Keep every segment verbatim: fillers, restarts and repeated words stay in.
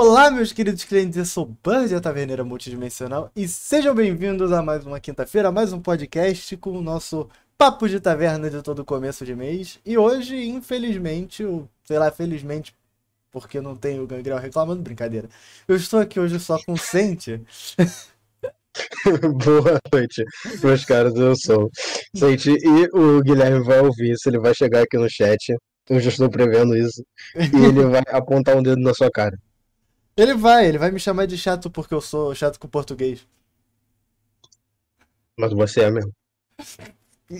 Olá, meus queridos clientes, eu sou Bird, a Taverneira Multidimensional, e sejam bem-vindos a mais uma quinta-feira, mais um podcast com o nosso Papo de Taverna de todo começo de mês. E hoje, infelizmente, ou sei lá, felizmente, porque não tenho o Gangrel reclamando, brincadeira, eu estou aqui hoje só com o Cente. Boa noite, meus caros, eu sou Cente, e o Guilherme vai ouvir isso, ele vai chegar aqui no chat, eu já estou prevendo isso, e ele vai apontar um dedo na sua cara. Ele vai, ele vai me chamar de chato porque eu sou chato com português. Mas você é mesmo.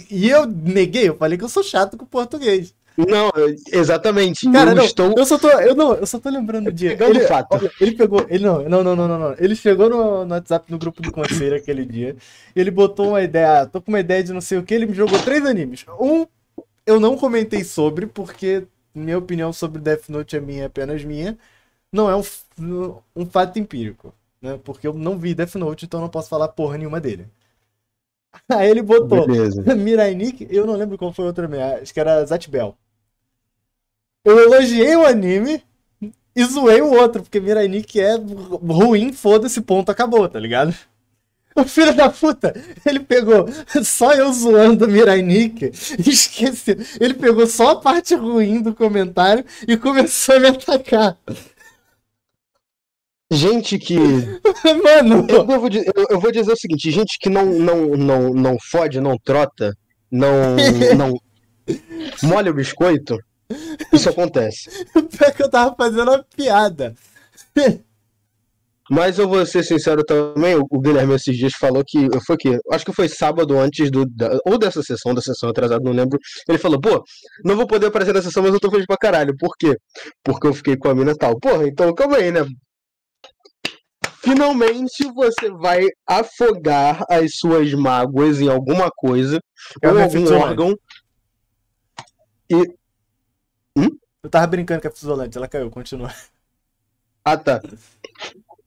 E eu neguei, eu falei que eu sou chato com português. Não, exatamente. Cara, eu não, estou... eu só tô, eu não, eu só tô lembrando de... Pegando fato. Olha, ele pegou, ele não, não, não, não, não, não. Ele chegou no, no WhatsApp, no grupo do conselho aquele dia, ele botou uma ideia, ah, tô com uma ideia de não sei o que, ele me jogou três animes. Um, eu não comentei sobre, porque minha opinião sobre Death Note é minha, apenas minha. Não é um, um fato empírico, né? Porque eu não vi Death Note, então não posso falar porra nenhuma dele. Aí ele botou Mirai Nikki, eu não lembro qual foi o outro, acho que era Zatbel. Eu elogiei o anime e zoei o outro, porque Mirai Nikki é ruim, foda-se, ponto, acabou, tá ligado? O filho da puta, ele pegou só eu zoando o Mirai Nikki, esqueceu. Ele pegou só a parte ruim do comentário e começou a me atacar. Gente que... Mano! Eu vou, dizer, eu vou dizer o seguinte, gente que não, não, não, não fode, não trota, não, não molha o biscoito, isso acontece. O pior que eu tava fazendo uma piada. Mas eu vou ser sincero também, o Guilherme esses dias falou que... Foi o quê? Acho que foi sábado antes do... Da, ou dessa sessão, da sessão atrasada, não lembro. Ele falou, pô, não vou poder aparecer na sessão, mas eu tô feliz pra caralho. Por quê? Porque eu fiquei com a mina tal. Porra, então calma aí, né? Finalmente você vai afogar as suas mágoas em alguma coisa, eu ou algum órgão. E... Hum? Eu tava brincando com a Fisolante, ela caiu, continua. Ah, tá.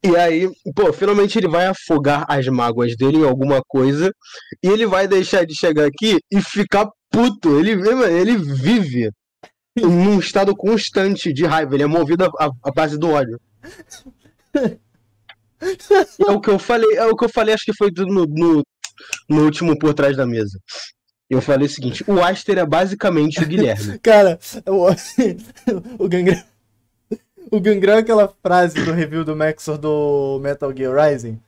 E aí, pô, finalmente ele vai afogar as mágoas dele em alguma coisa e ele vai deixar de chegar aqui e ficar puto. Ele, ele vive num estado constante de raiva, ele é movido à, à base do ódio. É o que eu falei, é o que eu falei, acho que foi no, no, no último Por Trás da Mesa. Eu falei o seguinte, o Aster é basicamente o Guilherme. Cara, o, o Gangrel o Gangrel é aquela frase do review do Maxor do Metal Gear Rising.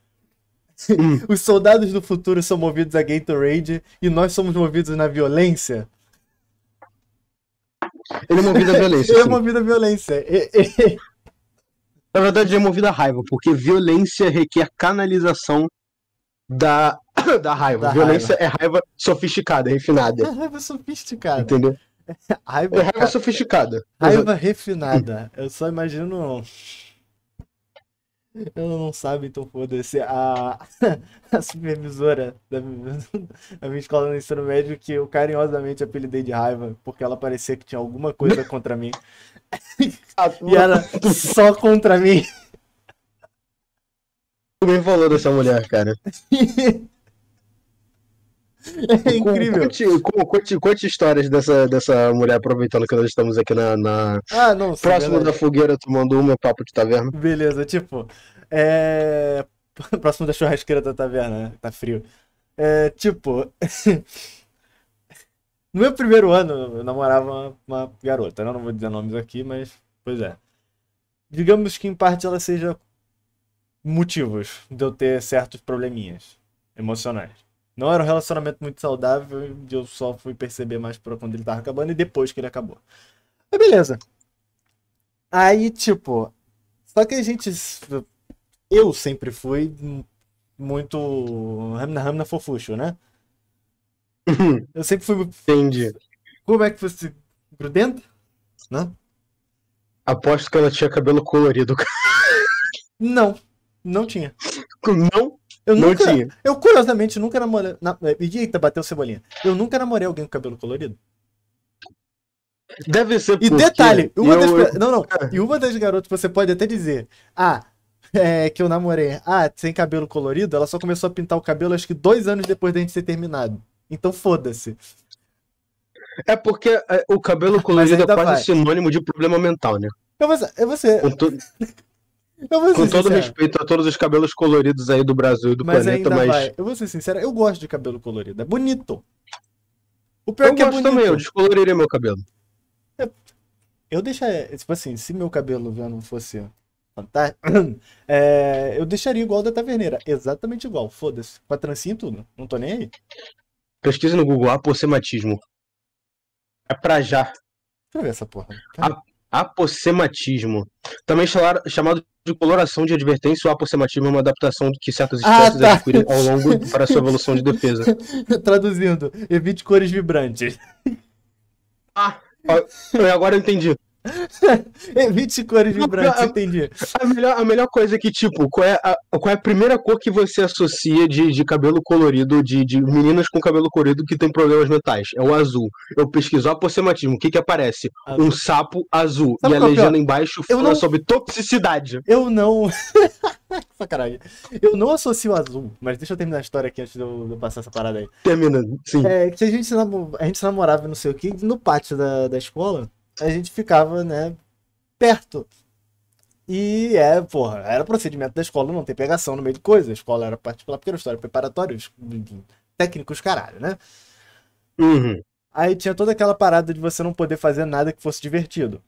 Hum. Os soldados do futuro são movidos a Gatorade e nós somos movidos na violência. Ele é movido à violência. Ele é movido à violência. E, e... Na verdade, é movida a raiva, porque violência requer canalização da, da raiva. Da violência raiva. É raiva sofisticada, refinada. É raiva sofisticada. Entendeu? É raiva, é raiva sofisticada. Raiva refinada. Eu só imagino... Ela não sabe, então foda-se. A... a supervisora da minha escola no ensino médio, que eu carinhosamente apelidei de raiva, porque ela parecia que tinha alguma coisa contra mim. E era só contra mim. Alguém falou dessa mulher, cara. É incrível. Quantas histórias dessa, dessa mulher, aproveitando que nós estamos aqui na, na... Ah, não, sim, próximo verdade. Da fogueira, tomando uma papo de taverna. Beleza, tipo, é... próximo da churrasqueira da taverna, né? Tá frio. É, tipo, no meu primeiro ano eu namorava uma, uma garota, eu não vou dizer nomes aqui, mas pois é. Digamos que em parte ela seja motivos de eu ter certos probleminhas emocionais. Não era um relacionamento muito saudável, eu só fui perceber mais por quando ele tava acabando e depois que ele acabou. Mas beleza. Aí, tipo, só que a gente... Eu sempre fui muito... Ramna Ramna Fofuxo, né? Eu sempre fui... Entendi. Como é que fosse grudento? Né? Aposto que ela tinha cabelo colorido. Não. Não tinha. Não? Eu nunca, não tinha. Eu curiosamente nunca namorei. Na, eita, bateu cebolinha. Eu nunca namorei alguém com cabelo colorido. Deve ser. E detalhe, uma eu, das, eu... não, não. E uma das garotas você pode até dizer, ah, é, que eu namorei, ah, sem cabelo colorido, ela só começou a pintar o cabelo acho que dois anos depois da gente ter terminado. Então foda-se. É porque é, o cabelo colorido é quase vai. Sinônimo de problema mental, né? Eu vou, eu vou ser. Eu tô... Com todo respeito a todos os cabelos coloridos aí do Brasil e do mas planeta, mas... Vai. Eu vou ser sincero, eu gosto de cabelo colorido, é bonito. O pior eu que é bonito. Também, eu descoloriria meu cabelo. Eu, eu deixaria, tipo assim, se meu cabelo já não fosse fantástico, é, eu deixaria igual da taverneira, exatamente igual, foda-se, com a trancinha e tudo, não tô nem aí. Pesquisa no Google, apossematismo. É pra já. Deixa eu ver essa porra. A... Apossematismo. Também chamado de coloração de advertência, o apossematismo é uma adaptação que certas espécies ah, tá. adquirem ao longo para sua evolução de defesa. Traduzindo, evite cores vibrantes. Ah, agora eu entendi. Evite cores vibrantes, a, entendi. A melhor, a melhor coisa é que, tipo, qual é a, qual é a primeira cor que você associa de, de cabelo colorido, de, de meninas com cabelo colorido que tem problemas mentais? É o azul. Eu pesquiso apossematismo, o que que aparece? Azul. Um sapo azul. Sabe, e a legenda embaixo fala não... sobre toxicidade. Eu não... Sacanagem. Eu não associo azul, mas deixa eu terminar a história aqui antes de eu, de eu passar essa parada aí. Terminando, sim. É, que a gente se namorava, a gente se namorava não sei o que, no pátio da, da escola... A gente ficava, né, perto. E é, porra, era procedimento da escola não ter pegação no meio de coisa. A escola era particular, porque era história preparatória, técnicos caralho, né? Uhum. Aí tinha toda aquela parada de você não poder fazer nada que fosse divertido.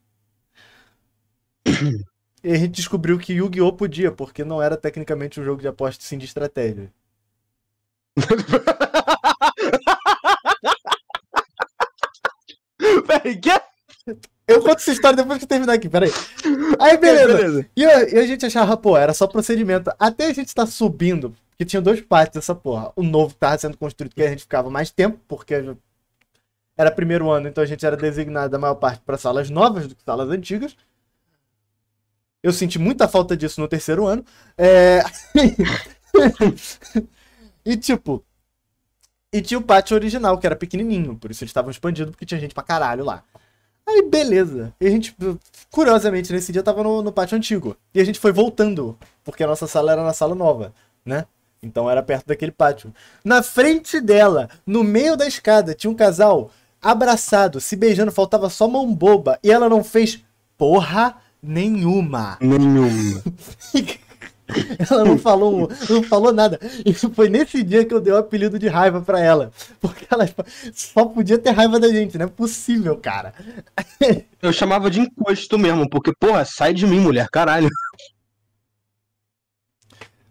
E a gente descobriu que Yu-Gi-Oh! Podia, porque não era tecnicamente um jogo de aposta sim de estratégia. Peraí, que eu conto essa história depois que terminar aqui, peraí. Aí, beleza. É, beleza. E, eu, e a gente achava, pô, era só procedimento. Até a gente tá subindo, que tinha dois pátios dessa porra. O novo tava sendo construído, que a gente ficava mais tempo, porque era primeiro ano, então a gente era designado a maior parte pra salas novas do que salas antigas. Eu senti muita falta disso no terceiro ano. É... e tipo... E tinha o pátio original, que era pequenininho, por isso eles estavam expandindo, porque tinha gente pra caralho lá. Aí, beleza. E a gente, curiosamente, nesse dia tava no, no pátio antigo. E a gente foi voltando, porque a nossa sala era na sala nova, né? Então era perto daquele pátio. Na frente dela, no meio da escada, tinha um casal abraçado, se beijando, faltava só mão boba. E ela não fez porra nenhuma. Nenhuma. Ela não falou, não falou nada. Isso foi nesse dia que eu dei o apelido de raiva pra ela. Porque ela só podia ter raiva da gente, não é possível, cara. Eu chamava de encosto mesmo, porque, porra, sai de mim, mulher, caralho.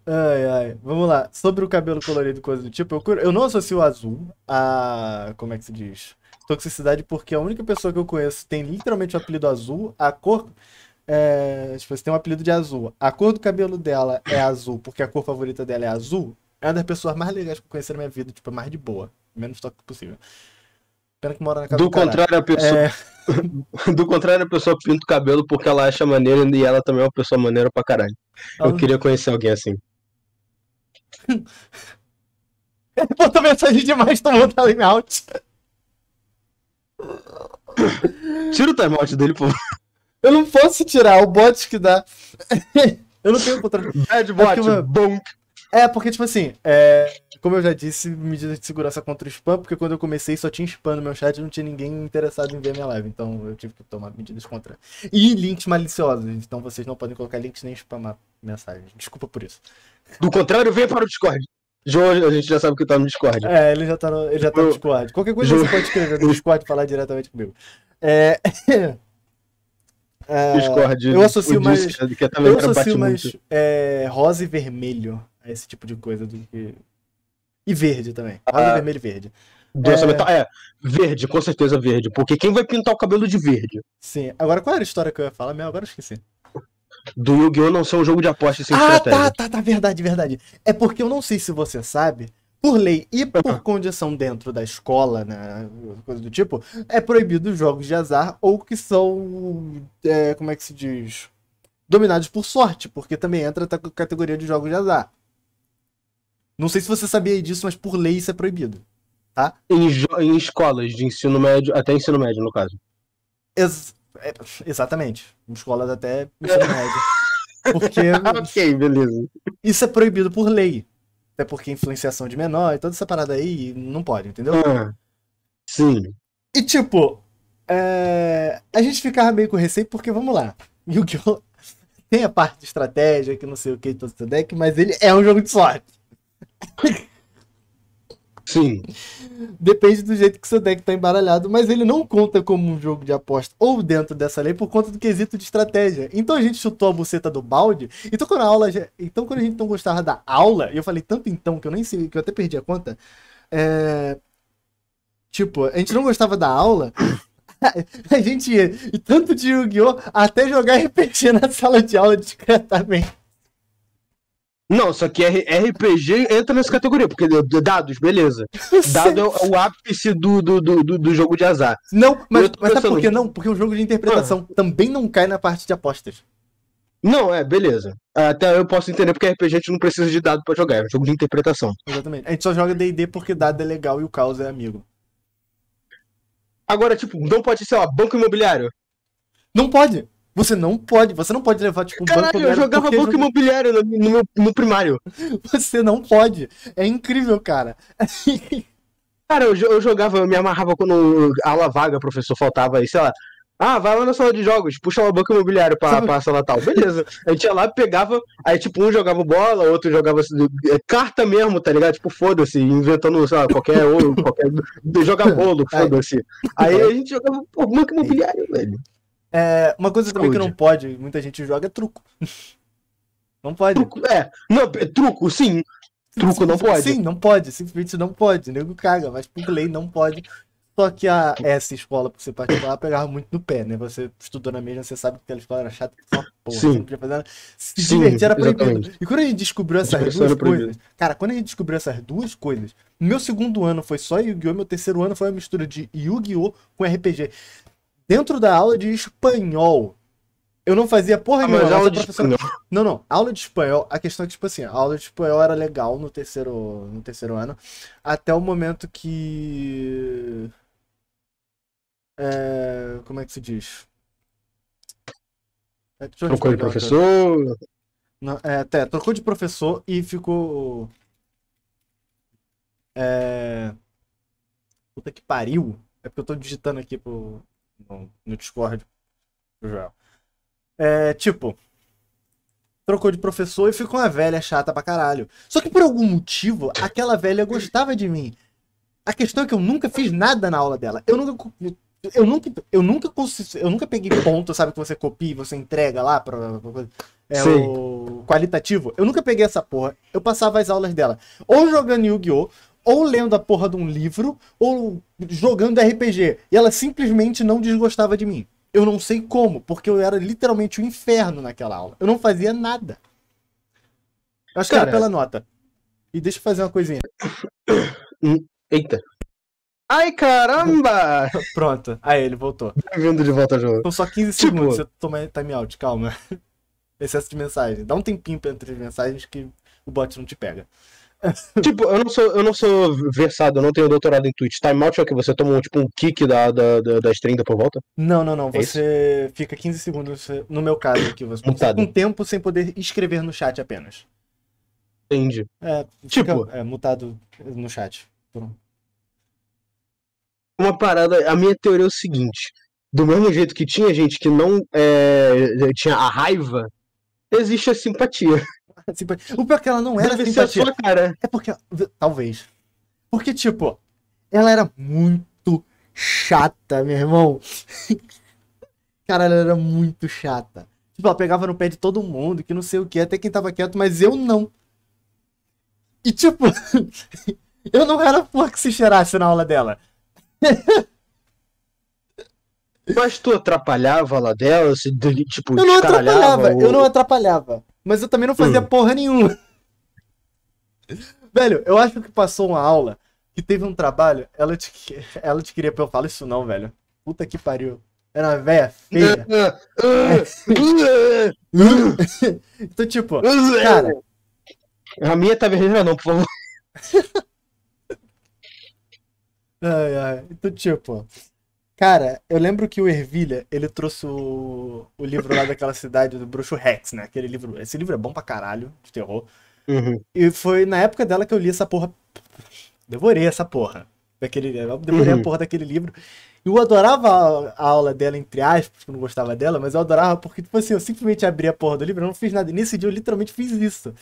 Ai, ai. Vamos lá. Sobre o cabelo colorido, coisa do tipo, eu, cur... eu não associo azul a... Como é que se diz? Toxicidade, porque a única pessoa que eu conheço tem literalmente o apelido azul, a cor... É, tipo, você tem um apelido de azul. A cor do cabelo dela é azul, porque a cor favorita dela é azul. É uma das pessoas mais legais que eu conheci na minha vida. Tipo, é mais de boa, menos toque possível. Pena que mora na casa do contrário, a pessoa... é... Do contrário, a pessoa pinta o cabelo porque ela acha maneira. E ela também é uma pessoa maneira pra caralho. Eu ah, queria conhecer alguém assim. Ele botou mensagem demais, tomou time out. Tira o time out dele, pô. Eu não posso tirar, o bot que dá. Eu não tenho controle. Bad bot, bonk. É, porque, tipo assim, é... como eu já disse, medidas de segurança contra o spam, porque quando eu comecei só tinha spam no meu chat e não tinha ninguém interessado em ver minha live. Então eu tive que tomar medidas contra. E links maliciosos. Então vocês não podem colocar links nem spamar mensagens. Desculpa por isso. Do contrário, venha para o Discord. João, a gente já sabe que tá no Discord. É, ele já tá no, ele já tá no Discord. Qualquer coisa você pode escrever no Discord e falar diretamente comigo. É... É, Discord, eu associo mais, disco, é eu associo mais é, rosa e vermelho a esse tipo de coisa do que... E verde também, rosa, ah, vermelho e verde é... Metal... é, verde, com certeza verde, porque quem vai pintar o cabelo de verde? Sim, agora qual era a história que eu ia falar? Meu, agora eu esqueci. Do Yu-Gi-Oh! Não ser um jogo de apostas sem ah, estratégia. Ah, tá, tá, tá, verdade, verdade. É porque eu não sei se você sabe, por lei e por condição dentro da escola, né, coisa do tipo, é proibido jogos de azar ou que são, é, como é que se diz, dominados por sorte, porque também entra a categoria de jogos de azar. Não sei se você sabia disso, mas por lei isso é proibido, tá? Em, em escolas de ensino médio, até ensino médio no caso. Ex é, exatamente, em escolas até ensino médio. Porque ok, beleza. Isso é proibido por lei. Até porque influenciação de menor e toda essa parada aí não pode, entendeu? Ah, sim. E tipo, é... a gente ficava meio com receio porque, vamos lá, Yu-Gi-Oh! tem a parte de estratégia, que não sei o que, todo seu deck, mas ele é um jogo de sorte. Sim. Depende do jeito que seu deck tá embaralhado, mas ele não conta como um jogo de aposta ou dentro dessa lei por conta do quesito de estratégia. Então a gente chutou a buceta do balde. Então quando a aula já... então quando a gente não gostava da aula, eu falei tanto então que eu nem sei, que eu até perdi a conta. É... Tipo, a gente não gostava da aula. A gente ia tanto de Yu-Gi-Oh! Até jogar R P G na sala de aula discretamente. Não, só que R P G entra nessa categoria, porque dados, beleza. Dado é o ápice do, do, do, do jogo de azar. Não, mas, mas sabe por que não? Porque o jogo de interpretação ah. também não cai na parte de apostas. Não, é, beleza. Até eu posso entender porque R P G a gente não precisa de dado pra jogar, é um jogo de interpretação. Exatamente. A gente só joga D e D porque dado é legal e o caos é amigo. Agora, tipo, não pode ser, ó, banco imobiliário. Não pode. Você não pode. Você não pode levar, tipo, um Caralho, banco imobiliário. Caralho, eu jogava banco imobiliário no, no, meu, no primário. Você não pode. É incrível, cara. Cara, eu, eu jogava, eu me amarrava quando a aula vaga, professor, faltava aí, sei lá. Ah, vai lá na sala de jogos, puxa o banco imobiliário pra, pra sala tal. Beleza. A gente ia lá, pegava, aí tipo, um jogava bola, outro jogava carta mesmo, tá ligado? Tipo, foda-se, inventando, sei lá, qualquer ouro, qualquer... Jogar bolo, foda-se. Aí a gente jogava, pô, banco imobiliário, velho. É, uma coisa também que não pode, muita gente joga, é truco. Não pode. Truco, é, não, é truco, sim. Truco sim, não sim, pode. Sim, não pode, simplesmente não pode. O nego caga, mas por lei não pode. Só que a, essa escola que você participava pegava muito no pé, né? Você estudou na mesma, você sabe que aquela escola era chata, que só porra, Sim. você não podia fazer nada. Se divertir era proibido. E quando a gente descobriu essas duas coisas... Proibido. Cara, quando a gente descobriu essas duas coisas, meu segundo ano foi só Yu-Gi-Oh!, meu terceiro ano foi uma mistura de Yu-Gi-Oh! Com R P G. Dentro da aula de espanhol, eu não fazia porra ah, nenhuma. Mas aula de professora... Não, não. A aula de espanhol, a questão é que, tipo assim, a aula de espanhol era legal no terceiro, no terceiro ano, até o momento que... É... Como é que se diz? É, trocou de professor? Não, é, até, trocou de professor e ficou... É... Puta que pariu. É porque eu tô digitando aqui pro... no, no Discord. Pro Joel. É, tipo... Trocou de professor e ficou uma velha chata pra caralho. Só que por algum motivo, aquela velha gostava de mim. A questão é que eu nunca fiz nada na aula dela. Eu nunca... Eu nunca, eu nunca, eu nunca peguei ponto, sabe, que você copia e você entrega lá pra, pra, é o qualitativo. Eu nunca peguei essa porra. Eu passava as aulas dela ou jogando Yu-Gi-Oh!, ou lendo a porra de um livro, ou jogando R P G. E ela simplesmente não desgostava de mim. Eu não sei como, porque eu era literalmente o inferno naquela aula. Eu não fazia nada. Eu acho que Cara... era pela nota. E deixa eu fazer uma coisinha. Eita. Ai, caramba! Pronto. Aí, ele voltou. Bem-vindo de volta, João. São só quinze tipo... segundos. Eu tomei time out, calma. Excesso de mensagem. Dá um tempinho entre as mensagens que o bot não te pega. Tipo, eu não sou, eu não sou versado, eu não tenho doutorado em Twitch. Time out é o que você toma, tipo, um kick da, da, da, das trinta por volta? Não, não, não. É você isso? Fica quinze segundos, no meu caso aqui, você fica um tempo sem poder escrever no chat apenas. Entendi. É, fica, tipo... É, mutado no chat. Pronto. Uma parada, a minha teoria é o seguinte: do mesmo jeito que tinha gente que não é, tinha a raiva, existe a simpatia. A simpatia. O pior é que ela não era Deve simpatia. Ser a sua cara. É porque, talvez. Porque, tipo, ela era muito chata, meu irmão. Cara, ela era muito chata. Tipo, ela pegava no pé de todo mundo, que não sei o que, até quem tava quieto, mas eu não. E, tipo, eu não era porra que se cheirasse na aula dela. Mas tu atrapalhava lá dela? Se, tipo, eu não atrapalhava, ou... eu não atrapalhava. Mas eu também não fazia hum. porra nenhuma. Velho, eu acho que passou uma aula que teve um trabalho, ela te, ela te queria pra eu falar isso não, velho. Puta que pariu. Era uma véia feia. Então, tipo, cara... A minha tá vermelha não, por favor. Ai, ai. Então, tipo, cara, eu lembro que o Ervilha, ele trouxe o, o livro lá daquela cidade do Bruxo Rex, né? Aquele livro, esse livro é bom pra caralho, de terror. Uhum. E foi na época dela que eu li essa porra. Devorei essa porra. daquele, eu devorei uhum. a porra daquele livro. Eu adorava a aula dela, entre aspas, eu não gostava dela, mas eu adorava porque, tipo assim, eu simplesmente abri a porra do livro, eu não fiz nada. E nesse dia eu literalmente fiz isso.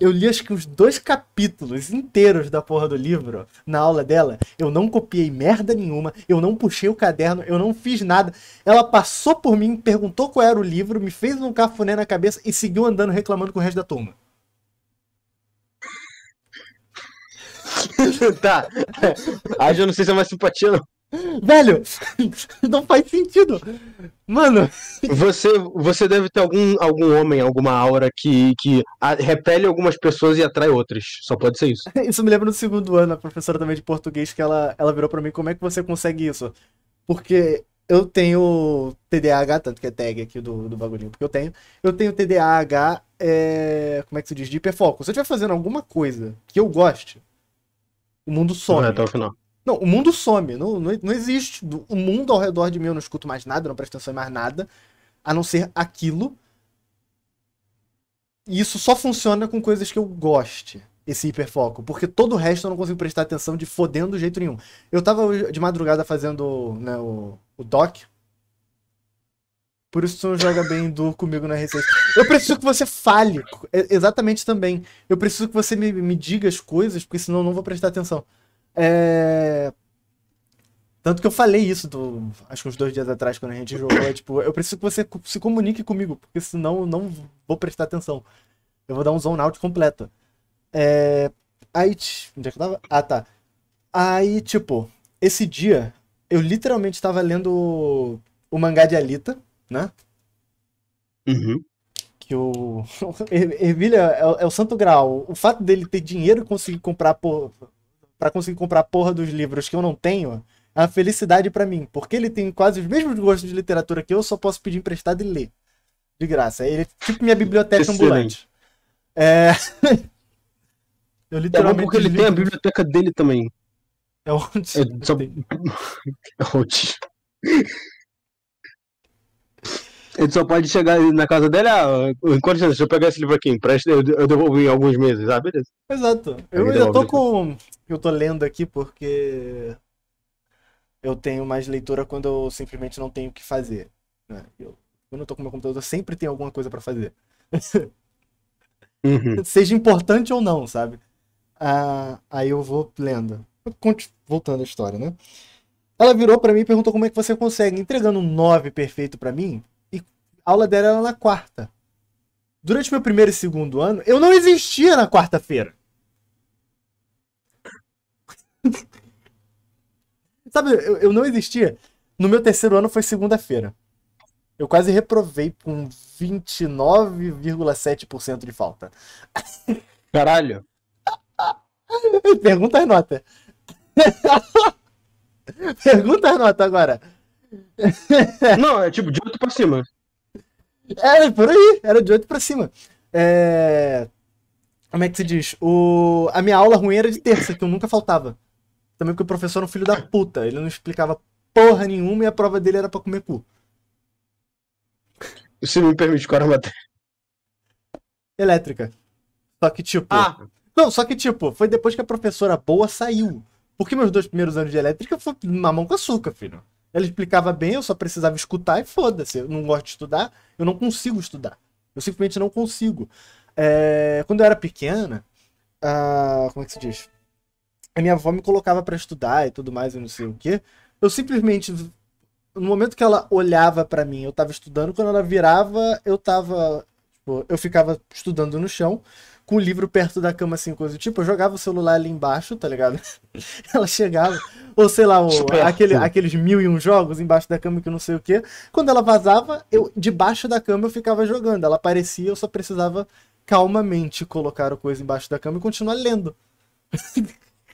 Eu li acho que os dois capítulos inteiros da porra do livro na aula dela. Eu não copiei merda nenhuma, eu não puxei o caderno, eu não fiz nada. Ela passou por mim, perguntou qual era o livro, me fez um cafuné na cabeça e seguiu andando reclamando com o resto da turma. Tá. Aí eu não sei se é mais simpatia, não. Velho, não faz sentido. Mano, você, você deve ter algum, algum homem, alguma aura que, que a, repele algumas pessoas e atrai outras. Só pode ser isso. Isso me lembra no segundo ano, a professora também de português, que ela, ela virou pra mim: como é que você consegue isso? Porque eu tenho T D A H, tanto que é tag aqui do, do bagulhinho, porque eu tenho. Eu tenho T D A H, é, como é que se diz? De hiperfoco. Se eu estiver fazendo alguma coisa que eu goste, o mundo some. Não, até o final. Não, o mundo some, não, não, não existe. O mundo ao redor de mim, eu não escuto mais nada, não presto atenção em mais nada, a não ser aquilo. E isso só funciona com coisas que eu goste, esse hiperfoco. Porque todo o resto eu não consigo prestar atenção de fodendo jeito nenhum. Eu tava de madrugada fazendo, né, o, o doc. Por isso tu não joga bem Hindu comigo na receita. Eu preciso que você fale, exatamente também. Eu preciso que você me, me diga as coisas, porque senão eu não vou prestar atenção. É... Tanto que eu falei isso, do... acho que uns dois dias atrás, quando a gente jogou, é, tipo, eu preciso que você se comunique comigo, porque senão eu não vou prestar atenção. Eu vou dar um zone out completo. É... Aí, t... onde é que eu tava? Ah, tá. Aí, tipo, esse dia, eu literalmente tava lendo o mangá de Alita, né? Uhum. Que o... Ervilha é o, é o santo graal. O fato dele ter dinheiro e conseguir comprar por... pra conseguir comprar a porra dos livros que eu não tenho, é uma felicidade pra mim. Porque ele tem quase os mesmos gostos de literatura que eu, só posso pedir emprestado e ler. De graça. Ele é tipo minha biblioteca Excelente. ambulante. É... eu literalmente... É porque ele tem a biblioteca dele também. É onde? É, só... é onde? Ele só pode chegar na casa dela, enquanto ah, deixa eu pegar esse livro aqui, empresta, eu, eu devolvo em alguns meses, ah, beleza. Exato. Eu ainda tô com... Eu tô lendo aqui porque eu tenho mais leitura quando eu simplesmente não tenho o que fazer, né? Eu, quando eu tô com meu computador, eu sempre tenho alguma coisa pra fazer. Uhum. Seja importante ou não, sabe? Ah, aí eu vou lendo. Voltando à história, né? Ela virou pra mim e perguntou como é que você consegue, entregando um nove perfeito pra mim. A aula dela era na quarta. Durante meu primeiro e segundo ano, eu não existia na quarta-feira. Sabe, eu, eu não existia. No meu terceiro ano foi segunda-feira. Eu quase reprovei com vinte e nove vírgula sete por cento de falta. Caralho. Pergunta as notas. Pergunta as notas agora. Não, é tipo de oito pra cima. Era por aí, era de oito pra cima. É... Como é que se diz? O... A minha aula ruim era de terça, que eu nunca faltava. Também porque o professor era um filho da puta. Ele não explicava porra nenhuma e a prova dele era pra comer cu. Se me permite, qual era a matéria? Elétrica. Só que tipo... Ah. Não, só que tipo, foi depois que a professora boa saiu. Porque meus dois primeiros anos de elétrica foi mamão com açúcar, filho. Ela explicava bem, eu só precisava escutar e foda-se. Eu não gosto de estudar, eu não consigo estudar. Eu simplesmente não consigo. É... Quando eu era pequena, a... como é que se diz? A minha avó me colocava pra estudar e tudo mais, eu não sei o quê. Eu simplesmente, no momento que ela olhava pra mim, eu tava estudando. Quando ela virava, eu tava... Eu ficava estudando no chão, com o livro perto da cama, assim, coisa do tipo. Eu jogava o celular ali embaixo, tá ligado? Ela chegava, ou sei lá, o, aquele, aqueles mil e um jogos embaixo da cama que eu não sei o quê. Quando ela vazava, eu debaixo da cama eu ficava jogando. Ela aparecia, eu só precisava calmamente colocar a coisa embaixo da cama e continuar lendo.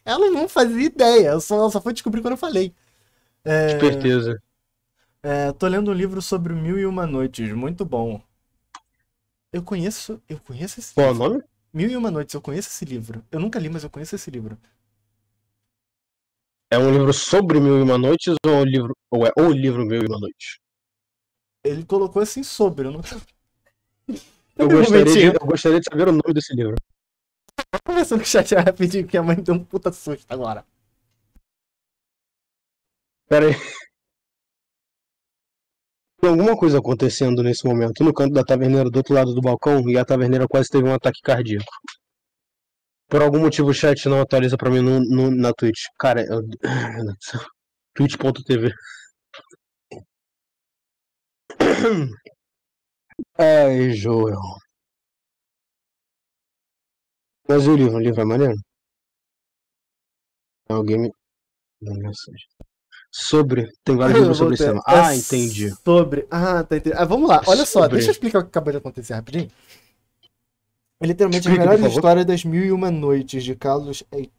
Ela não fazia ideia, eu só, ela só foi descobrir quando eu falei. É, Esperteza. É, tô lendo um livro sobre Mil e Uma Noites, muito bom. Eu conheço, eu conheço esse livro. Qual o nome? Mil e Uma Noites, eu conheço esse livro. Eu nunca li, mas eu conheço esse livro. É um livro sobre Mil e Uma Noites ou é o livro, ou é o livro Mil e Uma Noites? Ele colocou assim sobre, eu nunca... Eu, eu, gostaria de, eu gostaria de saber o nome desse livro. Tô conversando com o chat rapidinho, que a mãe deu um puta susto agora. Pera aí. Tem alguma coisa acontecendo nesse momento no canto da taverneira do outro lado do balcão e a taverneira quase teve um ataque cardíaco. Por algum motivo o chat não atualiza pra mim no, no, na Twitch. Cara, eu... twitch ponto t v. Ai, Joel. Mas e o livro? O livro é maneiro? Alguém me... Não, não sei. Sobre. Tem vários livros sobre esse tema. Ah, entendi. Sobre. Ah, tá entendendo. Ah, vamos lá. Olha só, sobre. Deixa eu explicar o que acabou de acontecer rapidinho. É literalmente Explique, a melhor história das Mil e Uma Noites, de Carlos Heitor,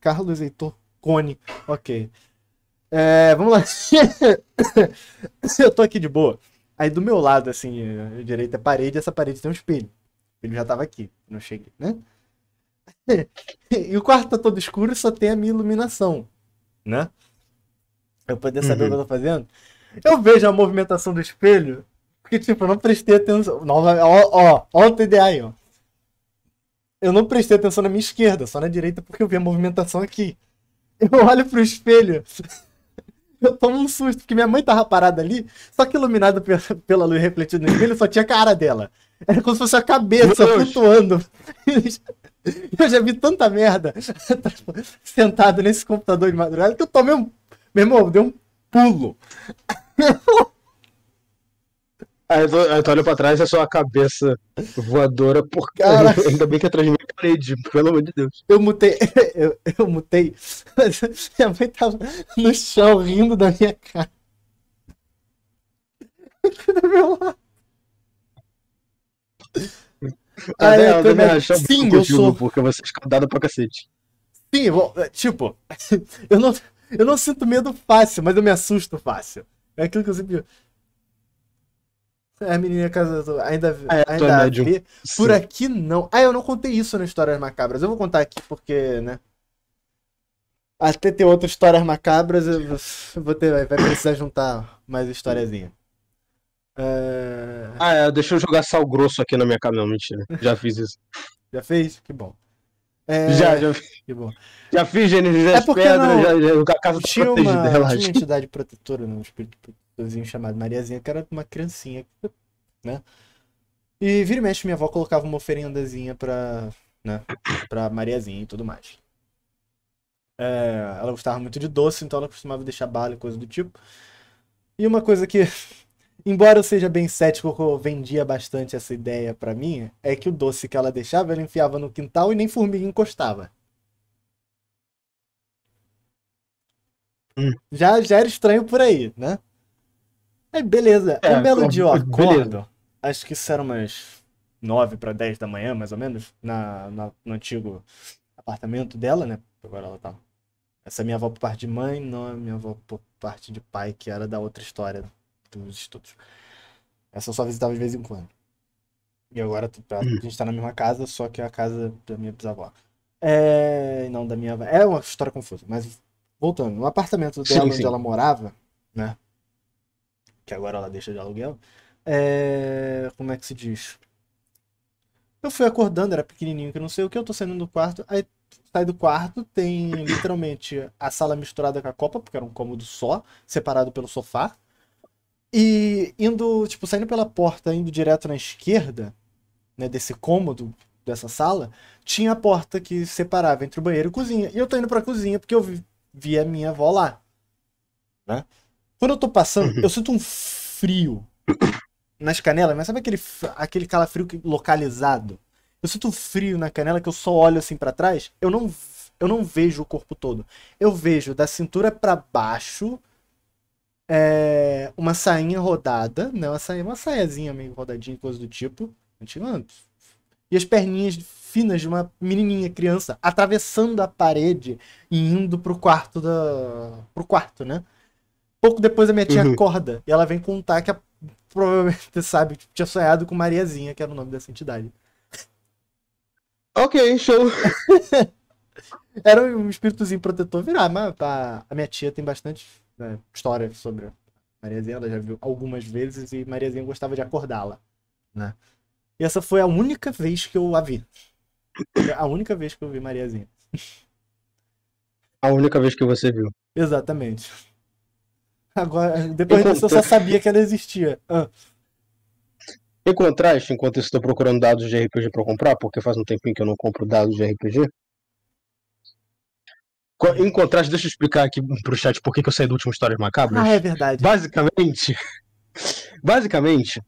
Carlos Heitor Cone. Ok. É, vamos lá. Eu tô aqui de boa. Aí do meu lado, assim, direito é parede, essa parede tem um espelho. Ele já tava aqui, não cheguei, né? E o quarto tá todo escuro e só tem a minha iluminação, né? Eu poder saber uhum. o que eu tô fazendo. Eu vejo a movimentação do espelho, porque, tipo, eu não prestei atenção. Nova... Ó, ó, ó o T D A aí, ó. Eu não prestei atenção na minha esquerda, só na direita, porque eu vi a movimentação aqui. Eu olho pro espelho, eu tomo um susto, porque minha mãe tava parada ali, só que iluminada pela luz refletida no espelho, só tinha a cara dela. Era como se fosse a cabeça flutuando. Eu já vi tanta merda sentado nesse computador de madrugada que eu tomei um... Meu irmão, deu um pulo. Aí eu, tô, eu tô olho pra trás, é só a cabeça voadora, porque Caraca. Ainda bem que atrás de mim é parede, pelo amor de Deus. Eu mutei, eu, eu mutei, mas minha mãe tava no chão rindo da minha cara. Do meu lado. Ah, aí, eu tô me... Sim, eu sou. Porque você é escaldado pra cacete. Sim, bom, tipo, eu não, eu não sinto medo fácil, mas eu me assusto fácil. É aquilo que eu sempre... A menina casa ainda, ah, é, ainda vê. Por aqui não. Ah, eu não contei isso nas Histórias Macabras. Eu vou contar aqui porque, né? Até ter outras Histórias Macabras, eu vou ter, vai precisar juntar mais historiazinha. Uh... Ah, é, deixa eu jogar sal grosso aqui na minha cara. Não, mentira. Já fiz isso. Já fez? Que bom. É... Já, já fiz. Que bom. Já fiz, Gênesis, é porque pedras, não... já, já, a casa tinha tá protegida, uma... relaxa. Tinha uma entidade protetora, não, um espírito protetor. Chamado Mariazinha, que era uma criancinha, né? E vira e mexe, minha avó colocava uma oferendazinha pra, né, pra Mariazinha e tudo mais. É, ela gostava muito de doce, então ela costumava deixar bala e coisa do tipo. E uma coisa que, embora eu seja bem cético, eu vendia bastante essa ideia pra mim, é que o doce que ela deixava, ela enfiava no quintal e nem formiga encostava. Hum. Já, já era estranho por aí, né? Aí beleza, é, um belo dia, ó, acordo, acho que isso era umas nove para dez da manhã, mais ou menos, na, na, no antigo apartamento dela, né, agora ela tá, essa é minha avó por parte de mãe, não é minha avó por parte de pai, que era da outra história dos estudos, essa eu só visitava de vez em quando, e agora a gente tá na mesma casa, só que é a casa da minha bisavó, é, não da minha avó, é uma história confusa, mas voltando, no apartamento dela, sim, onde sim. ela morava, né, que agora ela deixa de aluguel, é... como é que se diz? Eu fui acordando, era pequenininho, que não sei o que, eu tô saindo do quarto, aí sai do quarto, tem literalmente a sala misturada com a copa, porque era um cômodo só, separado pelo sofá, e indo, tipo, saindo pela porta, indo direto na esquerda, né, desse cômodo, dessa sala, tinha a porta que separava entre o banheiro e a cozinha, e eu tô indo pra cozinha, porque eu vi, vi a minha avó lá, né? Quando eu tô passando, eu sinto um frio nas canelas, mas sabe aquele, aquele calafrio localizado? Eu sinto um frio na canela que eu só olho assim pra trás, eu não, eu não vejo o corpo todo. Eu vejo da cintura pra baixo é, uma sainha rodada, né? Uma, sainha, uma saiazinha meio rodadinha, coisa do tipo. E as perninhas finas de uma menininha, criança, atravessando a parede e indo pro quarto, da, pro quarto, né? Pouco depois a minha tia uhum. acorda e ela vem contar que a, provavelmente, sabe, tinha sonhado com Mariazinha, que era o nome dessa entidade. Ok, show. Era um espíritozinho protetor virar, mas a, a minha tia tem bastante, né, história sobre Mariazinha, ela já viu algumas vezes e Mariazinha gostava de acordá-la, né? E essa foi a única vez que eu a vi. A única vez que eu vi Mariazinha. A única vez que você viu. Exatamente. Agora, depois disso eu só sabia que ela existia. Ah. Em contraste, enquanto eu estou procurando dados de R P G para comprar, porque faz um tempinho que eu não compro dados de R P G. Em contraste, deixa eu explicar aqui pro chat por que eu saí do último Histórias Macabras. Ah, é verdade. Basicamente, basicamente,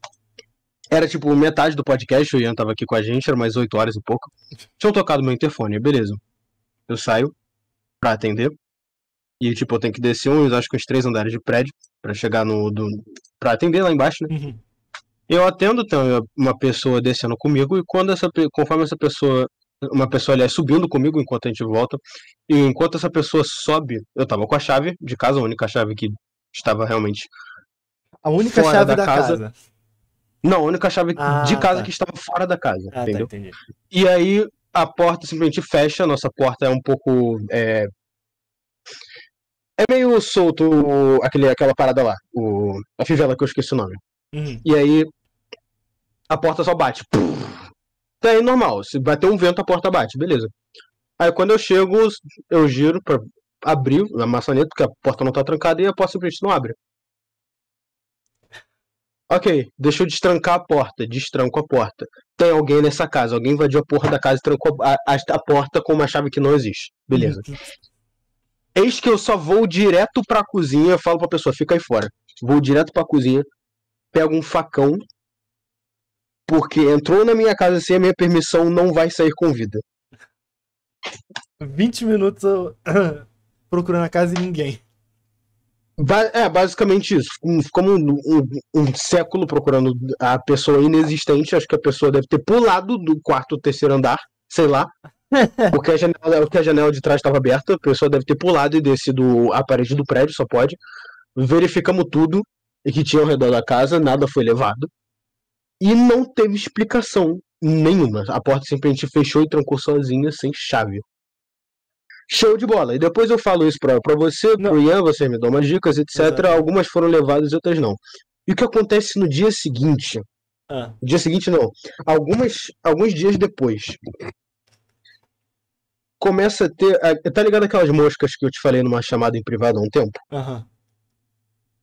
era tipo metade do podcast, o Ian tava aqui com a gente, era mais oito horas e pouco. Tinha tocado meu interfone, beleza. Eu saio pra atender. E tipo, eu tenho que descer uns, acho que uns três andares de prédio pra chegar no... Do, pra atender lá embaixo, né? Uhum. Eu atendo, então, uma pessoa descendo comigo, e quando essa, conforme essa pessoa, uma pessoa, aliás, subindo comigo enquanto a gente volta, e enquanto essa pessoa sobe, eu tava com a chave de casa, a única chave que estava realmente A única fora chave da, da casa. casa. Não, a única chave ah, de casa tá. que estava fora da casa, ah, entendeu? Tá, entendi. E aí a porta simplesmente fecha, a nossa porta é um pouco... É, é meio solto o, aquele, aquela parada lá, o, a fivela que eu esqueci o nome. Uhum. E aí... a porta só bate. Tá aí normal. Se bater um vento, a porta bate. Beleza. Aí quando eu chego, eu giro pra abrir a maçaneta, porque a porta não tá trancada e a porta simplesmente não abre. Ok. Deixa eu destrancar a porta. Destranco a porta. Tem alguém nessa casa. Alguém invadiu a porra da casa e trancou a, a, a porta com uma chave que não existe. Beleza. Uhum. Eis que eu só vou direto pra cozinha. Falo pra pessoa, fica aí fora. Vou direto pra cozinha. Pego um facão. Porque entrou na minha casa sem a minha permissão, não vai sair com vida. vinte minutos eu... procurando a casa e ninguém. Ba é, basicamente isso. Ficamos um, um, um século procurando a pessoa inexistente. Acho que a pessoa deve ter pulado do quarto ou terceiro andar, sei lá. Porque a janela, porque a janela de trás estava aberta. A pessoa deve ter pulado e descido a parede do prédio, só pode. Verificamos tudo que tinha ao redor da casa, nada foi levado. E não teve explicação nenhuma. A porta simplesmente fechou e trancou sozinha, sem chave. Show de bola. E depois eu falo isso pra, pra você, não. pro Ian, você me dá umas dicas, etcétera. Exato. Algumas foram levadas e outras não. E o que acontece no dia seguinte? Ah. No dia seguinte não. Algumas, alguns dias depois. Começa a ter... Tá ligado aquelas moscas que eu te falei numa chamada em privado há um tempo? Aham.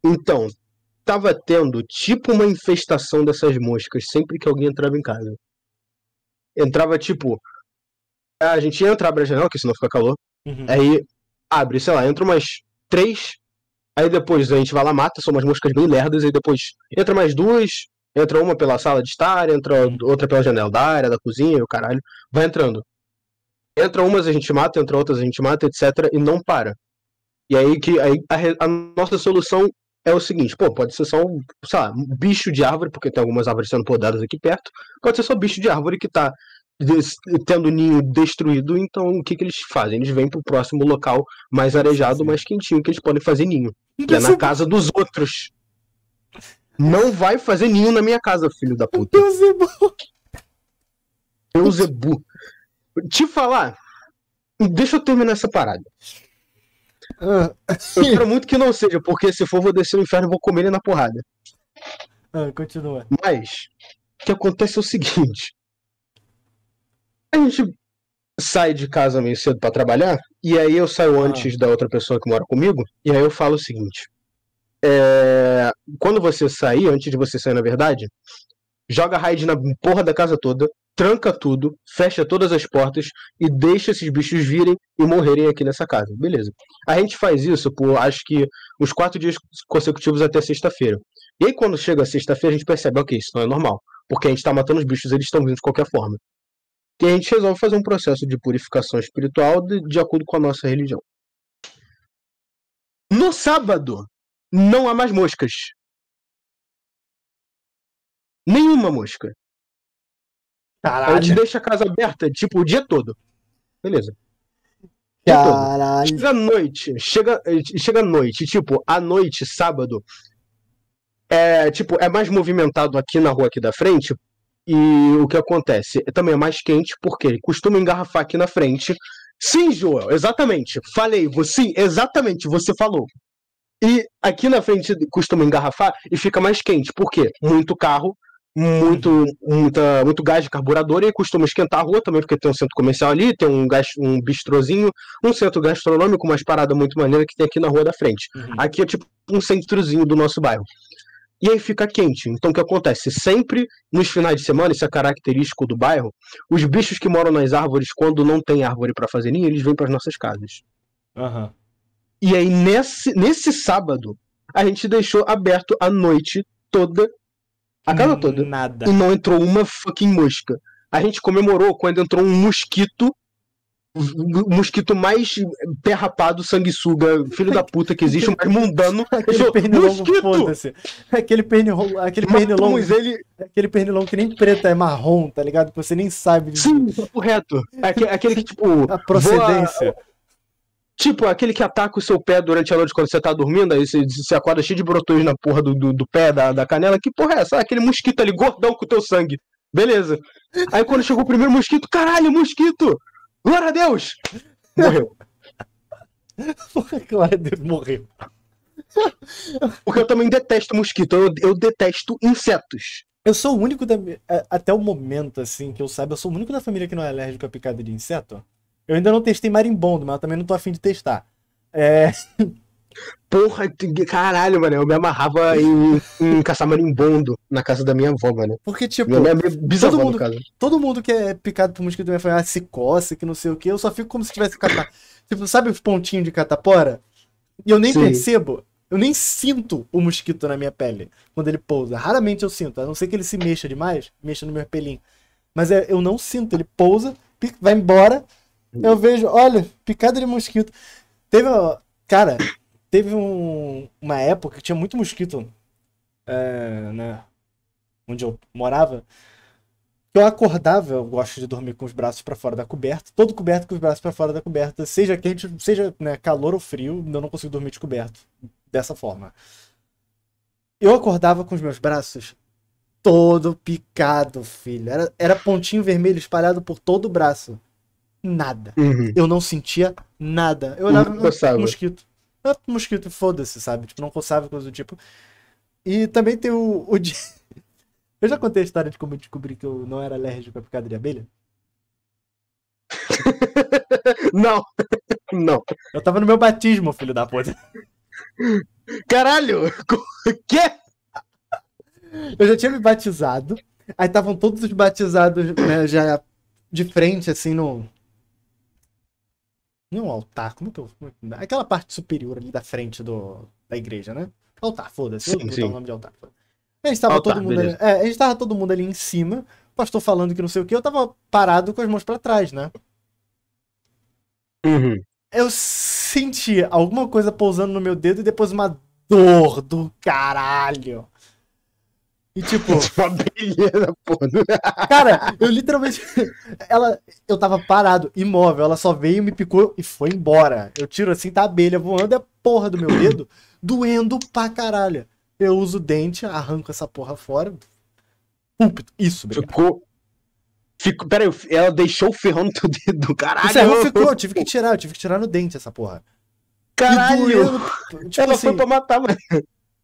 Então... Tava tendo tipo uma infestação dessas moscas sempre que alguém entrava em casa. Entrava tipo... A gente entra, abre a janela, que senão fica calor. Uhum. Aí abre, sei lá, entra umas três. Aí depois a gente vai lá, mata, são umas moscas bem lerdas. Aí depois entra mais duas. Entra uma pela sala de estar, entra uhum. outra pela janela da área, da cozinha, o caralho. Vai entrando. Entra umas a gente mata, entra outras a gente mata, etcétera. E não para. E aí que aí a, a nossa solução... É o seguinte, pô, pode ser só um, sei lá, um bicho de árvore, porque tem algumas árvores sendo podadas aqui perto. Pode ser só bicho de árvore que tá tendo o ninho destruído. Então, o que que eles fazem? Eles vêm pro próximo local mais arejado, mais quentinho, que eles podem fazer ninho. Que é na casa dos outros. Não vai fazer ninho na minha casa, filho da puta. Meu Zebu. Meu Zebu. Te falar, deixa eu terminar essa parada. Ah, eu quero muito que não seja, porque se for, vou descer no inferno e vou comer ele na porrada. Ah, continua. Mas, o que acontece é o seguinte: a gente sai de casa meio cedo pra trabalhar, e aí eu saio ah. antes da outra pessoa que mora comigo, e aí eu falo o seguinte: é... quando você sair, antes de você sair, na verdade, joga raid na porra da casa toda, tranca tudo, fecha todas as portas e deixa esses bichos virem e morrerem aqui nessa casa. Beleza. A gente faz isso por, acho que, uns quatro dias consecutivos até sexta-feira. E aí, quando chega a sexta-feira, a gente percebe, ok, isso não é normal. Porque a gente tá matando os bichos, eles estão vindo de qualquer forma. E a gente resolve fazer um processo de purificação espiritual de, de acordo com a nossa religião. No sábado, não há mais moscas. Nenhuma mosca. Caralho. A gente deixa a casa aberta, tipo, o dia todo. Beleza. Dia Caralho. Todo. Chega à noite, chega, chega à noite, tipo, à noite, sábado, é, tipo, é mais movimentado aqui na rua aqui da frente, e o que acontece? Também é mais quente, porque ele costuma engarrafar aqui na frente. Sim, Joel, exatamente. Falei, sim, exatamente, você falou. E aqui na frente costuma engarrafar e fica mais quente, por quê? Muito carro. muito, muita, muito gás de carburador e costuma esquentar a rua também, porque tem um centro comercial ali, tem um, gás, um bistrozinho, um centro gastronômico, umas paradas muito maneiras que tem aqui na rua da frente. Uhum. Aqui é tipo um centrozinho do nosso bairro. E aí fica quente. Então o que acontece? Sempre nos finais de semana, isso é característico do bairro, os bichos que moram nas árvores, quando não tem árvore para fazer ninho, eles vêm para as nossas casas. Uhum. E aí nesse, nesse sábado, a gente deixou aberto a noite toda, a casa toda. Nada. E não entrou uma fucking mosca. A gente comemorou quando entrou um mosquito, o um mosquito mais perrapado, sanguessuga, filho da puta que existe, um mais mundano. Aquele pernilongo, foda-se. Aquele pernilongo, aquele pernilongo, ele... aquele pernilongo que nem preto, é marrom, tá ligado? Que você nem sabe disso. Sim, correto. Aquele, aquele que, tipo... A procedência. Voa... Tipo, aquele que ataca o seu pé durante a noite quando você tá dormindo, aí você, você acorda cheio de brotões na porra do, do, do pé, da, da canela. Que porra é essa? Aquele mosquito ali, gordão com o teu sangue. Beleza. Aí quando chegou o primeiro mosquito, caralho, mosquito! Glória a Deus! Morreu. Porra, glória a Deus, morreu. Porque eu também detesto mosquito, eu, eu detesto insetos. Eu sou o único, da, até o momento, assim, que eu saiba, eu sou o único da família que não é alérgico a picada de inseto. Eu ainda não testei marimbondo, mas eu também não tô afim de testar. É... Porra, caralho, mano. Eu me amarrava em, em caçar marimbondo na casa da minha avó, mano. Porque, tipo, minha minha bisavó, todo, mundo, no todo mundo que é picado por mosquito da minha família, ah, se coça, que não sei o que, eu só fico como se tivesse catapora. Tipo, sabe os pontinhos de catapora? E eu nem Sim. percebo, eu nem sinto o mosquito na minha pele quando ele pousa. Raramente eu sinto, a não ser que ele se mexa demais, mexa no meu pelinho. Mas é, eu não sinto, ele pousa, pica, vai embora... Eu vejo, olha, picada de mosquito. Teve, cara, teve um, uma época que tinha muito mosquito, é, né, onde eu morava. Eu acordava, eu gosto de dormir com os braços pra fora da coberta, todo coberto com os braços pra fora da coberta, seja quente, seja, né, calor ou frio, eu não consigo dormir descoberto dessa forma. Eu acordava com os meus braços todo picado, filho. Era, era pontinho vermelho espalhado por todo o braço. Nada. Uhum. Eu não sentia nada. Eu olhava no mosquito. Ah, mosquito, foda-se, sabe? Tipo, não coçava, coisa do tipo. E também tem o, o dia... Eu já contei a história de como eu descobri que eu não era alérgico a picada de abelha? Não. Não. Eu tava no meu batismo, filho da puta. Caralho! O quê? Eu já tinha me batizado. Aí estavam todos os batizados, né, já de frente, assim, no... Não, altar, como que eu... Aquela parte superior ali da frente do... da igreja, né? Altar, foda-se. Eu vou dar o nome de altar. A gente tava, altar, todo mundo ali... é, a gente tava todo mundo ali em cima, o pastor falando que não sei o que, eu tava parado com as mãos pra trás, né? Uhum. Eu senti alguma coisa pousando no meu dedo e depois uma dor do caralho. E tipo... Cara, eu literalmente... Ela... Eu tava parado, imóvel. Ela só veio, me picou e foi embora. Eu tiro assim, tá a abelha voando, é a porra do meu dedo doendo pra caralho. Eu uso o dente, arranco essa porra fora. Isso, obrigado. Ficou... Ficou... Pera aí, ela deixou o ferrão no teu dedo, caralho. O ferrão ficou, eu tive que tirar. Eu tive que tirar no dente essa porra. Caralho! Doendo... Tipo, ela assim... foi pra matar, mano.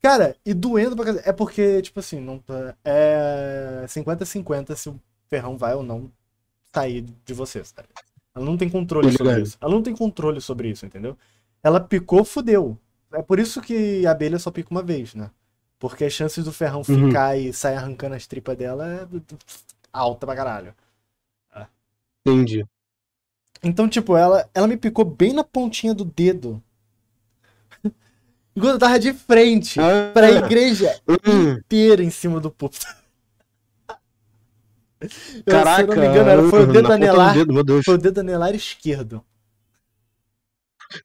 Cara, e doendo pra casa. É porque, tipo assim, não é cinquenta a cinquenta se o ferrão vai ou não sair de você, sabe? Ela não tem controle sobre isso. Ela não tem controle sobre isso, entendeu? Ela picou, fudeu. É por isso que a abelha só pica uma vez, né? Porque as chances do ferrão ficar uhum. e sair arrancando as tripas dela é alta pra caralho. Entendi. Então, tipo, ela, ela me picou bem na pontinha do dedo. Enquanto eu tava de frente ah, pra igreja hum. inteira em cima do púlpito. Caraca. Eu, se não me engano, era, foi, o dedo anelar, dedo, foi o dedo anelar esquerdo.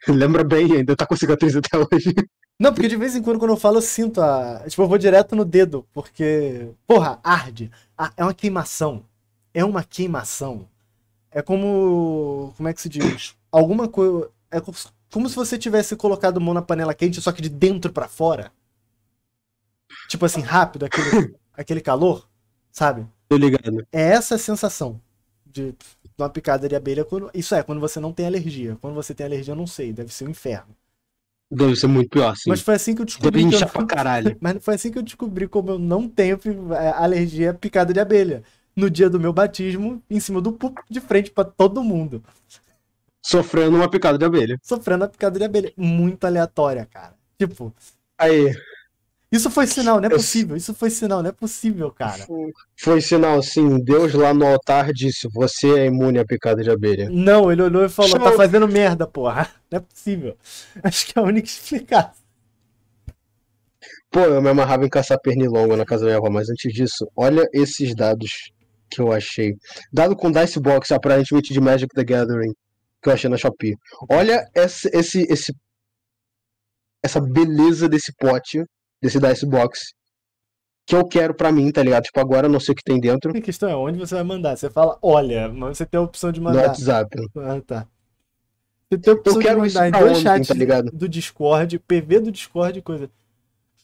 Lembra bem, ainda tá com cicatriz até hoje. Não, porque de vez em quando, quando eu falo, eu sinto a... Tipo, eu vou direto no dedo, porque... Porra, arde. Ah, é uma queimação. É uma queimação. É como... Como é que se diz? Alguma coisa... É como... Como se você tivesse colocado a mão na panela quente, só que de dentro pra fora. Tipo assim, rápido, aquele, aquele calor, sabe? Tô ligado. É essa a sensação de, de uma picada de abelha. Quando, isso é, quando você não tem alergia. Quando você tem alergia, eu não sei, deve ser um inferno. Deve ser muito pior, assim. Mas foi assim que eu descobri. Deve inchar eu... pra caralho. Mas foi assim que eu descobri como eu não tenho alergia a picada de abelha. No dia do meu batismo, em cima do púlpito, de frente pra todo mundo. Sofrendo uma picada de abelha. Sofrendo uma picada de abelha. Muito aleatória, cara. Tipo. Aí. Isso foi sinal, não é eu... possível. Isso foi sinal, não é possível, cara. Foi, foi sinal, sim. Deus lá no altar disse: você é imune à picada de abelha. Não, ele olhou e falou: show. Tá fazendo merda, porra. Não é possível. Acho que é a única explicação. Pô, eu me amarrava em caçar pernilongo na casa da minha avó, mas antes disso, olha esses dados que eu achei. Dado com Dice Box, aparentemente de Magic the Gathering, que eu achei na Shopee. Olha esse, esse, esse, essa beleza desse pote. Desse Dice Box. Que eu quero pra mim, tá ligado? Tipo, agora eu não sei o que tem dentro. A questão é onde você vai mandar. Você fala, olha, mas você tem a opção de mandar. No WhatsApp. Ah, tá. Você tem a opção eu quero de mandar em dois chats, tá ligado? Do Discord, P V do Discord e coisa.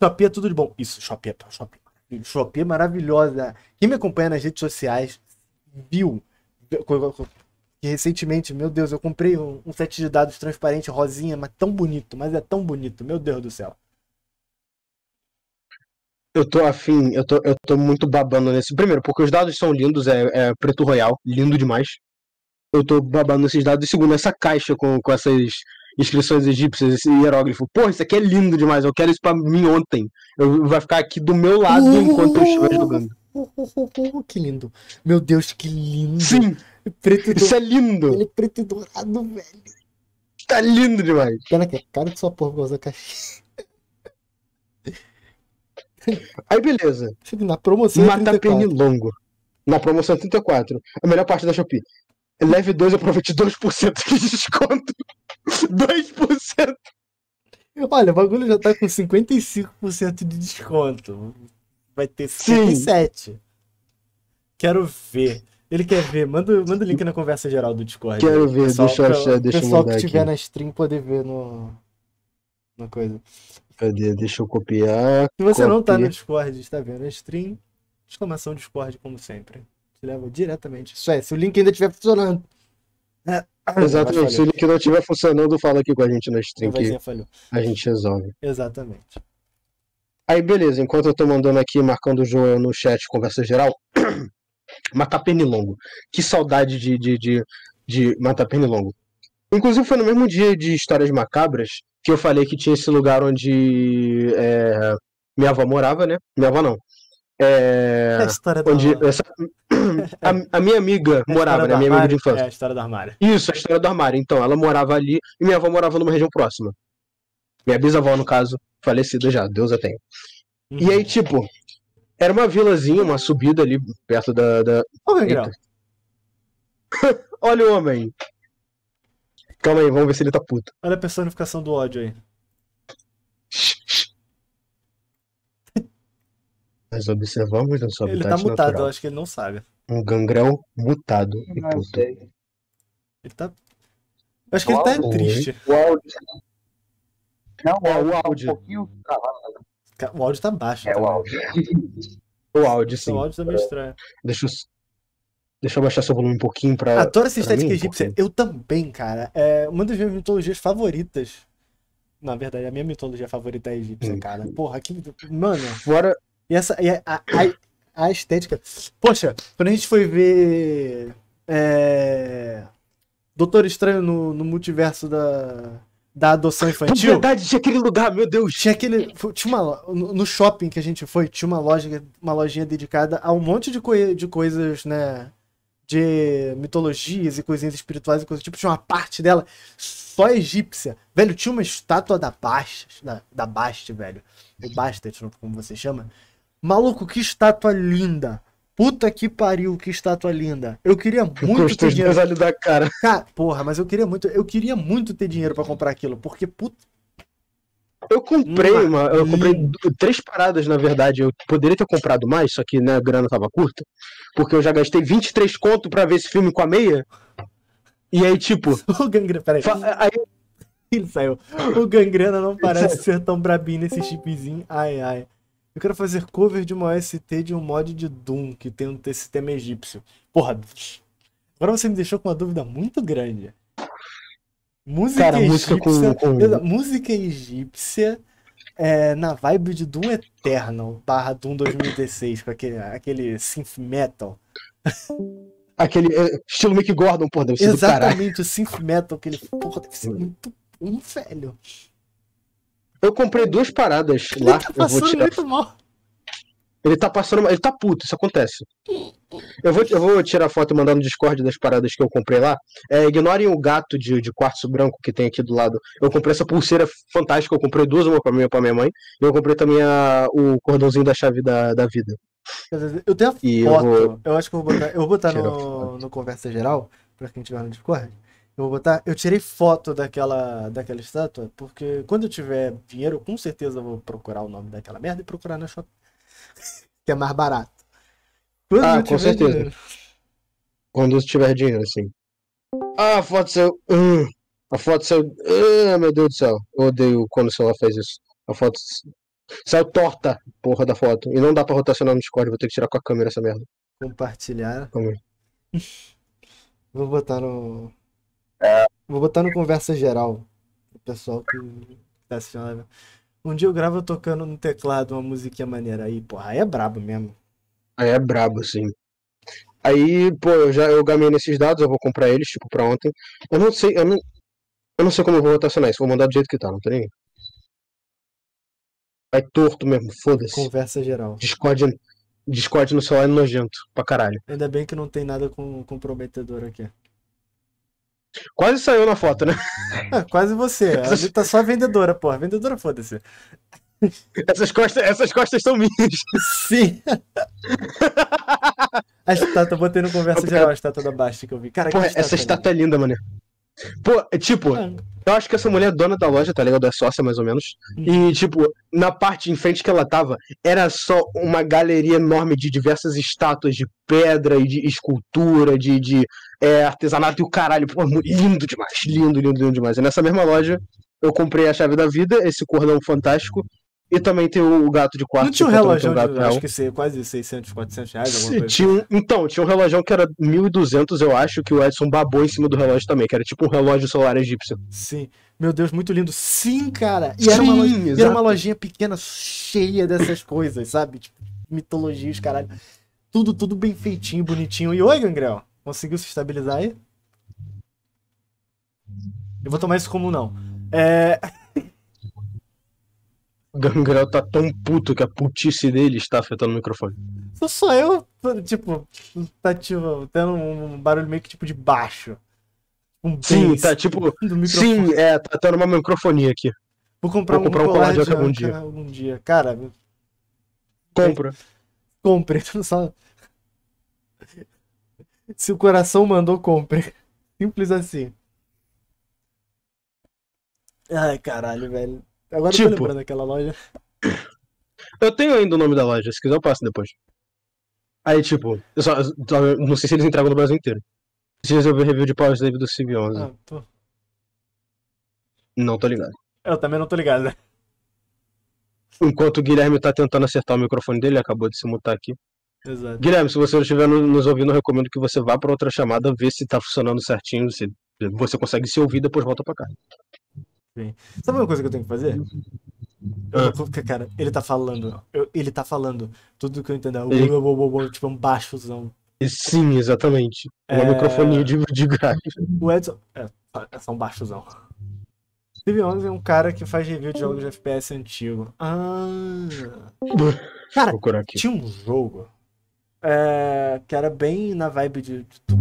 Shopee é tudo de bom. Isso, Shopee é Shopee. Shopee é maravilhosa. Quem me acompanha nas redes sociais viu que recentemente, meu Deus, eu comprei um, um set de dados transparente, rosinha, mas tão bonito, mas é tão bonito, meu Deus do céu. Eu tô afim, eu tô, eu tô muito babando nesse. Primeiro, porque os dados são lindos, é, é preto royal, lindo demais. Eu tô babando nesses dados. E segundo, essa caixa com, com essas inscrições egípcias, esse hieróglifo. Porra, isso aqui é lindo demais, eu quero isso pra mim ontem. Eu, vai ficar aqui do meu lado uh, enquanto eu estiver jogando. Uh, uh, uh, uh, uh, que lindo. Meu Deus, que lindo. Sim, preto e do... isso é lindo. Ele é preto e dourado, velho. Tá lindo demais. Pena que é cara de sua porra gosta da caixa. Aí beleza. Na promoção mata pernilongo. Na promoção trinta e quatro. A melhor parte da Shopee. Leve dois, aproveite dois por cento de desconto. dois por cento. Olha, o bagulho já tá com cinquenta e cinco por cento de desconto. Vai ter cinquenta e sete por cento. Quero ver. Ele quer ver. Manda, manda o link na conversa geral do Discord. Quero ver. Pessoal, deixa eu achar. Deixa eu mandar aqui. O pessoal que tiver na stream poder ver no... na coisa. Cadê? Deixa eu copiar. Se você copia. Não tá no Discord, está vendo a stream, exclamação Discord, como sempre. Te leva diretamente. Isso é, se o link ainda estiver funcionando. É. Exatamente, se o link não estiver funcionando, fala aqui com a gente na stream que a gente resolve. Exatamente. Aí, beleza, enquanto eu tô mandando aqui, marcando o João no chat, conversa geral, matar pernilongo. Que saudade de, de, de, de matar pernilongo. Inclusive, foi no mesmo dia de Histórias Macabras, que eu falei que tinha esse lugar onde é, minha avó morava, né? Minha avó não. É, é a história onde do essa, a, a minha amiga é morava, né? Minha amiga de infância. É a história do armário. Isso, a história do armário. Então, ela morava ali e minha avó morava numa região próxima. Minha bisavó, no caso, falecida já, Deus a tenha. Uhum. E aí, tipo, era uma vilazinha, uma subida ali perto da... da... Oh, olha o homem. Calma aí, vamos ver se ele tá puto. Olha a personificação do ódio aí. Nós observamos na sua ele tá mutado, natural. Eu acho que ele não sabe. Um gangrel mutado e puto. Sei. Ele tá... Eu acho que ele tá o triste. O áudio... Não, o áudio. O áudio, um pouquinho... o áudio tá baixo. É, tá o áudio. O áudio, sim. O áudio tá meio estranho. Deixa eu... Deixa eu baixar seu volume um pouquinho pra... Adoro essa estética mim, egípcia. Um eu também, cara. É uma das minhas mitologias favoritas. Na verdade, a minha mitologia favorita é a egípcia, hum. cara. Porra, que... Mano... Fora... E essa... E a, a, a estética... Poxa, quando a gente foi ver... É... Doutor Estranho no, no multiverso da... Da adoção infantil... Na verdade, tinha aquele lugar, meu Deus! Tinha aquele... Tinha uma, no shopping que a gente foi, tinha uma, loja, uma lojinha dedicada a um monte de, coi, de coisas, né... de mitologias e coisinhas espirituais e coisas tipo, tinha uma parte dela só egípcia. Velho, tinha uma estátua da Bast, da, da Bast, velho. O Bast, como você chama. Maluco, que estátua linda. Puta que pariu, que estátua linda. Eu queria muito ter dinheiro. Olhos da cara. Cara, porra, mas eu queria muito, eu queria muito ter dinheiro pra comprar aquilo, porque puta... Eu comprei uma, uma eu comprei três paradas, na verdade. Eu poderia ter comprado mais, só que né, a grana tava curta. Porque eu já gastei vinte e três conto pra ver esse filme com a meia. E aí, tipo... O Gangrel, peraí. Aí... Ele saiu. O Gangrena não parece ser tão brabinho nesse chipzinho. Ai, ai. Eu quero fazer cover de uma O S T de um mod de Doom que tem um sistema egípcio. Porra, agora você me deixou com uma dúvida muito grande. Música, cara, egípcia, música, com, com... música egípcia é, na vibe de Doom Eternal barra Doom dois mil e dezesseis, com aquele, aquele synth metal. Aquele é, estilo Mick Gordon, porra, deve ser exatamente o synth metal, aquele porra, deve ser muito bom, velho. Eu comprei duas paradas ele lá. Tá eu vou tirar. Muito mal. Ele tá passando. Ele tá puto, isso acontece. Eu vou, eu vou tirar foto e mandar no Discord das paradas que eu comprei lá. É, ignorem o gato de, de quartzo branco que tem aqui do lado. Eu comprei essa pulseira fantástica, eu comprei duas, uma pra mim e pra minha mãe. E eu comprei também a, o cordãozinho da chave da, da vida. Eu tenho a foto, eu, vou... eu acho que eu vou botar. Eu vou botar no, no Conversa Geral, pra quem tiver no Discord. Eu vou botar. Eu tirei foto daquela, daquela estátua, porque quando eu tiver dinheiro, com certeza eu vou procurar o nome daquela merda e procurar na Shopee, que é mais barato. Quando ah, com certeza. Dinheiro. Quando você tiver dinheiro, sim. Ah, a foto saiu. Uh, a foto saiu. Uh, meu Deus do céu. Eu odeio quando o celular faz isso. A foto saiu torta, porra da foto. E não dá pra rotacionar no Discord, vou ter que tirar com a câmera essa merda. Compartilhar. Vamos. Vou botar no. É. Vou botar no Conversa Geral. O pessoal que tá assistindo. Um dia eu gravo tocando no teclado uma musiquinha maneira aí, porra, aí é brabo mesmo. Aí é brabo, sim. Aí, pô, eu já eu gamei nesses dados, eu vou comprar eles, tipo, pra ontem. Eu não sei, eu não, eu não sei como eu vou rotacionar isso, vou mandar do jeito que tá, não tem nem. Vai torto mesmo, foda-se. Conversa Geral. Discord, Discord no celular é nojento, pra caralho. Ainda bem que não tem nada com comprometedor aqui. Quase saiu na foto, né? Ah, quase você. A gente tá só vendedora, porra. Vendedora, foda-se. Essas costas, essas costas são minhas. Sim. A estátua, botei no Conversa Geral, a estátua da Bast que eu vi. Cara, porra, que essa estátua é linda, mano. Pô, tipo, ah. eu acho que essa mulher é dona da loja, tá ligado? É sócia, mais ou menos. Hum. E, tipo, na parte em frente que ela tava, era só uma galeria enorme de diversas estátuas de pedra e de escultura, de, de é, artesanato e o caralho. Pô, lindo demais, lindo, lindo, lindo demais. E nessa mesma loja, eu comprei a chave da vida, esse cordão fantástico, e também tem o gato de quarto. Não tinha um relógio, acho que sei, quase seiscentos, quatrocentos reais, alguma coisa. Tinha um, então, tinha um relógio que era mil e duzentos, eu acho, que o Edson babou em cima do relógio também, que era tipo um relógio solar egípcio. Sim. Meu Deus, muito lindo. Sim, cara. E era, Sim, uma, loja, era uma lojinha pequena, cheia dessas coisas, sabe? Tipo, mitologias, caralho. Tudo, tudo bem feitinho, bonitinho. E oi, Gangrel. Conseguiu se estabilizar aí? Eu vou tomar isso como não. É... Gangrel tá tão puto que a putice dele está afetando o microfone. Só só eu, tipo, tá tipo, tendo um barulho meio que tipo de baixo. Um sim, tá tipo. Sim, é, tá tendo uma microfonia aqui. Vou comprar, Vou comprar um, um colar de oca algum dia. Algum dia. Cara, compra. Compre. Só... Se o coração mandou, compre. Simples assim. Ai, caralho, velho. Agora tipo, eu tô lembrando daquela loja. Eu tenho ainda o nome da loja, se quiser eu passo depois. Aí, tipo, eu só, eu não sei se eles entregam no Brasil inteiro. Se resolver review de Power Slave do Civvie onze. Ah, tô... Não tô ligado. Eu também não tô ligado, né? Enquanto o Guilherme tá tentando acertar o microfone dele, ele acabou de se mutar aqui. Exato. Guilherme, se você não estiver nos ouvindo, eu recomendo que você vá pra outra chamada, ver se tá funcionando certinho, se você consegue se ouvir, depois volta pra cá. Bem. Sabe uma coisa que eu tenho que fazer? Eu, eu, cara, ele tá falando. Eu, ele tá falando. Tudo que eu entendo. Ele... Tipo, um baixozão. Sim, exatamente. É... Uma microfonia de, de grave. O Edson. É, é só um baixozão. Civvie onze é um cara que faz review de jogos de F P S antigo. Ah. Cara, tinha um jogo é, que era bem na vibe de. de...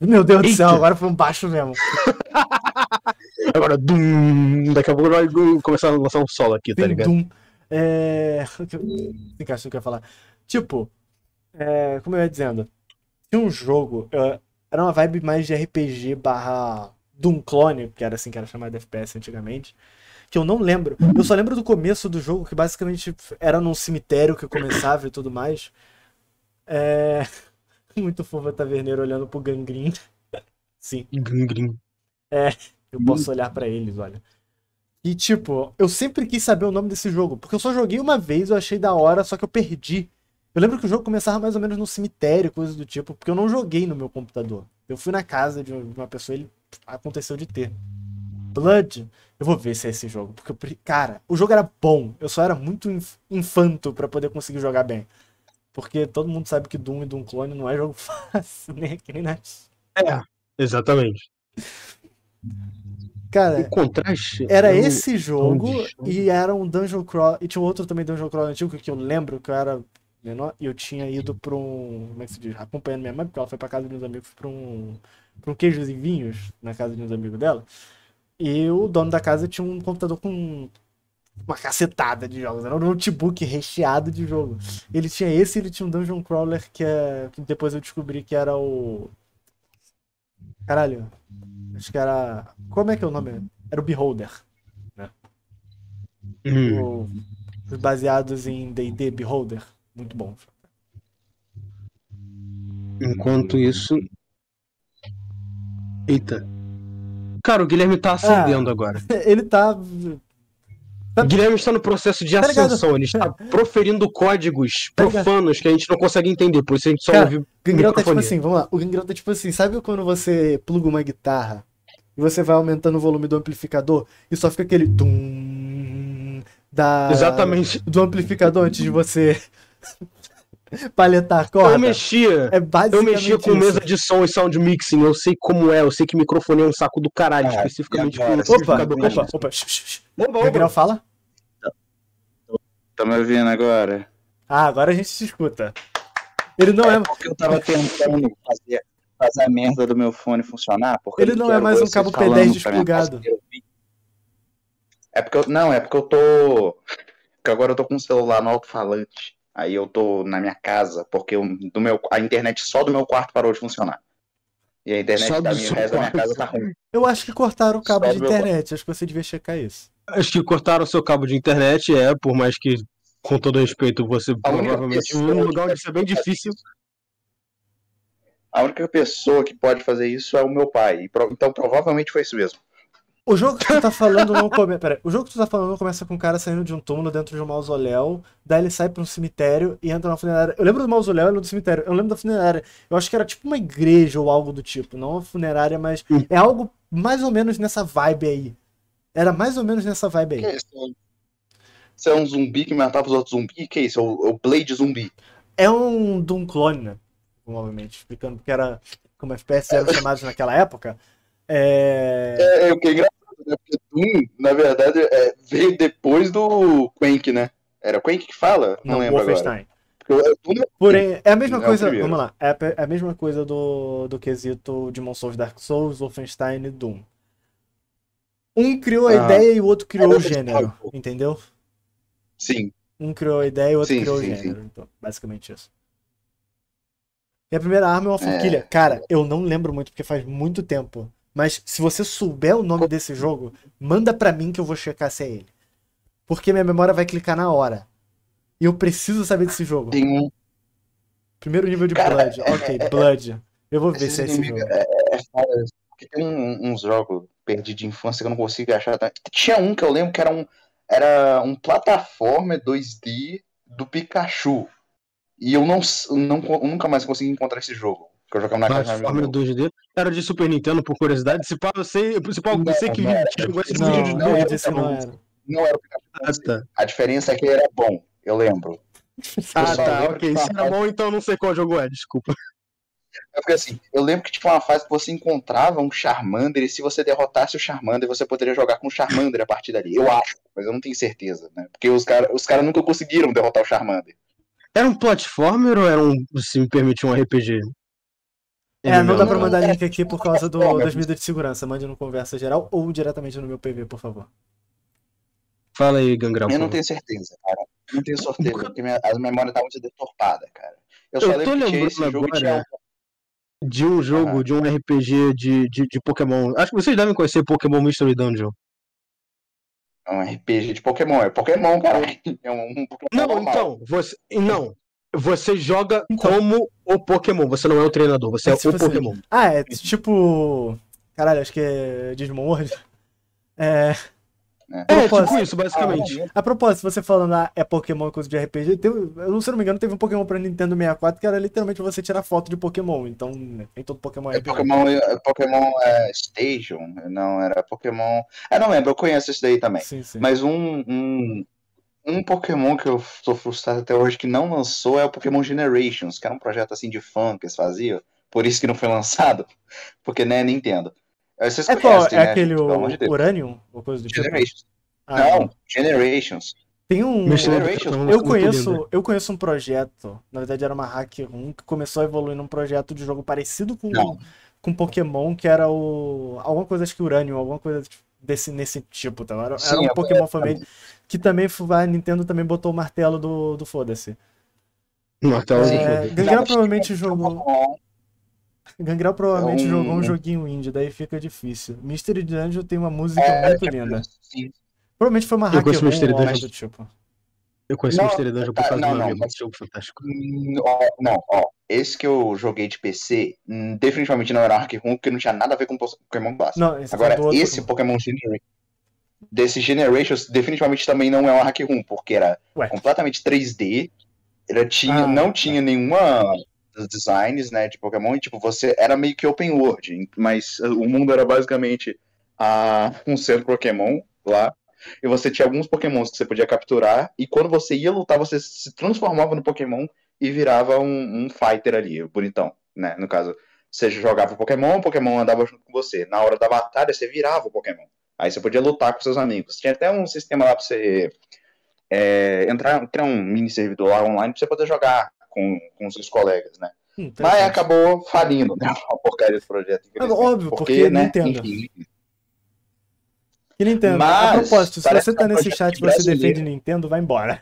Meu Deus Eita. do céu, agora foi um baixo mesmo. Agora, dum, daqui a pouco vai começar a lançar um solo aqui, tá ligado? Dum. É... Cara, não quero falar. Tipo, é... como eu ia dizendo, tinha um jogo, era uma vibe mais de R P G barra Doom Clone, que era assim que era chamado de F P S antigamente, que eu não lembro. Eu só lembro do começo do jogo, que basicamente era num cemitério que começava e tudo mais. É... Muito fofo a Taverneiro olhando pro Gangrel. Sim. Gangrel. É... Eu posso olhar pra eles, olha. E tipo, eu sempre quis saber o nome desse jogo, porque eu só joguei uma vez, eu achei da hora, só que eu perdi. Eu lembro que o jogo começava mais ou menos num cemitério, coisa do tipo, porque eu não joguei no meu computador. Eu fui na casa de uma pessoa e ele aconteceu de ter. Blood, eu vou ver se é esse jogo. Porque, cara, o jogo era bom. Eu só era muito infanto pra poder conseguir jogar bem. Porque todo mundo sabe que Doom e Doom Clone não é jogo fácil, nem aqui, nem na... É, exatamente. Cara, o contraste era do... esse jogo e era um Dungeon Crawl. E tinha outro também Dungeon Crawl antigo que eu lembro que eu era menor e eu tinha ido pra um... Como é que se diz? Acompanhando minha mãe, porque ela foi pra casa de uns amigos pra um... pra um queijos e vinhos na casa de uns amigos dela. E o dono da casa tinha um computador com uma cacetada de jogos. Era um notebook recheado de jogos. Ele tinha esse e ele tinha um Dungeon Crawler que é... que depois eu descobri que era o... Caralho... Acho que era... Como é que é o nome? Era o Beholder, né? Hum. O... Baseados em D e D Beholder. Muito bom. Enquanto isso... Eita. Cara, o Guilherme tá acendendo ah, agora. Ele tá... O Guilherme está no processo de ascensão. Tá, ele está proferindo códigos tá profanos que a gente não consegue entender. Por isso a gente só ouviu. O Gangrel tá tipo assim, vamos lá. O Gangrel tá tipo assim, sabe quando você pluga uma guitarra e você vai aumentando o volume do amplificador e só fica aquele tum da... Exatamente. Do amplificador antes de você paletar a corda? Eu mexia. É eu mexia com isso. Mesa de som e sound mixing. Eu sei como é. Eu sei que microfone é um saco do caralho. Ah, especificamente com o amplificador. Opa, opa, opa. O Gangrel fala? Tá me ouvindo agora? Ah, agora a gente se escuta. Ele não é... é... porque eu tava tentando fazer, fazer a merda do meu fone funcionar. Porque ele não é mais um cabo P dez desplugado. É porque eu... Não, é porque eu tô... Porque agora eu tô com o celular no alto-falante. Aí eu tô na minha casa, porque eu, do meu... a internet só do meu quarto parou de funcionar. E a internet da minha, da minha casa tá ruim. Eu acho que cortaram o cabo só de internet. Acho que você devia checar isso. Acho que cortaram o seu cabo de internet, é, por mais que, com todo respeito, você provavelmente em um lugar onde isso é bem difícil. A única pessoa que pode fazer isso é o meu pai, então provavelmente foi isso mesmo. O jogo que tu tá falando não começa... Pera aí. O jogo que tu tá falando não começa com um cara saindo de um túmulo dentro de um mausoléu, daí ele sai pra um cemitério e entra na funerária. Eu lembro do mausoléu e não do cemitério, eu lembro da funerária. Eu acho que era tipo uma igreja ou algo do tipo, não uma funerária, mas é algo mais ou menos nessa vibe aí. Era mais ou menos nessa vibe aí. Que é isso? Você é um zumbi que matava os outros zumbis? Que é isso? É o, o Blade zumbi. É um Doom clone, né? Provavelmente. Explicando porque era como F P S eram chamados naquela época. É... É, é o que é engraçado, né? Porque Doom, na verdade, é, veio depois do Quake, né? Era o Quake que fala? Não, não lembro Wolfenstein. Agora. Porque, é, porém, é a mesma é coisa... Vamos lá. É a, é a mesma coisa do, do quesito Demon Souls, Dark Souls, Wolfenstein e Doom. Um criou a ah, ideia e o outro criou o gênero, entendeu? Sim. Um criou a ideia e o outro sim, criou sim, o gênero. Sim. Então, basicamente isso. E a primeira arma é uma forquilha. É. Cara, eu não lembro muito porque faz muito tempo. Mas se você souber o nome desse jogo, manda pra mim que eu vou checar se é ele. Porque minha memória vai clicar na hora. E eu preciso saber desse jogo. Sim. Primeiro nível de cara, Blood. É, ok, é, Blood. Eu vou ver se é esse jogo. É, é, tem uns jogos... perdi de infância, que eu não consigo achar. Tinha um que eu lembro que era um era um plataforma dois D do Pikachu. E eu não, não nunca mais consegui encontrar esse jogo. Que eu jogava na plataforma dois D? Era de Super Nintendo, por curiosidade. Se pá, eu sei, se pá, eu não, sei que não era, chegou esse não, vídeo de não, dois D, era, não, era. Não era o Pikachu. Ah, tá. A diferença é que ele era bom, eu lembro. Ah, eu tá, lembro ok. Se era bom, então eu não sei qual jogo é, desculpa. É porque assim, eu lembro que tinha uma fase que você encontrava um Charmander e se você derrotasse o Charmander, você poderia jogar com o Charmander a partir dali. Eu acho, mas eu não tenho certeza, né? Porque os caras os cara nunca conseguiram derrotar o Charmander. Era um platformer ou era um, se me permitir, um R P G? É, não, não dá pra mandar link aqui por causa do, das medidas de segurança. Mande no Conversa Geral ou diretamente no meu P V, por favor. Fala aí, Gangrel. Eu não tenho certeza, cara. Não tenho certeza, porque minha, a memória tá muito deturpada, cara. Eu só eu lembro tô que lembrando esse jogo agora... tinha... de um jogo, ah, de um R P G de, de, de Pokémon. Acho que vocês devem conhecer Pokémon Mystery Dungeon. Um R P G de Pokémon, é Pokémon, cara. É um Pokémon não, normal. Então, você, não. Você joga então, como o Pokémon. Você não é o treinador, você é, é o você... Pokémon. Ah, é tipo... Caralho, acho que é Digimon World. É... né? É, tipo isso, basicamente. A propósito, você falando, ah, é Pokémon coisa de R P G, teve, eu, se não me engano, teve um Pokémon pra Nintendo sessenta e quatro que era literalmente você tirar foto de Pokémon, então nem todo Pokémon é... é Pokémon, Pokémon é, Station, não, era Pokémon... Ah, não lembro, eu conheço esse daí também. Sim, sim. Mas um... um... Um Pokémon que eu tô frustrado até hoje que não lançou é o Pokémon Generations, que era um projeto assim de fã que eles faziam, por isso que não foi lançado, porque né, Nintendo. Vocês é conhecem, qual? É né, aquele gente, o... Uranium? Ou coisa do Generations. Tipo? Ah, não, não, Generations. Tem um... Generations. Eu conheço, eu conheço um projeto, na verdade era uma hack um, que começou a evoluir num projeto de jogo parecido com, com Pokémon, que era o... alguma coisa, acho que Uranium, alguma coisa tipo... Desse, nesse tipo, tá? Era, Sim, era um Pokémon família que também a Nintendo também botou o martelo do, do foda-se. Martelo do foda-se. Gangrel provavelmente jogou. Gangrel provavelmente um... jogou um joguinho indie, daí fica difícil. Mystery Dungeon tem uma música é, muito linda. Sim. Provavelmente foi uma hack um do tipo. Eu conheci o Mystery Dungeon por causa do meu amigo, esse jogo fantástico. Não, ó, esse que eu joguei de P C, definitivamente não era um Arc um, porque não tinha nada a ver com Pokémon Bast. Agora, esse Pokémon Generations, desse Generations, definitivamente também não é um Arc um, porque era Ué. completamente três D, ele tinha, ah, não tinha nenhuma dos designs, né, de Pokémon, e tipo, você era meio que open world, mas o mundo era basicamente a, um centro Pokémon lá. E você tinha alguns Pokémons que você podia capturar, e quando você ia lutar, você se transformava no Pokémon e virava um, um fighter ali, bonitão, né? No caso, você jogava o Pokémon, o Pokémon andava junto com você. Na hora da batalha, você virava o Pokémon. Aí você podia lutar com seus amigos. Tinha até um sistema lá pra você é, entrar, criar um mini servidor lá online pra você poder jogar com, com seus colegas, né? Mas acabou falindo, né? Uma porcaria do projeto. Óbvio, porque, porque né? Nintendo. Enfim, E Nintendo, mas, a propósito, se você tá nesse chat e você defende Nintendo, vai embora.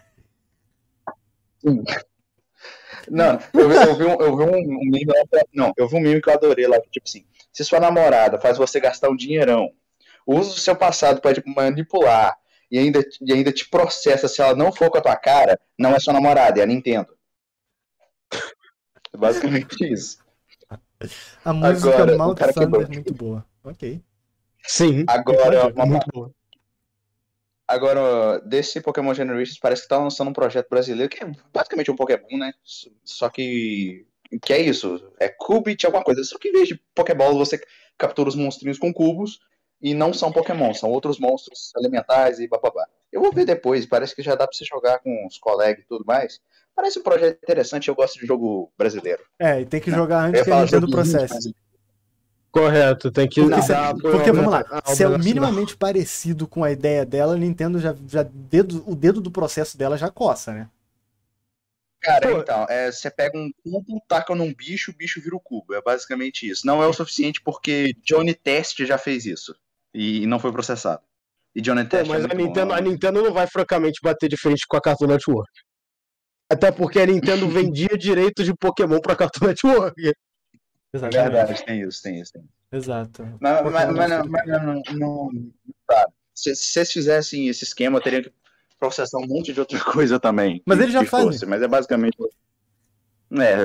Não, eu vi, eu vi, um, eu vi um, um meme lá, não, eu vi um meme que eu adorei lá, tipo assim, se sua namorada faz você gastar um dinheirão, usa o seu passado pra tipo, manipular e ainda, e ainda te processa se ela não for com a tua cara, não é sua namorada, é a Nintendo. É basicamente isso. A música Agora, Mount Thunder é muito boa, ok. Sim. Agora, uma... muito boa. Agora, desse Pokémon Generations parece que tá lançando um projeto brasileiro que é basicamente um Pokémon, né? Só que... que é isso? É Cubit, alguma coisa. Só que em vez de Pokébola, você captura os monstrinhos com cubos e não são Pokémon, são outros monstros elementais e bababá. Eu vou ver depois, parece que já dá pra você jogar com os colegas e tudo mais. Parece um projeto interessante, eu gosto de jogo brasileiro. É, e tem que jogar antes que a gente do processo. Correto, tem que porque, usar... Se, porque, vamos lá, se é minimamente não. parecido com a ideia dela, a Nintendo já... já dedo, o dedo do processo dela já coça, né? Cara, Pô. então, é, você pega um cubo, taca num bicho, o bicho vira o cubo. É basicamente isso. Não é o suficiente porque Johnny Test já fez isso. E não foi processado. E Johnny Test... Pô, mas é a, Nintendo, a Nintendo não vai, francamente, bater de frente com a Cartoon Network. Até porque a Nintendo vendia direitos de Pokémon pra Cartoon Network. Exatamente. Verdade, tem isso, tem isso. Tem isso. Exato. Mas, mas, mas, não, mas não, não, tá. Se, se vocês fizessem esse esquema, eu teria que processar um monte de outra coisa também. Mas eles já fazem. Mas é basicamente... É,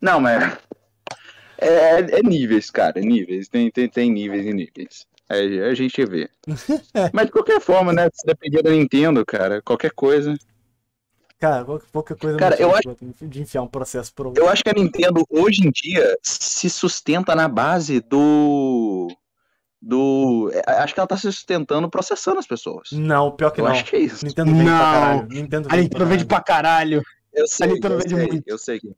não, mas... É, é, é níveis, cara, é níveis. Tem, tem, tem níveis e níveis. Aí a gente vê. Mas de qualquer forma, né? Se depender da Nintendo, cara, qualquer coisa... Cara, qualquer coisa cara, eu acho... de enfiar um processo por... Eu acho que a Nintendo, hoje em dia, se sustenta na base do... do... Acho que ela tá se sustentando processando as pessoas. Não, pior que eu não. Eu acho que é isso. Nintendo vende pra caralho. Nintendo vende, a Nintendo vende pra caralho. Eu sei, a Nintendo eu vende sei, muito. Eu sei que...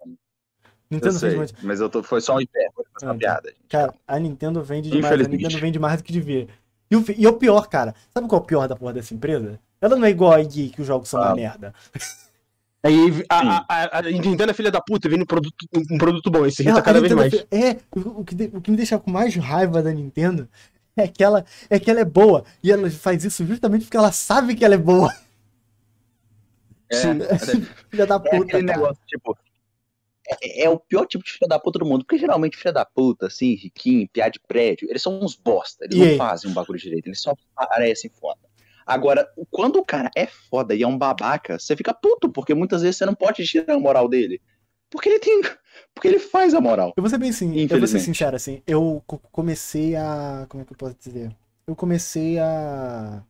Nintendo eu sei, vende muito. Mas eu tô... foi só um hipérbole, foi uma piada. Cara, a Nintendo vende demais. A Nintendo vende mais do que devia. E o, e o pior, cara, sabe qual é o pior da porra dessa empresa? Ela não é igual a E A, que os jogos são ah. uma merda. Aí a, a, a Nintendo é filha da puta, vem um produto, um produto bom, esse irrita cada vez mais. É, o que, o que me deixa com mais raiva da Nintendo é que, ela, é que ela é boa, e ela faz isso justamente porque ela sabe que ela é boa. É, filha da puta, é negócio, tipo, é, é o pior tipo de filha da puta do mundo, porque geralmente filha da puta, assim, riquinho, piada de prédio, eles são uns bosta, eles e não é? fazem um bagulho direito, eles só parecem foda. Agora, quando o cara é foda e é um babaca, você fica puto, porque muitas vezes você não pode tirar a moral dele. Porque ele tem... Porque ele faz a moral. Eu vou ser bem sim, eu vou ser sincero, assim. Eu comecei a... Como é que eu posso dizer? Eu comecei a...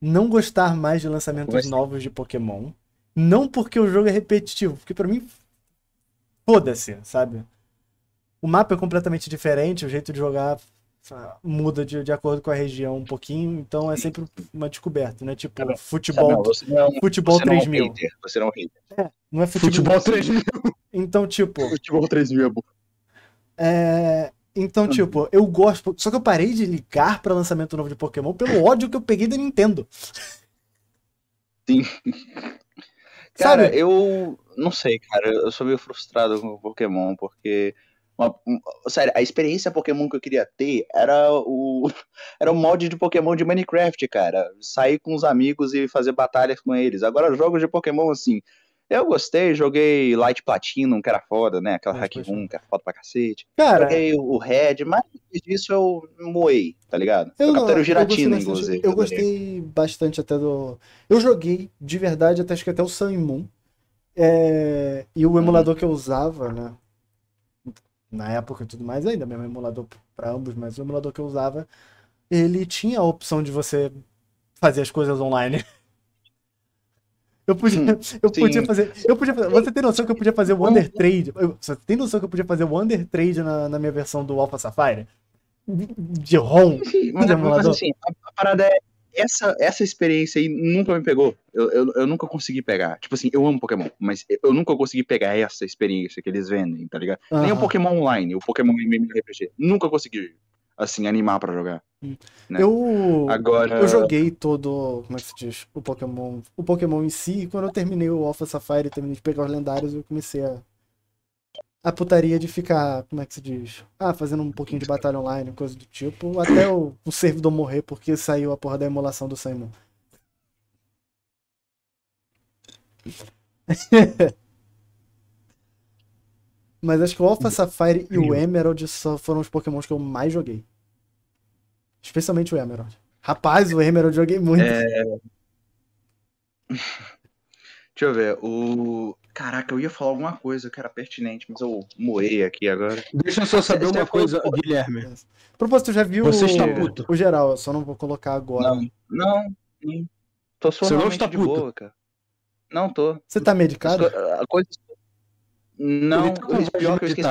não gostar mais de lançamentos Mas... novos de Pokémon. Não porque o jogo é repetitivo, porque pra mim, foda-se, sabe? O mapa é completamente diferente, o jeito de jogar muda de, de acordo com a região um pouquinho, então é sempre uma descoberta, né? Tipo, não, futebol, não, você não, futebol você três mil. Não é um hater, você não é um hater. É, não é futebol, futebol três mil. Então, tipo... Futebol três mil é... Então, hum. tipo, eu gosto... Só que eu parei de ligar pra lançamento novo de Pokémon pelo ódio que eu peguei da Nintendo. Sim. Cara, sabe? Eu não sei, cara. Eu sou meio frustrado com o Pokémon, porque... Uma, uma, sério, a experiência Pokémon que eu queria ter era o, era o mod de Pokémon de Minecraft, cara. Sair com os amigos e fazer batalhas com eles. Agora, jogos de Pokémon, assim... Eu gostei, joguei Light Platinum, que era foda, né? Aquela Hack um, que era foda pra cacete. Cara, joguei o Red, mas disso eu moei, tá ligado? Eu, eu captei o Giratina, inclusive. Eu gostei bastante até do... Eu joguei, de verdade, até acho que até o Sun e Moon. É... E o emulador hum. que eu usava, né? Na época e tudo mais, ainda mesmo emulador pra ambos, mas o emulador que eu usava, ele tinha a opção de você fazer as coisas online. Eu podia, eu podia fazer. Eu podia fazer. Você tem noção que eu podia fazer o Wonder Trade? Eu, você tem noção que eu podia fazer o Wonder Trade na, na minha versão do Alpha Sapphire? De ROM? Mas, mas assim, a parada é. Essa, essa experiência aí nunca me pegou. Eu, eu, eu nunca consegui pegar. Tipo assim, eu amo Pokémon, mas eu nunca consegui pegar essa experiência que eles vendem, tá ligado? Uhum. Nem o Pokémon Online, o Pokémon M M O R P G. Nunca consegui, assim, animar pra jogar. Né? Eu... Agora... eu joguei todo, como é que se diz, o Pokémon, o Pokémon em si, e quando eu terminei o Alpha Sapphire, terminei de pegar os lendários, eu comecei a, a putaria de ficar, como é que se diz, ah, fazendo um pouquinho de batalha online, coisa do tipo, até o, o servidor morrer porque saiu a porra da emulação do Simon. Mas acho que o Alpha Sapphire e o Emerald só foram os Pokémons que eu mais joguei. Especialmente o Emerald. Rapaz, o Emerald eu joguei muito. É... Deixa eu ver. O... Caraca, eu ia falar alguma coisa que era pertinente, mas eu moei aqui agora. Deixa eu só saber Você uma coisa, coisa, Guilherme. É. Propósito, já viu Você o... está puto. O geral, eu só não vou colocar agora. Não, não. não. Tô só Você não está de puto. Boa, cara. Não tô. Você tá medicado? A coisa... Não, tá coisa pior que eu esqueci.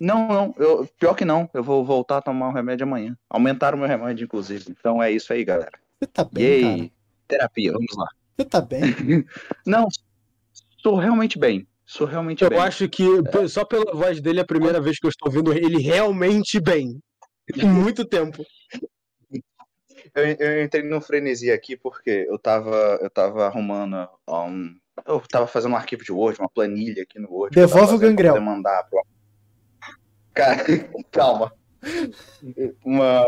Não, não, eu, pior que não. Eu vou voltar a tomar o remédio amanhã. Aumentaram o meu remédio, inclusive. Então é isso aí, galera. Você tá bem, e aí, cara? Terapia, vamos lá. Você tá bem? Não, estou realmente bem. Estou realmente eu bem. Eu acho que, é. só pela voz dele, é a primeira vez que eu estou ouvindo ele realmente bem. Em muito tempo. Eu, eu entrei num frenesi aqui porque eu tava, eu tava arrumando... Um, eu tava fazendo um arquivo de Word, uma planilha aqui no Word. Devolve o Gangrel. Pra mandar pro... Cara, calma. Uma,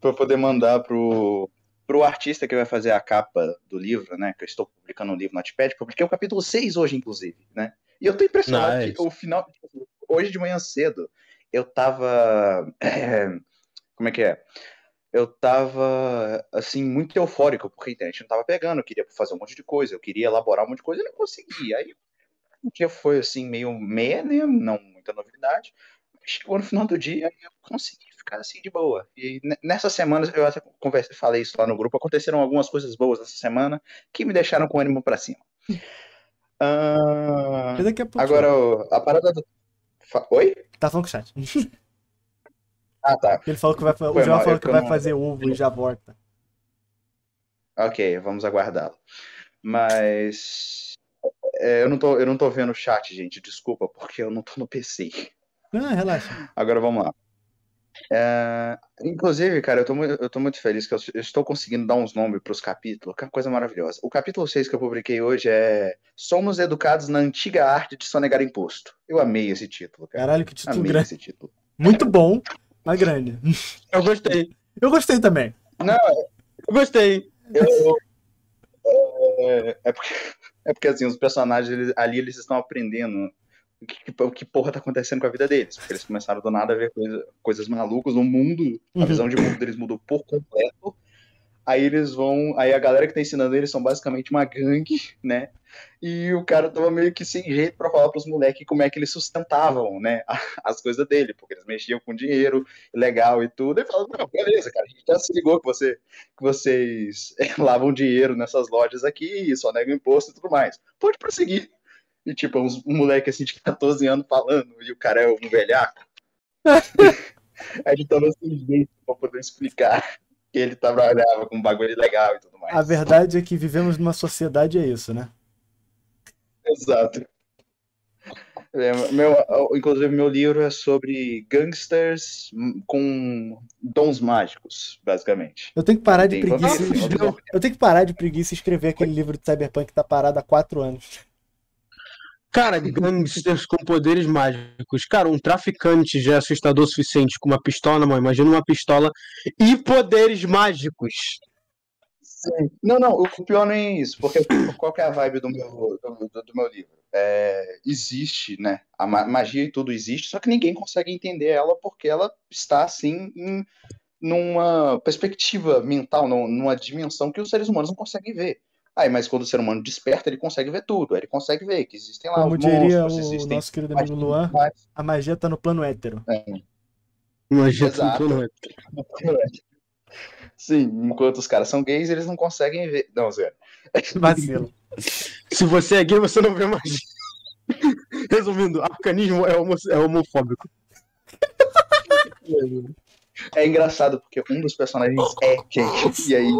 pra eu poder mandar pro, pro artista que vai fazer a capa do livro, né? Que eu estou publicando um livro no Notepad. Publiquei o capítulo seis hoje, inclusive, né? E eu tô impressionado nice. que o final... Hoje de manhã cedo, eu tava... É, como é que é? Eu tava, assim, muito eufórico, porque a internet não tava pegando, eu queria fazer um monte de coisa, eu queria elaborar um monte de coisa e não conseguia. Aí o dia foi, assim, meio meia, né? Não muita novidade. Chegou no final do dia e eu consegui ficar assim de boa. E nessa semana, eu até conversei, falei isso lá no grupo, aconteceram algumas coisas boas nessa semana que me deixaram com o ânimo pra cima. Uh... Agora, a parada do... Oi? Tá falando com o chat. Ah, tá. Ele falou que vai, o João falou que vai fazer ovo e já volta. Ok, vamos aguardá-lo. Mas... É, eu, não tô, eu não tô vendo o chat, gente. Desculpa, porque eu não tô no P C. Ah, relaxa. Agora vamos lá. É, inclusive, cara, eu tô, muito, eu tô muito feliz que eu, eu estou conseguindo dar uns nomes pros capítulos, que é uma coisa maravilhosa. O capítulo seis que eu publiquei hoje é Somos Educados na Antiga Arte de Sonegar Imposto. Eu amei esse título, cara. Caralho, que título amei grande. Esse título. Muito bom, mas grande. Eu gostei. Eu gostei também. Não, eu gostei. Eu, é, é, porque, é porque, assim, os personagens eles, ali eles estão aprendendo... O que, que, que porra tá acontecendo com a vida deles? Porque eles começaram do nada a ver coisa, coisas malucas no mundo, a visão de mundo deles mudou por completo. Aí eles vão, aí a galera que tá ensinando eles são basicamente uma gangue, né? E o cara tava meio que sem jeito pra falar pros moleques como é que eles sustentavam, né, as coisas dele, porque eles mexiam com dinheiro legal e tudo, e falou, não, beleza, cara, a gente já se ligou que, você, que vocês lavam dinheiro nessas lojas aqui, só negam imposto e tudo mais, pode prosseguir. E tipo, uns, um moleque assim de quatorze anos falando, e o cara é um velhaco. A gente tava sem jeito pra poder explicar que ele trabalhava com bagulho legal e tudo mais. A verdade é que vivemos numa sociedade, é isso, né? Exato. É, meu, inclusive, meu livro é sobre gangsters com dons mágicos, basicamente. Eu tenho que parar de preguiça. Não, eu tenho que parar de preguiça e escrever aquele livro de Cyberpunk que tá parado há quatro anos. Cara, gangsters com poderes mágicos. Cara, um traficante já é assustador o suficiente com uma pistola, mano. Imagina uma pistola e poderes mágicos. Sim. Não, não, o pior não é isso, porque qual que é a vibe do meu, do, do meu livro? É, existe, né, a magia e tudo existe, só que ninguém consegue entender ela porque ela está, assim, em, numa perspectiva mental, numa dimensão que os seres humanos não conseguem ver. Aí, mas quando o ser humano desperta, ele consegue ver tudo, ele consegue ver que existem lá Como os diria monstros, o existem... nosso querido amigo Luan, a magia tá no plano hétero. É. Magia Exato. Tá no plano hétero. Sim, enquanto os caras são gays, eles não conseguem ver. Não, Zé. Vacilo. Se você é gay, você não vê magia. Resumindo, arcanismo é, homo é homofóbico. É engraçado, porque um dos personagens é gay. E aí,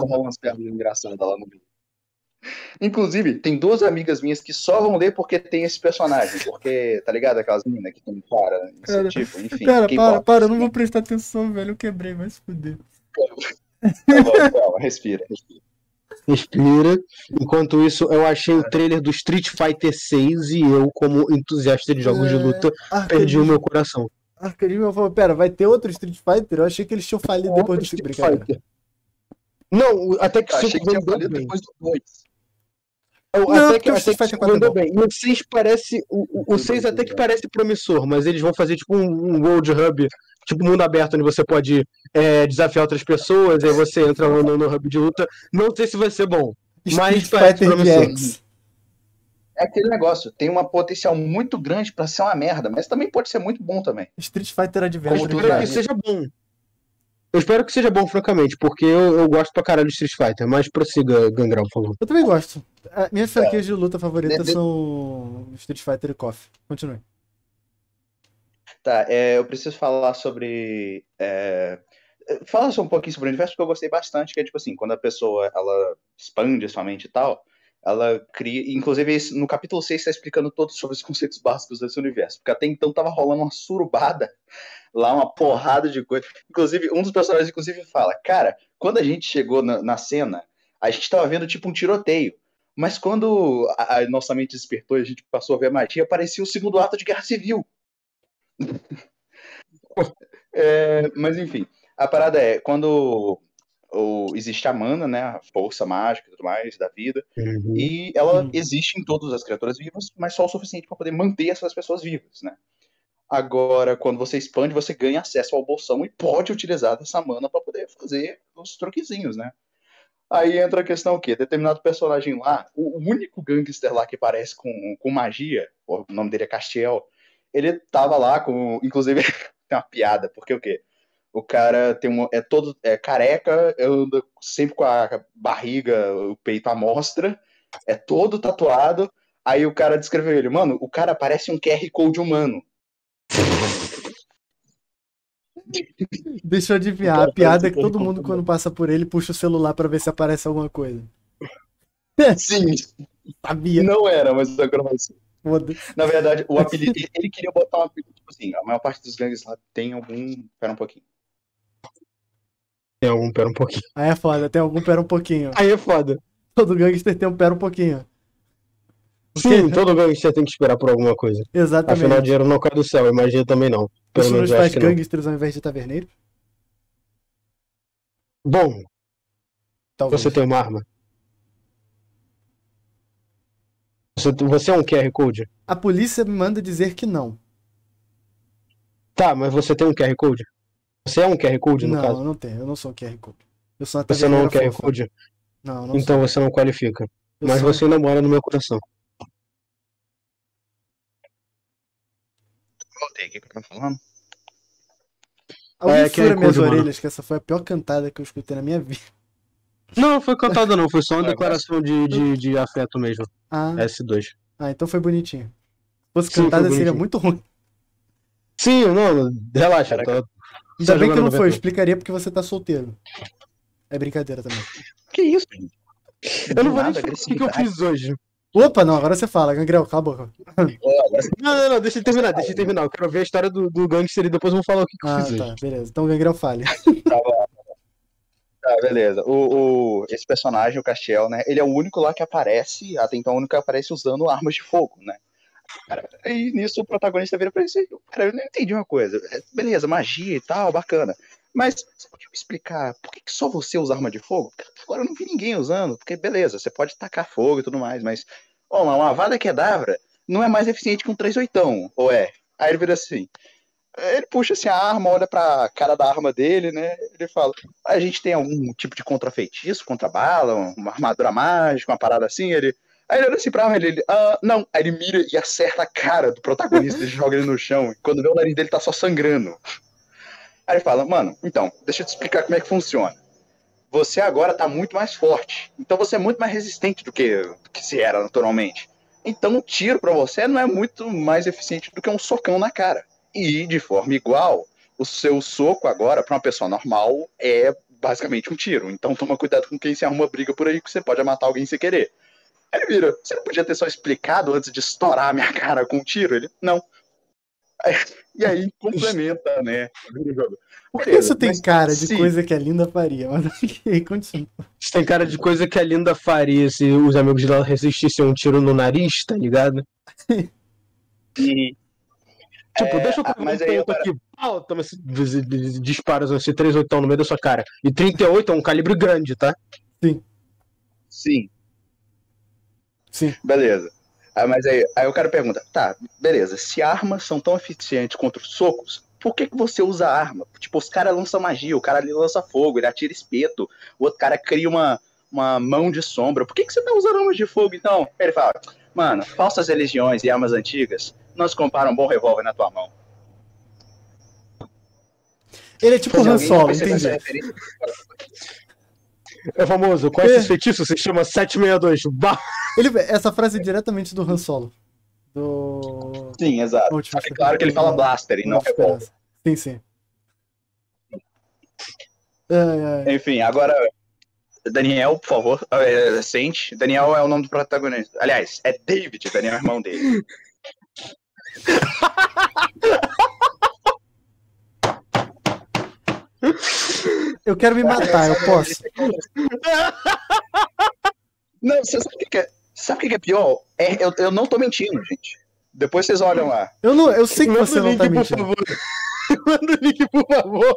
rola umas pernas engraçadas lá no meio. Inclusive, tem duas amigas minhas que só vão ler porque tem esse personagem. Porque, tá ligado? Aquelas meninas que tem para, cara, tipo, enfim. Cara, para, bota, para, assim. Não vou prestar atenção, velho. Eu quebrei, vai se fuder. Tá bom, calma, respira, respira. Respira. Enquanto isso, eu achei o trailer do Street Fighter seis e eu, como entusiasta de jogos é... de luta, Arcanil. Perdi o meu coração. Arcanil falou: pera, vai ter outro Street Fighter? Eu achei que eles tinham falido outro depois do Street, Street Fighter. Fighter. Não, até que o cinco vendeu bem. Até que o cinco vendeu bem. E o seis parece. O seis até que parece promissor, mas eles vão fazer tipo um, um World Hub, tipo um mundo aberto, onde você pode é, desafiar outras pessoas, aí você entra no, no, no hub de luta. Não sei se vai ser bom, mas parece promissor. É aquele negócio, tem um potencial muito grande pra ser uma merda, mas também pode ser muito bom também. Street Fighter Adventure. Eu espero que seja bom. Eu espero que seja bom, francamente, porque eu, eu gosto pra caralho de Street Fighter, mas prossiga, Gangrel, falou. Eu também gosto. A minha franquias é. de luta favorita de, de... são Street Fighter e K O F. Continue. Tá, é, eu preciso falar sobre... É... Fala só um pouquinho sobre o universo, porque eu gostei bastante, que é tipo assim, quando a pessoa, ela expande a sua mente e tal, ela cria... Inclusive, no capítulo seis tá explicando todo sobre os conceitos básicos desse universo, porque até então tava rolando uma surubada... Lá uma porrada de coisa. Inclusive, um dos personagens, inclusive, fala: cara, quando a gente chegou na, na cena, a gente tava vendo tipo um tiroteio. Mas quando a, a nossa mente despertou e a gente passou a ver a magia, parecia o segundo ato de guerra civil. É, mas enfim, a parada é, quando o, existe a mana, né, a força mágica e tudo mais da vida, uhum. e ela existe em todas as criaturas vivas, mas só o suficiente para poder manter essas pessoas vivas, né? Agora, quando você expande, você ganha acesso ao bolsão e pode utilizar dessa mana pra poder fazer os truquezinhos, né? Aí entra a questão o quê? Determinado personagem lá, o único gangster lá que parece com, com magia, o nome dele é Castiel, ele tava lá com... Inclusive, tem uma piada, porque o quê? O cara tem um, é todo é careca, anda sempre com a barriga, o peito à mostra, é todo tatuado, aí o cara descreveu ele, mano, o cara parece um Q R Code humano. Deixa eu adivinhar, a piada é que todo mundo quando passa por ele puxa o celular pra ver se aparece alguma coisa. Sim. Sabia. Não era, mas agora vai ser. Na verdade, o apelido, ele queria botar um apelido tipo assim, a maior parte dos gangues lá tem algum pera um pouquinho. Tem algum pera um pouquinho. Aí é foda, tem algum pera um pouquinho. Aí é foda. Todo gangster tem um pera um pouquinho. Sim, todo gangster tem que esperar por alguma coisa. Exatamente. Afinal, o dinheiro não cai do céu, imagina também não. Pelo menos faz gangsters ao invés de taverneiro? Bom, talvez. Você tem uma arma. Você, você é um Q R Code? A polícia me manda dizer que não. Tá, mas você tem um Q R Code? Você é um Q R Code, no não, caso? Não, eu não tenho. Eu não sou um Q R Code. Eu sou uma você não é um Q R fofa. Code? Não, não então sou. Você não qualifica. Eu Mas sou... você ainda mora no meu coração. Voltei aqui que eu tava falando. Alguém é, fura minhas orelhas, mano. Que essa foi a pior cantada que eu escutei na minha vida. Não, foi cantada não, foi só uma declaração de, de, de afeto mesmo. Ah. S dois. Ah, então foi bonitinho. Se fosse Sim, cantada seria muito ruim. Sim, não, relaxa. Tá, tá Ainda bem que não foi, eu explicaria porque você tá solteiro. É brincadeira também. Que isso? Eu não, não vou nada, nem o que eu fiz hoje. Opa, não, agora você fala, Gangrel, cala a boca. Não, não, não, deixa ele terminar, deixa ele terminar. Eu quero ver a história do, do gangster e depois vamos falar o que, que ah, eu fiz. Ah, tá, hoje. Beleza. Então o Gangrel fale. Tá, tá, beleza. O, o, esse personagem, o Castiel, né, ele é o único lá que aparece, até então o único que aparece usando armas de fogo, né. Cara, e nisso o protagonista vira pra ele e cara, eu não entendi uma coisa. Beleza, magia e tal, bacana. Mas você podia me explicar por que, que só você usa arma de fogo? Agora eu não vi ninguém usando, porque beleza, você pode tacar fogo e tudo mais, mas ó, uma, uma vada quedavra não é mais eficiente que um três oitão, ou é? Aí ele vira assim, ele puxa assim a arma, olha pra cara da arma dele, né, ele fala, a gente tem algum tipo de contrafeitiço, contrabala, uma armadura mágica, uma parada assim, ele... Aí ele olha assim pra arma, ele, ah, não, aí ele mira e acerta a cara do protagonista, ele joga ele no chão, e quando vê o nariz dele tá só sangrando. Aí ele fala, mano, então, deixa eu te explicar como é que funciona. Você agora tá muito mais forte, então você é muito mais resistente do que, do que se era naturalmente. Então um tiro pra você não é muito mais eficiente do que um socão na cara. E de forma igual, o seu soco agora, pra uma pessoa normal, é basicamente um tiro. Então toma cuidado com quem se arruma briga por aí, que você pode matar alguém sem querer. Aí ele vira, você não podia ter só explicado antes de estourar a minha cara com um tiro? Ele, não. Aí, e aí complementa, né? Beleza, isso tem cara de sim. coisa que a Linda faria, mas continua. Isso tem cara de coisa que a Linda faria se os amigos dela resistissem a um tiro no nariz, tá ligado? E... Tipo, é, deixa eu comer um ponto aqui. Pau, toma esse disparos, esse três oitão no meio da sua cara. E trinta e oito é um calibre grande, tá? Sim. Sim. Sim. Beleza. Aí, mas aí, aí o cara pergunta, tá, beleza, se armas são tão eficientes contra os socos, por que, que você usa arma? Tipo, os caras lançam magia, o cara ali lança fogo, ele atira espeto, o outro cara cria uma, uma mão de sombra, por que, que você tá usando armas de fogo então? Aí ele fala, mano, falsas religiões e armas antigas não se comparam um bom revólver na tua mão. Ele é tipo o Han Solo, entendi. É famoso, com esses feitiços se chama sete seis dois. Bah! Ele, essa frase é diretamente do Han Solo. Do... Sim, exato. Só que claro que ele fala blaster e não revólver. Sim, sim. Ai, ai. Enfim, agora... Daniel, por favor. É, Cente. Daniel é o nome do protagonista. Aliás, é David. Daniel é o irmão dele. Eu quero me matar, eu posso. Não, você sabe o que é, sabe o que é pior? É, eu, eu não tô mentindo, gente. Depois vocês olham lá. Eu, não, eu sei que Manda você não link, tá mentindo. Por favor. Manda o link, por favor.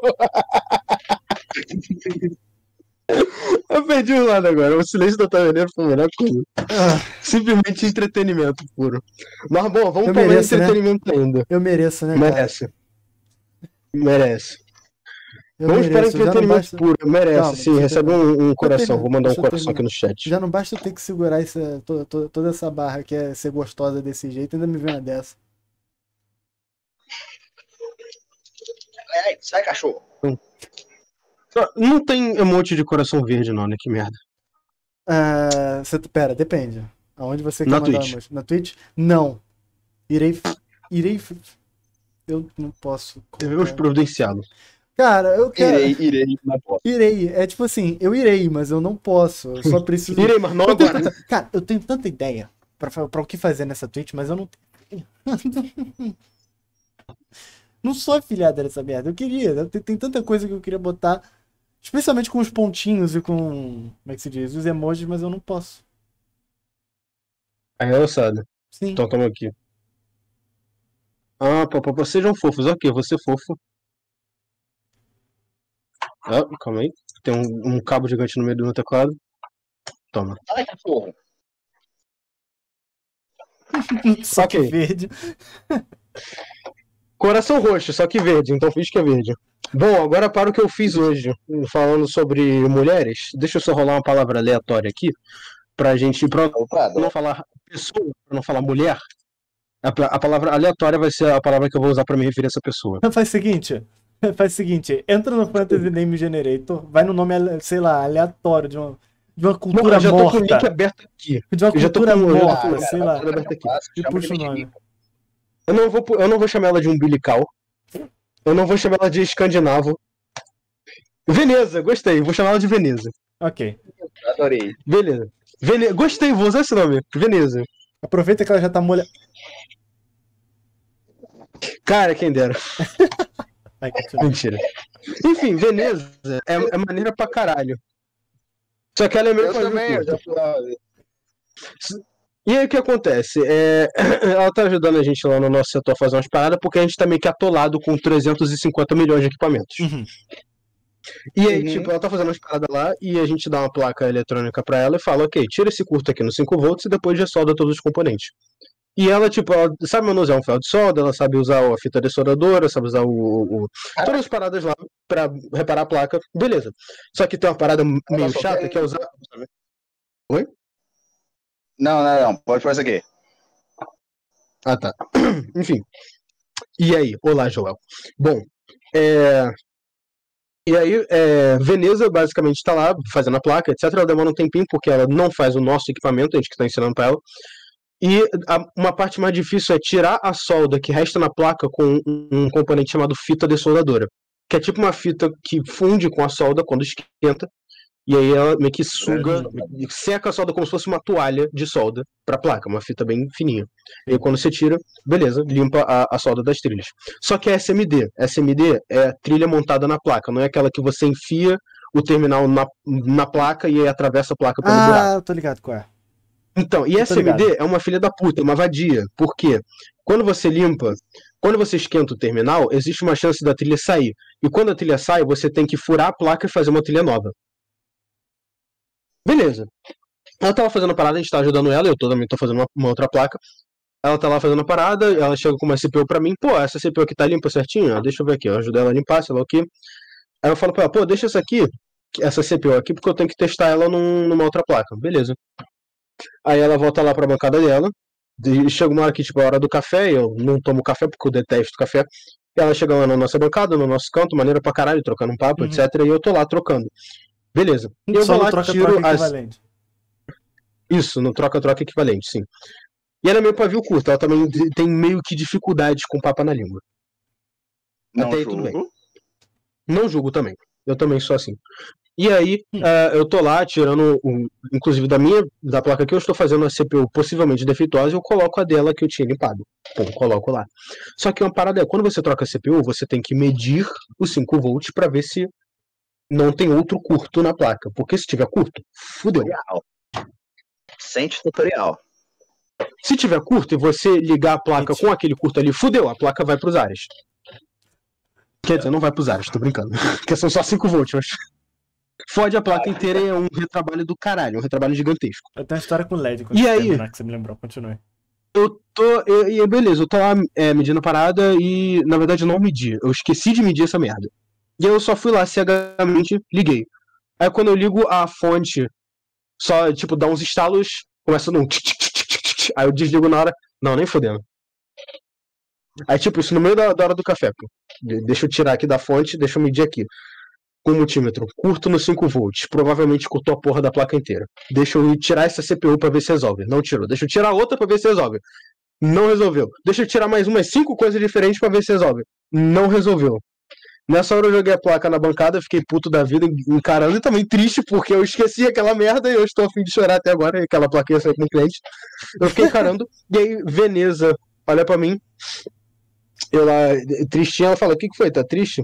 Eu perdi o lado agora. O silêncio do Taverneiro foi a melhor coisa. Ah. Simplesmente entretenimento puro. Mas bom, vamos para o entretenimento né? ainda. Eu mereço, né? Merece. Merece. Eu Vamos mereço, para entretenimento basta... puro, merece, Calma, sim, recebe um, um coração, termino, vou mandar um coração termino. aqui no chat. Já não basta eu ter que segurar essa, toda, toda, toda essa barra que é ser gostosa desse jeito, ainda me vem uma dessa. É, sai cachorro. Não tem emote de coração verde não, né, que merda. Ah, você, pera, depende, aonde você quer Na mandar Twitch. Emote? Na Twitch? Não, irei, irei, eu não posso. Devemos providenciá-lo. Cara, eu quero... Irei, irei, mas posso. Irei, é tipo assim, eu irei, mas eu não posso, eu só preciso... irei, mas não eu agora. Tanta... Cara, eu tenho tanta ideia pra, pra o que fazer nessa Twitch, mas eu não tenho... não sou afiliado dessa merda, eu queria, eu tenho, tem tanta coisa que eu queria botar, especialmente com os pontinhos e com, como é que se diz, os emojis, mas eu não posso. Aí é ossado. Sim. Então toma aqui. Ah, papapá, sejam fofos, ok, você fofo. Ah, calma aí. Tem um, um cabo gigante no meio do meu teclado. Toma. Ai, cachorro. Só que verde. Coração roxo, só que verde. Então finge que é verde. Bom, agora para o que eu fiz hoje, falando sobre mulheres, deixa eu só rolar uma palavra aleatória aqui, pra gente, pra não falar pessoa, pra não falar mulher, a, a palavra aleatória vai ser a palavra que eu vou usar pra me referir a essa pessoa. Faz o seguinte, faz o seguinte, entra no Fantasy Name Generator, vai no nome, sei lá, aleatório de uma, de uma cultura morta. Eu já tô com o link aberto aqui. De uma cultura morta, sei lá, e puxa o nome. Eu não vou, eu não vou chamar ela de umbilical. Eu não vou chamar ela de escandinavo. Veneza, gostei. Vou chamar ela de Veneza. Ok. Adorei. Beleza. Vene... Gostei, vou usar esse nome. Veneza. Aproveita que ela já tá molha... Cara, quem dera. Ai, mentira. Enfim, Veneza é, é maneira pra caralho. Só que ela é meio... Eu também, eu já falei. E aí o que acontece? É... Ela tá ajudando a gente lá no nosso setor a fazer umas paradas, porque a gente tá meio que atolado com trezentos e cinquenta milhões de equipamentos. Uhum. E aí, uhum. tipo, ela tá fazendo umas paradas lá e a gente dá uma placa eletrônica pra ela e fala, ok, tira esse curto aqui no cinco volts e depois já solda todos os componentes. E ela, tipo, ela sabe manusear um ferro de solda, ela sabe usar a fita dessoldadora, sabe usar o... o... Ah. todas as paradas lá pra reparar a placa. Beleza. Só que tem uma parada meio ela chata tem... que é usar... Oi? Não, não, não. Pode fazer isso aqui. Ah, tá. Enfim. E aí? Olá, Joel. Bom, é... E aí, é... Veneza basicamente tá lá fazendo a placa, etcétera. Ela demora um tempinho porque ela não faz o nosso equipamento, a gente que tá ensinando pra ela. E a... uma parte mais difícil é tirar a solda que resta na placa com um componente chamado fita dessoldadora, que é tipo uma fita que funde com a solda quando esquenta. E aí ela meio que suga, seca a solda como se fosse uma toalha de solda pra placa, uma fita bem fininha. E aí quando você tira, beleza, limpa a, a solda das trilhas. Só que a S M D, S M D é a trilha montada na placa, não é aquela que você enfia o terminal na, na placa e aí atravessa a placa pelo ah, buraco. Ah, tô ligado qual é. Então, e S M D é uma filha da puta, uma vadia. Por quê? Quando você limpa, quando você esquenta o terminal, existe uma chance da trilha sair. E quando a trilha sai, você tem que furar a placa e fazer uma trilha nova. Beleza. Ela tá lá fazendo a parada, a gente tá ajudando ela, eu também tô fazendo uma, uma outra placa. Ela tá lá fazendo a parada, ela chega com uma C P U pra mim, pô, essa C P U aqui tá limpa certinho? Ah, deixa eu ver aqui, eu ajudo ela a limpar, sei lá o que. Aí eu falo pra ela, pô, deixa essa aqui, essa C P U aqui, porque eu tenho que testar ela num, numa outra placa. Beleza. Aí ela volta lá pra bancada dela, e chega uma hora que, tipo, a hora do café, eu não tomo café porque eu detesto café. Ela chega lá na nossa bancada, no nosso canto, maneira pra caralho, trocando um papo, uhum. etcétera. E eu tô lá trocando. Beleza. Eu Só vou lá, troca, tiro troca as... Isso, no troca-troca equivalente, sim. E ela é meio pavio curto, ela também tem meio que dificuldade com papa na língua. Não Até julgo. Aí tudo bem. Não julgo também. Eu também sou assim. E aí, hum. uh, eu tô lá tirando, o... inclusive da minha, da placa que eu estou fazendo a C P U possivelmente defeituosa, eu coloco a dela que eu tinha limpado. Então, coloco lá. Só que uma parada é, quando você troca a C P U, você tem que medir os cinco volts pra ver se não tem outro curto na placa, porque se tiver curto, fudeu. Cente tutorial. Se tiver curto e você ligar a placa Cente. com aquele curto ali, fudeu, a placa vai pros ares. Quer dizer, não vai pros ares, tô brincando. Porque são só cinco volts, mas... Fode a placa inteira e é um retrabalho do caralho, um retrabalho gigantesco. Eu tenho uma história com L E D, quando e aí... terminar, que você me lembrou, continue. Eu tô... E beleza, eu tô lá é, medindo a parada e, na verdade, eu não medi. Eu esqueci de medir essa merda. E eu só fui lá cegamente, liguei. Aí quando eu ligo a fonte, só, tipo, dá uns estalos, começa num... Tch, tch, tch, tch, tch, aí eu desligo na hora. Não, nem fodendo. Aí, tipo, isso no meio da, da hora do café, pô. Deixa eu tirar aqui da fonte, deixa eu medir aqui. Com o multímetro, curto no cinco volts. Provavelmente curtou a porra da placa inteira. Deixa eu tirar essa C P U pra ver se resolve. Não tirou. Deixa eu tirar outra pra ver se resolve. Não resolveu. Deixa eu tirar mais umas cinco coisas diferentes pra ver se resolve. Não resolveu. Nessa hora eu joguei a placa na bancada, fiquei puto da vida, encarando, e também triste, porque eu esqueci aquela merda e eu estou a fim de chorar até agora, e aquela plaquinha saiu com o cliente. Eu fiquei encarando, e aí Veneza olha pra mim, eu lá, tristinha, ela fala, o que que foi, tá triste?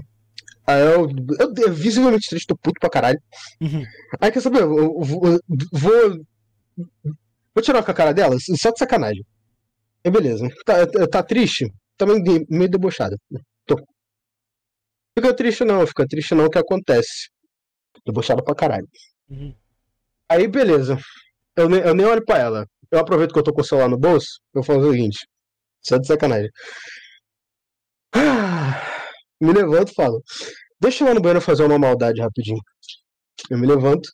Aí eu, eu, eu visivelmente triste, tô puto pra caralho. Uhum. Aí quer saber, eu, eu, eu, eu, vou, vou tirar com a cara dela, só de sacanagem. E beleza, tá, tá triste? Também meio debochada. Tô Fica triste não, fica triste não, o que acontece. Debochado pra caralho. Uhum. Aí, beleza. Eu, ne eu nem olho pra ela. Eu aproveito que eu tô com o celular no bolso, eu falo o seguinte. Só de sacanagem. Ah, me levanto e falo. Deixa eu ir lá no banheiro fazer uma maldade rapidinho. Eu me levanto.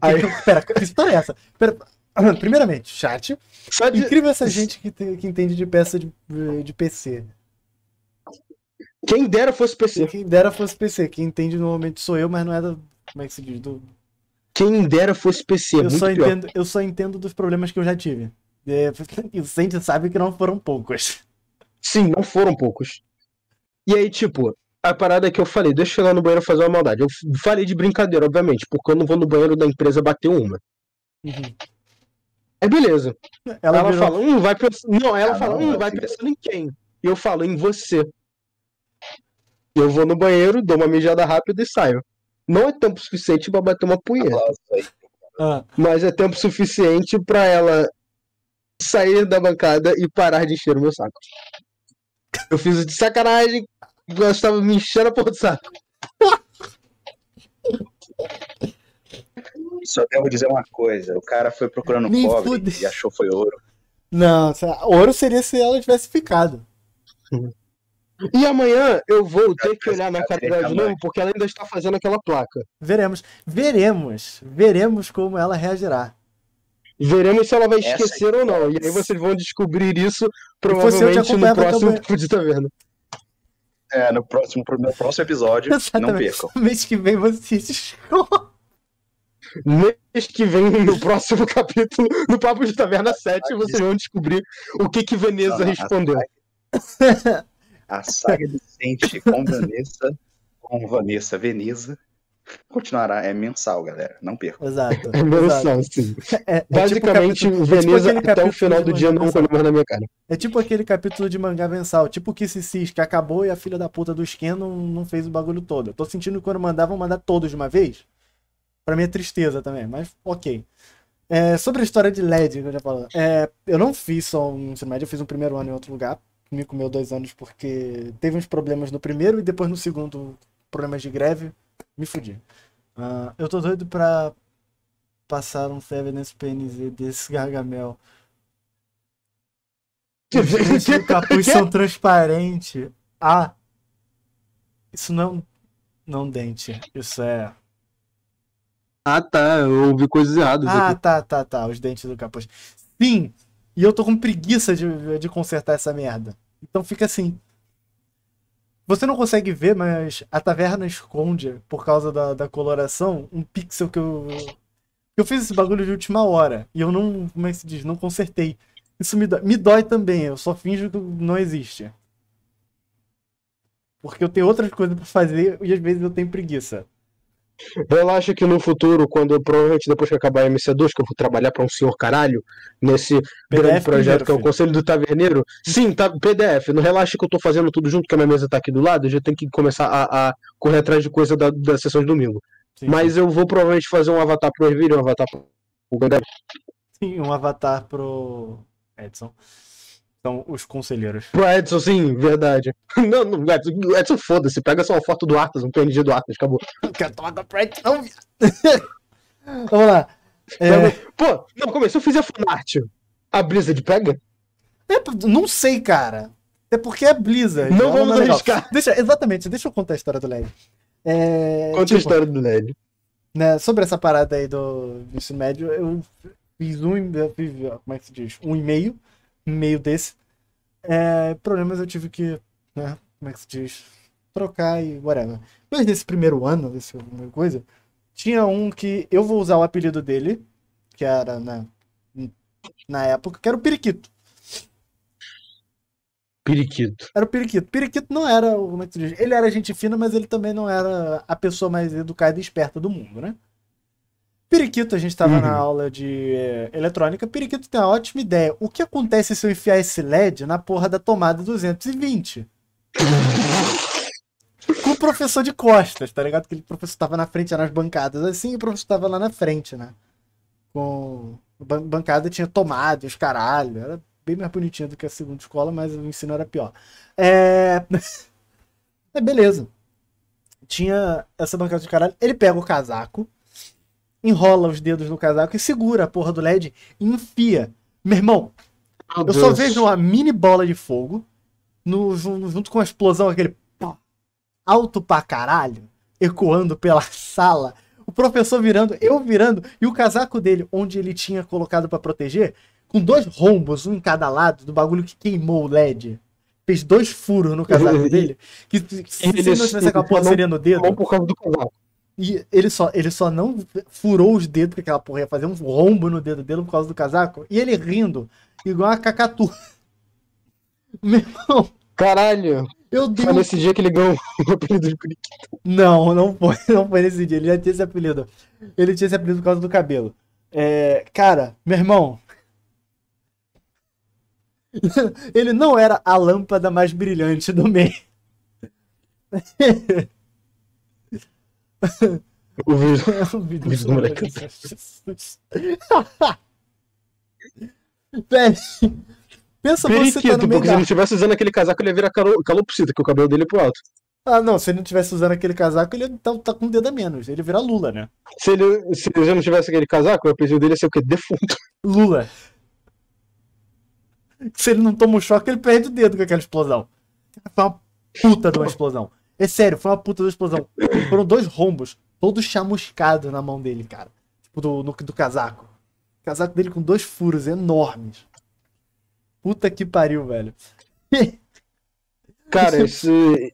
Aí... Pera, que história é essa? Pera... Primeiramente, chat. De... Incrível essa gente que, tem, que entende de peça de, de P C. Quem dera fosse P C. Quem dera fosse P C. Quem entende normalmente sou eu, mas não é do... Como é que se diz? Do... Quem dera fosse P C. Eu, muito só pior. Entendo, eu só entendo dos problemas que eu já tive. É, e o Cente sabe que não foram poucos. Sim, não foram poucos. E aí, tipo... A parada é que eu falei, deixa eu ir lá no banheiro fazer uma maldade. Eu falei de brincadeira, obviamente, porque eu não vou no banheiro da empresa bater uma. Uhum. É beleza. Ela, ela virou... fala, hum, vai pensando... Não, ela ah, fala, não, hum, vai pensando em quem? E eu falo, em você. Eu vou no banheiro, dou uma mijada rápida e saio. Não é tempo suficiente pra bater uma punheta. Ah. Mas é tempo suficiente pra ela sair da bancada e parar de encher o meu saco. Eu fiz de sacanagem... Eu estava me enchendo a porra do saco. Só devo dizer uma coisa. O cara foi procurando me cobre fude. E achou foi ouro. Não, ouro seria se ela tivesse ficado. E amanhã eu vou ter que olhar na catedral de novo, porque ela ainda está fazendo aquela placa. Veremos. Veremos. Veremos como ela reagirá. Veremos se ela vai esquecer ou não. E aí vocês vão descobrir isso provavelmente no próximo Tipo de Taverna. É, no próximo, no próximo episódio, exatamente. Não percam. Mês que vem vocês Mês que vem, no próximo capítulo, no Papo de Taverna sete, vocês vão descobrir o que que Veneza ah, respondeu. A saga, a saga de Cente com Veneza, com Vanessa Veneza, continuará, é mensal, galera, não percam. Exato. É mensal, exato. Sim. É, é basicamente, tipo capítulo, Veneza é tipo até o final do dia não colhe mais na minha cara. É tipo aquele capítulo de mangá mensal, tipo que se Cis, que acabou e a filha da puta do Sken não, não fez o bagulho todo. Eu tô sentindo que quando mandar, vão mandar todos de uma vez. Pra minha tristeza também, mas ok. É, sobre a história de L E D, que eu já falei. É, eu não fiz só um ensino médio, eu fiz um primeiro ano em outro lugar. Me comeu dois anos porque teve uns problemas no primeiro e depois no segundo, problemas de greve. Me fudi. Uh, eu tô doido pra passar um febre nesse P N Z desse Gargamel. Os dentes do capuz são transparentes. Ah! Isso não não dente. Isso é... Ah, tá. Eu ouvi coisas erradas. Ah, aqui. tá, tá, tá. Os dentes do capuz. Sim! E eu tô com preguiça de, de consertar essa merda. Então fica assim. Você não consegue ver, mas a taverna esconde, por causa da, da coloração, um pixel que eu... Eu fiz esse bagulho de última hora. E eu não... Como é que se diz? Não consertei. Isso me dói. Me dói também. Eu só finjo que não existe. Porque eu tenho outras coisas pra fazer e às vezes eu tenho preguiça. Relaxa que no futuro, quando eu provavelmente depois que acabar a M C dois, que eu vou trabalhar pra um senhor caralho, nesse grande projeto que é o Conselho do Taverneiro. Sim, tá, P D F, não relaxa que eu tô fazendo tudo junto, que a minha mesa tá aqui do lado, eu já tenho que começar a, a correr atrás de coisa da, da sessão de domingo. Sim. Mas eu vou provavelmente fazer um avatar pro Ervilha, um avatar pro Gangrel. Sim, um avatar pro Edson. São os conselheiros. Pro Edson, sim, verdade. Não, não Edson, Edson foda-se. Pega só uma foto do Arthas, um P N G do Arthas, acabou. Quer tomar da pra Edson, viado. Vamos lá. É... Pô, não, como é? Se eu fizer fanart, a Blizzard pega? É, não sei, cara. É porque é Blizzard. Não vamos não é arriscar. Deixa, exatamente, deixa eu contar a história do L E D. É, Conta tipo, a história do L E D. Né, sobre essa parada aí do ensino médio, eu fiz um eu fiz, como é que se diz? Um e-mail. meio desse, é, problemas eu tive que, né, como é que se diz, trocar e whatever. Mas nesse primeiro ano, desse alguma coisa, tinha um que eu vou usar o apelido dele, que era, né, na época, que era o Periquito. Periquito. Era o Periquito. Periquito não era, como é que se diz, ele era gente fina, mas ele também não era a pessoa mais educada e esperta do mundo, né? Periquito, a gente tava uhum. na aula de é, eletrônica. Periquito tem uma ótima ideia. O que acontece se eu enfiar esse L E D na porra da tomada duzentos e vinte? Com o professor de costas, tá ligado? Que o professor tava na frente, era nas bancadas assim, e o professor tava lá na frente, né? Com... Ban bancada tinha tomada, os caralho. Era bem mais bonitinho do que a segunda escola, mas o ensino era pior. É... é beleza. Tinha essa bancada de caralho. Ele pega o casaco, enrola os dedos no casaco e segura a porra do L E D e enfia. Meu irmão, oh, eu Deus. só vejo uma mini bola de fogo no, junto com a explosão, aquele pá, alto pra caralho, ecoando pela sala, o professor virando, eu virando, e o casaco dele, onde ele tinha colocado pra proteger, com dois rombos, um em cada lado, do bagulho que queimou o L E D. Fez dois furos no casaco dele, que se ele não tivesse aquela porra seria no dedo... Por causa do casaco. E ele só, ele só não furou os dedos, porque aquela porra ia fazer um rombo no dedo dele por causa do casaco, e ele rindo, igual a cacatu. Meu irmão... Caralho! Eu dei... Foi nesse dia que ele ganhou o apelido de periquito. Não, não foi, não foi nesse dia, ele já tinha esse apelido. Ele tinha esse apelido por causa do cabelo. É, cara, meu irmão... Ele não era a lâmpada mais brilhante do meio. O vídeo, o vídeo, o vídeo do moleque. Pensa periquito, você tá no meio porque da... se ele não estivesse usando aquele casaco, ele ia virar calo... calopsita, que o cabelo dele é pro alto. Ah, não, se ele não estivesse usando aquele casaco, ele tá, tá com um dedo a menos. Ele vira Lula, né? Se ele, se ele já não tivesse aquele casaco, o apelido dele ia ser o quê? Defunto. Lula. Se ele não toma um choque, ele perde o dedo com aquela explosão. Foi uma puta de uma explosão. É sério, foi uma puta de uma explosão. Foram dois rombos, todos chamuscados na mão dele, cara. Tipo, do, no, do casaco. O casaco dele com dois furos enormes. Puta que pariu, velho. Cara, isso,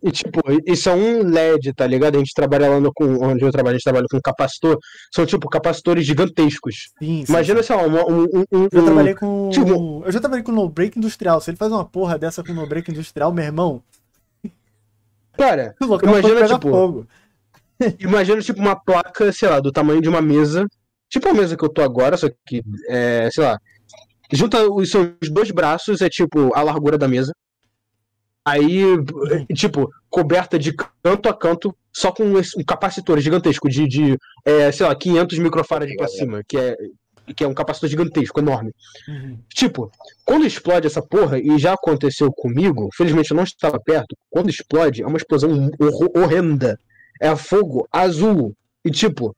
e, tipo, isso é um L E D, tá ligado? A gente trabalha lá no, com, onde eu trabalho, a gente trabalha com capacitor. São, tipo, capacitores gigantescos. Sim, sim, imagina, sim. Sei lá, um... um, um eu, trabalhei com, tipo... eu já trabalhei com no break industrial. Se ele faz uma porra dessa com no break industrial, meu irmão... Cara, imagina, tipo... Fogo. Imagina, tipo, uma placa, sei lá, do tamanho de uma mesa. Tipo a mesa que eu tô agora, só que, é, sei lá... Junta os seus dois braços, é, tipo, a largura da mesa. Aí, tipo, coberta de canto a canto, só com um capacitor gigantesco de, de é, sei lá, quinhentos microfarads pra cima, que é, que é um capacitor gigantesco, enorme. Uhum. Tipo, quando explode essa porra, e já aconteceu comigo, felizmente eu não estava perto, quando explode, é uma explosão horrenda. É fogo azul. E, tipo,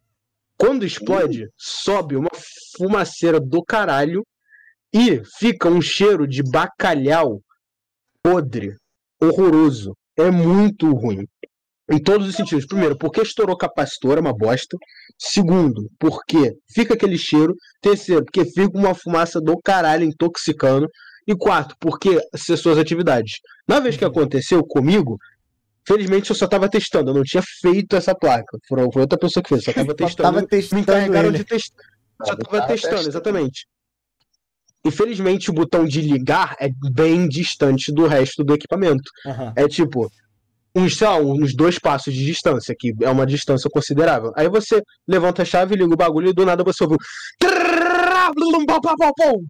quando explode, uhum. sobe uma fumaceira do caralho e fica um cheiro de bacalhau podre. Horroroso. É muito ruim. Em todos os sentidos. Primeiro, porque estourou capacitor, é uma bosta. Segundo, porque fica aquele cheiro. Terceiro, porque fica uma fumaça do caralho intoxicando. E quarto, porque cessou as atividades. Na vez que aconteceu comigo, felizmente eu só tava testando. Eu não tinha feito essa placa. Foi outra pessoa que fez. Só tava testando. Tava testando me encarregaram ele. de testar. Só tava, tava testando, testando, exatamente. Infelizmente, o botão de ligar é bem distante do resto do equipamento. Uhum. É tipo, uns, sei lá, uns dois passos de distância, que é uma distância considerável. Aí você levanta a chave, liga o bagulho e do nada você ouve um...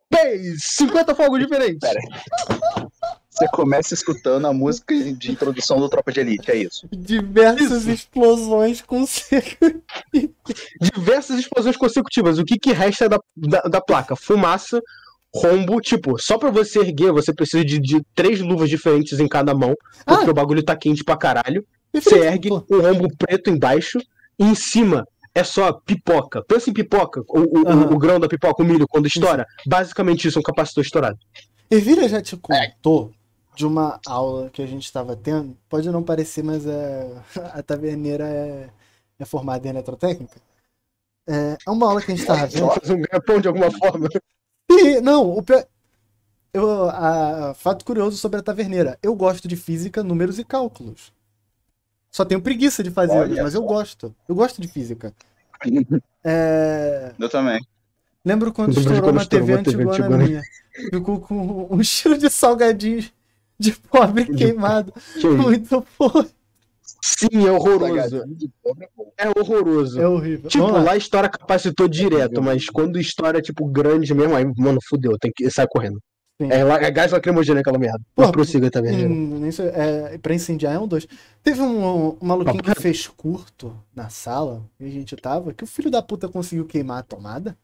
cinquenta fogos diferentes. Pera aí. Você começa escutando a música de introdução do Tropa de Elite, é isso? Diversas isso. explosões consecutivas. Diversas explosões consecutivas. O que, que resta da, da, da placa? Fumaça... Rombo, tipo, só pra você erguer, você precisa de, de três luvas diferentes em cada mão, porque ah. o bagulho tá quente pra caralho. Você ergue um rombo preto embaixo, e em cima é só pipoca. Pensa em pipoca, o, o, uhum. o, o grão da pipoca, o milho, quando estoura. Isso. Basicamente isso, é um capacitor estourado. Ervilha já te contou é. de uma aula que a gente tava tendo, pode não parecer, mas é... a taverneira é, é formada em eletrotécnica. É... é uma aula que a gente tava vendo. Faz um ganha-pão de alguma forma. E, não, o pior... Eu, a, a, fato curioso sobre a taverneira. Eu gosto de física, números e cálculos. Só tenho preguiça de fazer, Olha, mas eu gosto. Eu gosto de física. É... Eu também. Lembro quando eu estourou uma T V antigona antigo, minha. Né? Ficou com um cheiro de salgadinho de pobre queimado. Que muito foda. Sim, é horroroso. É horroroso. É horrível. Tipo, lá. lá estoura capacitor direto, mas quando estoura, tipo, grande mesmo, aí, mano, fudeu, tem que sair correndo. Sim. É, é gás lacrimogêneo aquela merda. Porra, mas prossiga também. É, pra incendiar é um dois. Teve um, um maluquinho que fez curto na sala, que a gente tava, que o filho da puta conseguiu queimar a tomada.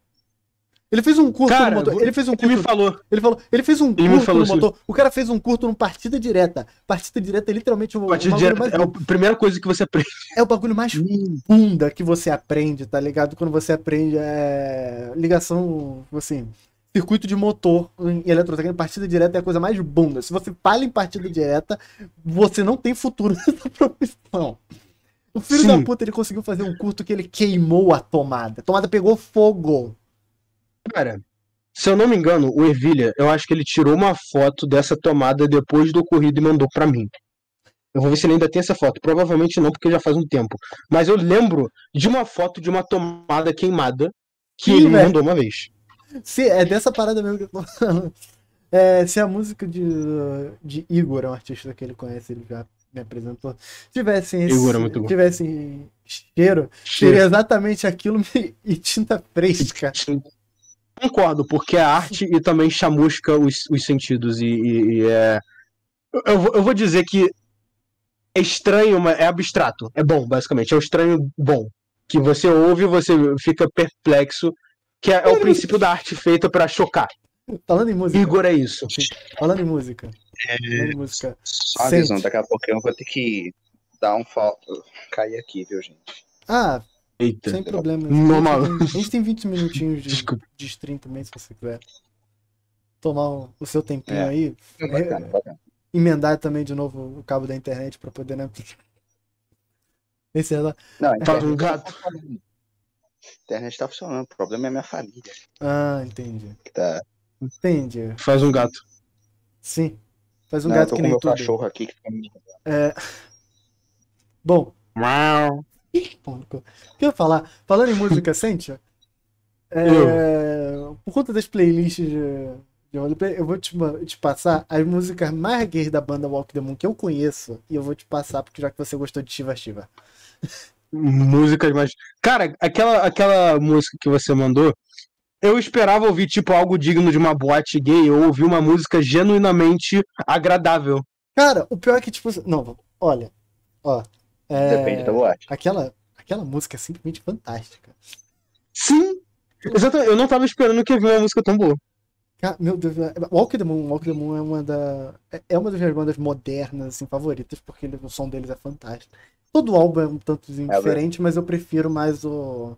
Ele fez um curto cara, no motor. Ele fez um curto. Ele me falou. Ele falou. Ele fez um ele curto falou, no motor. Sim. O cara fez um curto numa partida direta. Partida direta é literalmente o Partida o direta mais... é a primeira coisa que você aprende. É o bagulho mais bunda que você aprende, tá ligado? Quando você aprende é... ligação, assim, Circuito de motor em eletrotécnica, partida direta é a coisa mais bunda. Se você falha em partida direta, você não tem futuro nessa profissão. O filho Sim. da puta, ele conseguiu fazer um curto que ele queimou a tomada. A tomada pegou fogo. Cara, se eu não me engano, o Ervilha, eu acho que ele tirou uma foto dessa tomada depois do ocorrido e mandou pra mim. Eu vou ver se ele ainda tem essa foto. Provavelmente não, porque já faz um tempo. Mas eu lembro de uma foto de uma tomada queimada que Sim, ele me mandou uma vez. Se, é dessa parada mesmo que eu tô falando. É, se a música de, de Igor, é um artista que ele conhece, ele já me apresentou, tivessem esse, Igor é muito bom. Tivessem cheiro, cheiro, seria exatamente aquilo e tinta fresca. Concordo, porque é arte e também chamusca os, os sentidos. E, e, e é... eu, eu vou dizer que é estranho, mas é abstrato. É bom, basicamente. É um estranho bom. Que você ouve e você fica perplexo. Que é, é o princípio da arte feita pra chocar. Falando em música. Igor é isso. Falando em música. É... Falando em música. Só avisando, daqui a pouco eu vou ter que dar um foto. Cair aqui, viu, gente? Ah, Eita. sem problema. Normal. A gente tem vinte minutinhos de, de stream também, se você quiser tomar o, o seu tempinho é. aí. É bacana, é, bacana. Emendar também de novo o cabo da internet pra poder, né? Esse é lá. Não, então, é. gato. A internet tá funcionando, o problema é a minha família. Ah, entendi. Tá. Entendi. Faz um gato. Sim. Faz um Não, gato eu tô que com nem meu tudo. cachorro aqui que tá me É. Bom. Uau. O que eu ia falar? Falando em música, Cente, é... por conta das playlists de... de roleplay, eu vou te, te passar as músicas mais gays da banda Walk the Moon que eu conheço, e eu vou te passar, porque já que você gostou de Shiva Shiva. Músicas mais... Cara, aquela, aquela música que você mandou, eu esperava ouvir, tipo, algo digno de uma boate gay, ou ouvir uma música genuinamente agradável. Cara, o pior é que, tipo... Não, olha, ó... É... Depende da boate. Aquela, aquela música é simplesmente fantástica. Sim! Exatamente, eu não tava esperando que eu vi uma música tão boa. Ah, meu Deus, Walk the Moon, Walk the Moon é uma, da, é uma das minhas bandas modernas, assim, favoritas, porque o som deles é fantástico. Todo álbum é um tanto diferente, é mas eu prefiro mais o,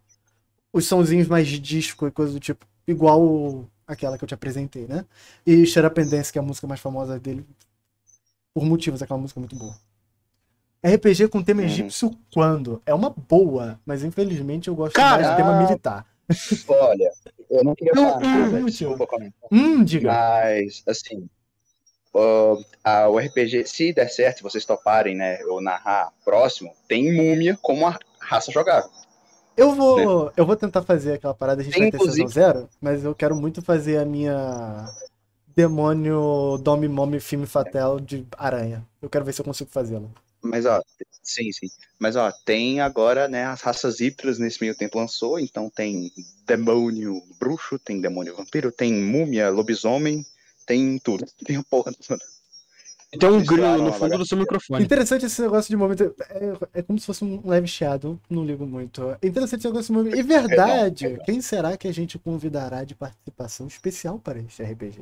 os sonzinhos mais de disco e coisa do tipo, igual aquela que eu te apresentei, né? E Shut Up and Dance, que é a música mais famosa dele, por motivos, aquela música é muito boa. R P G com tema egípcio hum. quando? É uma boa, mas infelizmente eu gosto Cara... mais do tema militar. Olha, eu não queria falar nada, desculpa comentar. Hum, diga. Mas, assim, uh, a, o R P G, se der certo, se vocês toparem, né, eu narrar próximo, tem múmia como a raça jogável. Eu vou, né? eu vou tentar fazer aquela parada, a gente tem, vai ter season zero, mas eu quero muito fazer a minha demônio Domi Momi Filme Fatal de aranha. Eu quero ver se eu consigo fazê-la. Mas, ó, sim, sim. Mas, ó, tem agora, né, as raças híbridas nesse meio tempo lançou, então tem demônio bruxo, tem demônio vampiro, tem múmia, lobisomem, tem tudo. Tem uma porra toda. Tem um grilo no fundo do seu microfone. Interessante esse negócio de momento, é, é como se fosse um live shadow, não ligo muito. Interessante esse negócio de momento. E verdade, é bom, é bom. Quem será que a gente convidará de participação especial para este R P G?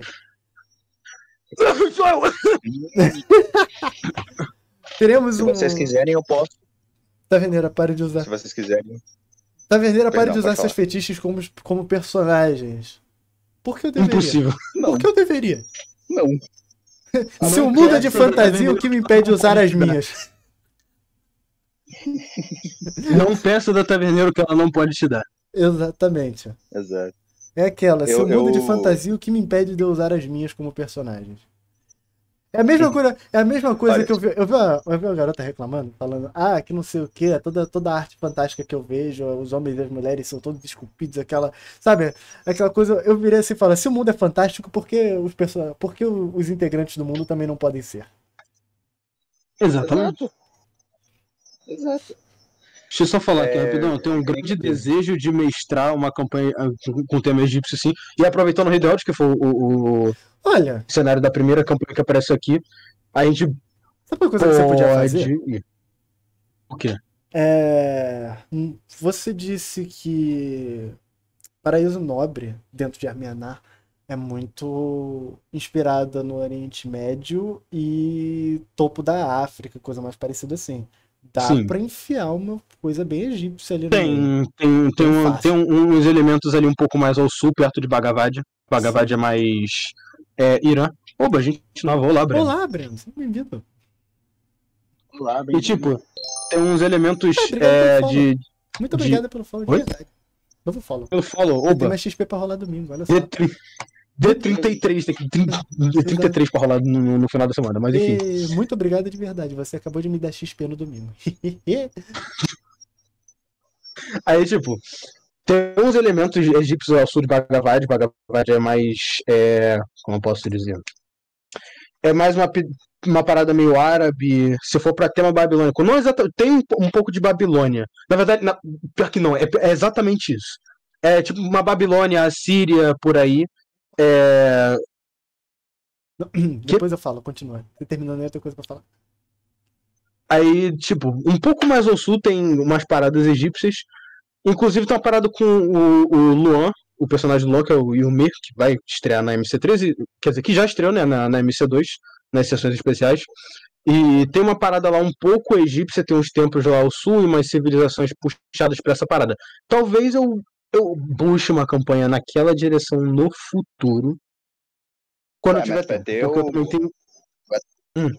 Teremos Se um... vocês quiserem, eu posso. Taverneira, pare de usar. Se vocês quiserem. Taverneira, pare Perdão, de usar seus fetiches como, como personagens. Por que eu deveria? Impossível. Por que eu deveria? Não. Se eu mudo de fantasia, o que me impede de usar as minhas? Não peça da Taverneira o que ela não pode te dar. Exatamente. Exato. É aquela. Se eu, eu mudo eu... de fantasia, o que me impede de usar as minhas como personagens? É a mesma coisa, é a mesma coisa Olha. que eu vi. Eu vi, uma, eu vi uma garota reclamando, falando, ah, que não sei o que, toda, toda a arte fantástica que eu vejo, os homens e as mulheres são todos esculpidos, aquela. Sabe, aquela coisa, eu virei assim e falo, se o mundo é fantástico, por que os person... por que os integrantes do mundo também não podem ser? Exatamente. Exato. Deixa eu só falar aqui, é... rapidão, eu tenho um grande é... desejo de mestrar uma campanha com o tema egípcio, sim, e aproveitando o Rei Deod, que foi o, o... Olha. O cenário da primeira campanha que aparece aqui, a gente... Sabe uma coisa pode... que você podia fazer? O quê? É... Você disse que Paraíso Nobre, dentro de Armianar, é muito inspirada no Oriente Médio e topo da África, coisa mais parecida assim. Dá Sim. pra enfiar uma coisa bem egípcia ali. Tem, no... tem, tem, um, tem um, uns elementos ali um pouco mais ao sul, perto de Bhagavad. Vagabad é mais é, Irã. Oba, gente nova. Olá, Breno. Olá, Breno. Seja bem-vindo. Olá, bem-vindo. E, tipo, tem uns elementos é, de... Muito obrigado de... pelo follow de verdade. Novo follow. Pelo follow, oba. Tem mais X P pra rolar domingo, olha só. D trinta e três, tem que D trinta e três pra rolar no, no final da semana, mas enfim. E, muito obrigado de verdade, você acabou de me dar X P no domingo. Aí, tipo, tem uns elementos egípcios ao sul de Bhagavad. Bhagavad é mais, é, como eu posso dizer? É mais uma, uma parada meio árabe, se for pra tema babilônico. Não exatamente, tem um, um pouco de Babilônia. Na verdade, na, pior que não, é, é exatamente isso. É tipo uma Babilônia, Assíria, por aí. É... Depois que... eu falo, continua. Você terminou, não é outra coisa pra falar. Aí, tipo, um pouco mais ao sul tem umas paradas egípcias. Inclusive tem uma parada com o, o Luan, o personagem do Luan, que é o Yumir, que vai estrear na M C treze, quer dizer, que já estreou, né, na, na M C dois, nas sessões especiais. E tem uma parada lá um pouco egípcia, tem uns templos lá ao sul e umas civilizações puxadas pra essa parada. Talvez eu, eu puxe uma campanha naquela direção no futuro. Quando vai, eu tiver tempo. Ter o... eu não tenho... vai... Hum.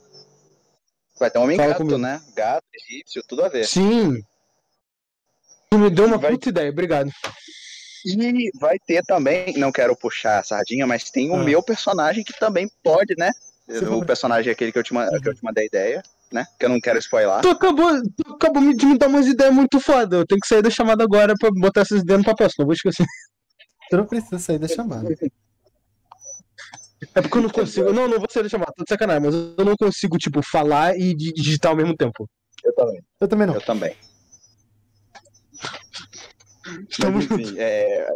vai ter um homem Fala gato, comigo. Né? Gato, egípcio, tudo a ver. Sim. Me deu uma vai... puta ideia, obrigado. E vai ter também, não quero puxar a sardinha, mas tem o ah. meu personagem que também pode, né? Você o vai... personagem é aquele que eu, te man... uhum. que eu te mandei a ideia, né? Que eu não quero spoiler. Tu acabou, tu acabou de me dar umas ideias muito foda. Eu tenho que sair da chamada agora pra botar essas ideias no papel, senão eu vou esquecer. Tu não precisa sair da chamada. É porque eu não consigo. Não, não vou sair da chamada, tô de sacanagem, mas eu não consigo, tipo, falar e digitar ao mesmo tempo. Eu também. Eu também não. Eu também. Mas, enfim, é,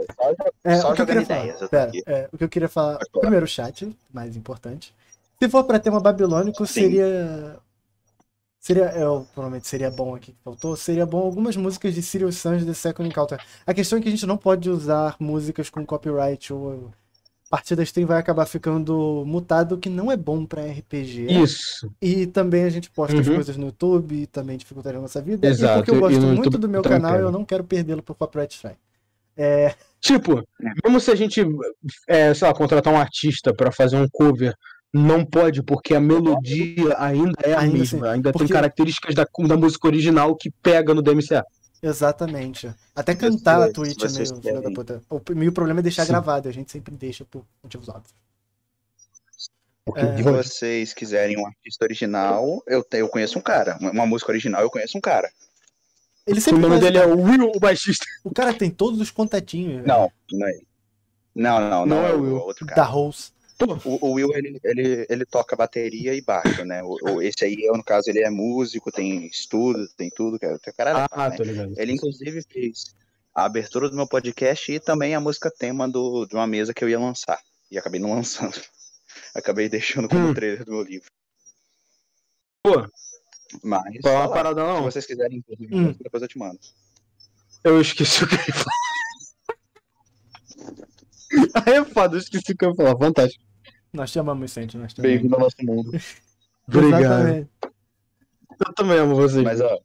só jogando é, ideias. Falar, pera, é, o que eu queria falar. Primeiro, o chat, mais importante. Se for pra tema babilônico, Sim. seria. Seria. É, provavelmente seria bom aqui que faltou. Seria bom algumas músicas de Serious Sons The Second Encounter. A questão é que a gente não pode usar músicas com copyright ou. A partir da stream vai acabar ficando mutado, que não é bom pra R P G. Isso. E também a gente posta uhum. as coisas no YouTube, e também dificultaria a nossa vida. Exato. E porque eu gosto muito YouTube do meu canal, eu não quero perdê-lo por copyright strike. É... Tipo, como se a gente, é, sei lá, contratar um artista pra fazer um cover, não pode, porque a melodia ainda é a ainda mesma. Sim. Ainda porque... tem características da, da música original que pega no D M C A. Exatamente. Até cantar a Twitch é meio filho da puta. O meu problema é deixar Sim. gravado, a gente sempre deixa por motivos óbvios. É... Se vocês quiserem um artista original, eu, te, eu conheço um cara. Uma música original, eu conheço um cara. Ele sempre o nome dele é o Will, o baixista. O cara tem todos os contatinhos. Não, não é ele. Não, não, não, não é o Will. Outro cara. Da Rose. O, o Will, ele, ele, ele toca bateria e baixo, né? O, o, esse aí, no caso, ele é músico, tem estudo, tem tudo. Cara, caralho, ah, né? Tô ligado. Ele, inclusive, fez a abertura do meu podcast e também a música tema do, de uma mesa que eu ia lançar. E acabei não lançando. Acabei deixando como hum. trailer do meu livro. Pô, mas tá uma parada não. Se vocês quiserem, inclusive, hum. depois eu te mando. Eu esqueci o que eu ia falar. Aí é foda, eu esqueci o que eu ia falar. Fantástico. Nós te amamos, Cente. Bem-vindo ao nosso mundo. Obrigado. Eu também amo vocês. Mas, ó, o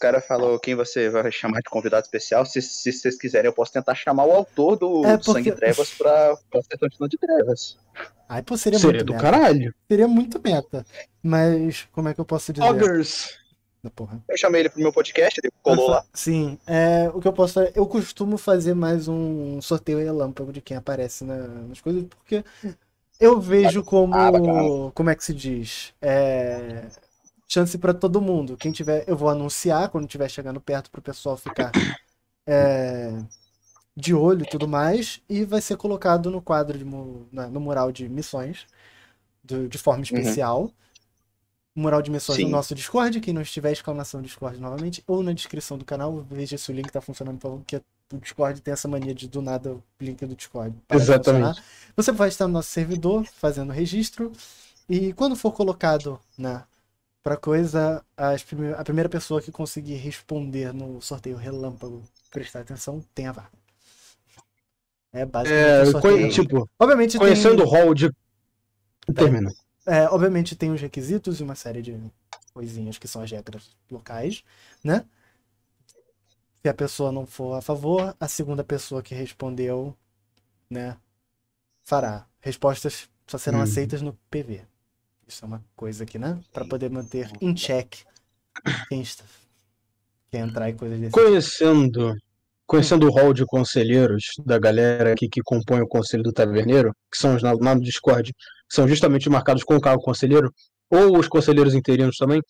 cara falou quem você vai chamar de convidado especial. Se, se vocês quiserem, eu posso tentar chamar o autor do é porque... Sangue Trevas pra, pra sessão de Sangue Trevas. Ai, pô, seria, seria muito do meta. Caralho. Seria muito meta. Mas, como é que eu posso dizer? Augers. Porra. Eu chamei ele pro meu podcast, ele colou lá. Sim, é, o que eu posso falar, eu costumo fazer mais um sorteio relâmpago de quem aparece na, nas coisas, porque eu vejo como, ah, como é que se diz, é, chance pra todo mundo. Quem tiver, eu vou anunciar quando estiver chegando perto pro pessoal ficar é, de olho e tudo mais, e vai ser colocado no quadro, de, no mural de missões, do, de forma especial. Uhum. Mural de missões Sim. no nosso Discord, quem não estiver, exclamação Discord novamente, ou na descrição do canal, veja se o link tá funcionando, porque o Discord tem essa mania de do nada o link do Discord. Exatamente. Você vai estar no nosso servidor, fazendo registro, e quando for colocado na pra coisa, as prime... a primeira pessoa que conseguir responder no sorteio relâmpago, prestar atenção, tem a vaga. É basicamente é, o sorteio. Conhe... Tipo, obviamente, conhecendo tem... o hall de... Termina. É, obviamente tem os requisitos e uma série de coisinhas que são as regras locais, né? Se a pessoa não for a favor, a segunda pessoa que respondeu né, fará. Respostas só serão hum. aceitas no P V. Isso é uma coisa aqui, né? Para poder manter em check quem entrar e coisas desse Conhecendo, tipo. Conhecendo o rol de conselheiros da galera aqui que compõe o Conselho do Taverneiro, que são os na, na Discord, que são justamente marcados com o cargo conselheiro, ou os conselheiros interinos também.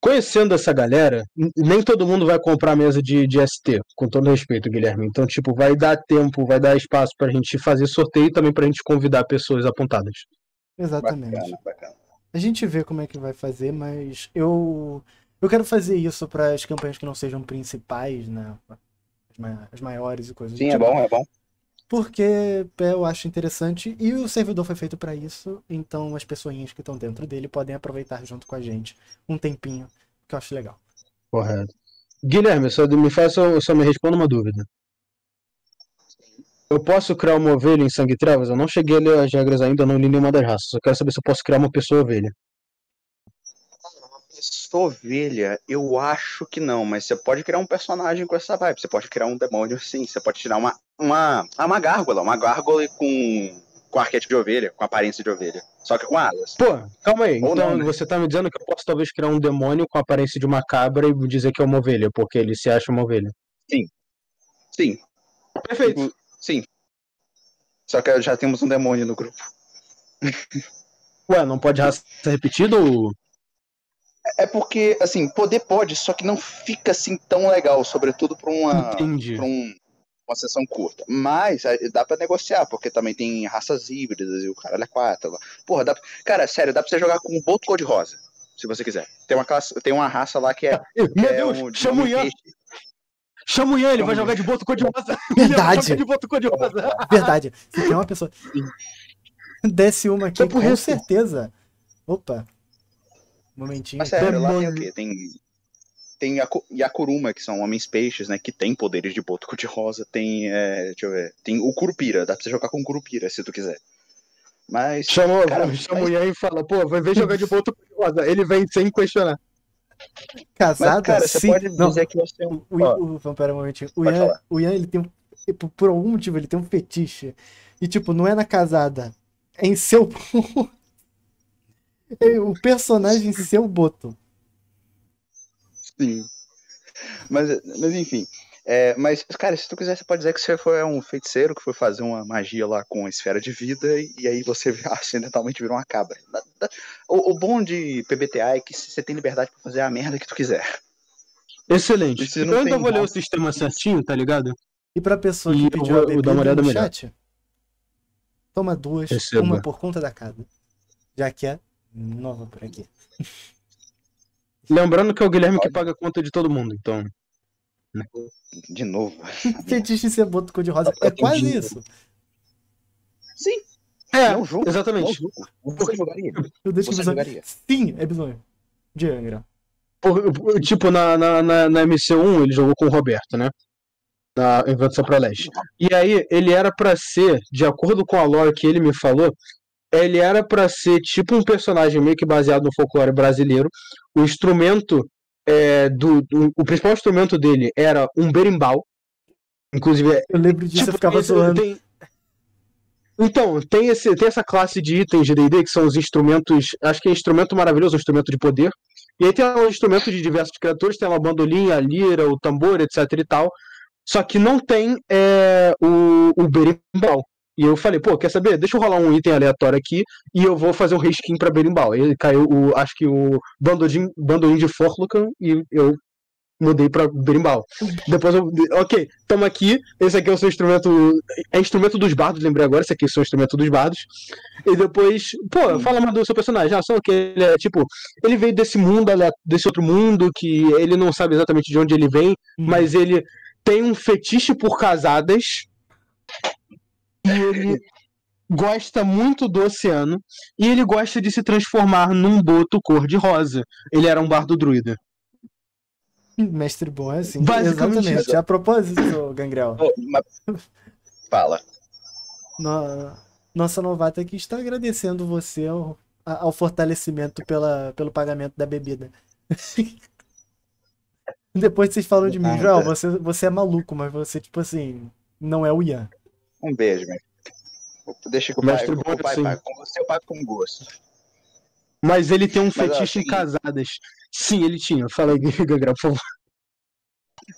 Conhecendo essa galera, nem todo mundo vai comprar mesa de, de S T, com todo respeito, Guilherme. Então, tipo, vai dar tempo, vai dar espaço pra gente fazer sorteio e também pra gente convidar pessoas apontadas. Exatamente. Bacana, bacana. A gente vê como é que vai fazer, mas eu, eu quero fazer isso para as campanhas que não sejam principais, né? As, ma as maiores e coisas. Sim, tipo, é bom, é bom. Porque eu acho interessante e o servidor foi feito para isso, então as pessoinhas que estão dentro dele podem aproveitar junto com a gente um tempinho, que eu acho legal. Correto. Guilherme, só me, faça, só me responda uma dúvida. Eu posso criar uma ovelha em Sangue e Trevas? Eu não cheguei a ler as regras ainda, não li nenhuma das raças. Eu quero saber se eu posso criar uma pessoa ovelha. Uma pessoa ovelha, eu acho que não, mas você pode criar um personagem com essa vibe. Você pode criar um demônio, sim. Você pode tirar uma, uma, uma gárgula, uma gárgula com, com arquétipo de ovelha, com aparência de ovelha. Só que com asas. Pô, calma aí. Ou então não, né? Você tá me dizendo que eu posso talvez criar um demônio com a aparência de uma cabra e dizer que é uma ovelha, porque ele se acha uma ovelha. Sim. Sim. Perfeito. Tipo, sim. Só que já temos um demônio no grupo. Ué, não pode raça repetida ou... É porque, assim, poder pode, só que não fica assim tão legal, sobretudo pra uma, pra um, uma sessão curta. Mas dá pra negociar, porque também tem raças híbridas e o caralho é quatro. Porra, dá pra... Cara, sério, dá pra você jogar com o Boto Cor-de-Rosa, se você quiser. Tem uma, classe... tem uma raça lá que é... Meu que Deus, é um... chama o Ian! Chama o Ian, ele vai jogar de Boto Cor-de-Rosa. Verdade. De Boto Cor-de-Rosa. Verdade. Se tem uma pessoa... Desce uma aqui, com isso. certeza. Opa. Um momentinho. Mas sério, lá tem o quê? Tem, tem a Yakuruma, que são homens peixes, né? Que tem poderes de Boto Cor-de-Rosa. Tem, é, deixa eu ver. Tem o Kurupira. Dá pra você jogar com o Kurupira, se tu quiser. Mas... Chama, cara, chama mas... o Ian e fala, pô, vem jogar de Boto Cor-de-Rosa. Ele vem sem questionar. Casada, mas, cara, sim. Você pode dizer não. que você é um... O, o, o, pera um momentinho. O Ian, o Ian, ele tem um, por algum motivo, ele tem um fetiche. E, tipo, não é na casada. É em seu... é o personagem em seu boto. Sim. Mas, mas enfim. É, mas, cara, se tu quiser, você pode dizer que você foi um feiticeiro que foi fazer uma magia lá com a esfera de vida e, e aí você acidentalmente virou uma cabra. O, o bom de P B T A é que você tem liberdade pra fazer a merda que tu quiser. Excelente. Então eu ainda vou ler o sistema certinho, tá ligado? E pra pessoa que pediu a bebida no chat, toma duas, uma por conta da casa, já que é nova por aqui. Lembrando que é o Guilherme que paga a conta de todo mundo, então... De novo. Fetiche ser Boto Cor-de-Rosa. É quase isso. Sim. É, um jogo. Exatamente. Você jogaria? Eu deixo você jogaria. Sim, é bizonho. De Angra. Por, tipo, na, na, na, na M C um ele jogou com o Roberto, né? Na Invenção pra Leste. E aí, ele era pra ser, de acordo com a lore que ele me falou, ele era pra ser tipo um personagem meio que baseado no folclore brasileiro. O instrumento. É, do, do, o principal instrumento dele era um berimbau. Inclusive, eu lembro disso, tipo, eu ficava zoando. Tem... Então, tem, esse, tem essa classe de itens de D e D que são os instrumentos. Acho que é instrumento maravilhoso, instrumento de poder. E aí tem um instrumento de diversos criaturas, tem a bandolinha, a lira, o tambor, etc e tal. Só que não tem é, o, o berimbau. E eu falei, pô, quer saber? Deixa eu rolar um item aleatório aqui e eu vou fazer um reskin pra berimbau. Aí caiu, o, acho que o bandolim, bandolim de Forlocan e eu mudei pra berimbau. Depois eu, ok, tamo aqui, esse aqui é o seu instrumento, é instrumento dos bardos, lembrei agora, esse aqui é o seu instrumento dos bardos. E depois, pô, fala mais do seu personagem. Ah, só que ele é, tipo, ele veio desse mundo, desse outro mundo, que ele não sabe exatamente de onde ele vem, mas ele tem um fetiche por casadas... E ele gosta muito do oceano. E ele gosta de se transformar num boto cor-de-rosa. Ele era um bardo druida. Mestre bom é assim. Exatamente. Isso. A propósito, Gangrel. Oh, mas... Fala. No... Nossa novata aqui está agradecendo você ao, ao fortalecimento pela... pelo pagamento da bebida. Depois vocês falam de mim. João, você... você é maluco, mas você, tipo assim, não é o Ian. Um beijo, meu filho. Deixa que o pai, o pai, pai, com você, o pai com gosto. Mas ele tem um Mas, fetiche ó, em casadas. Sim, ele tinha. Fala aí, Gangrel, por favor.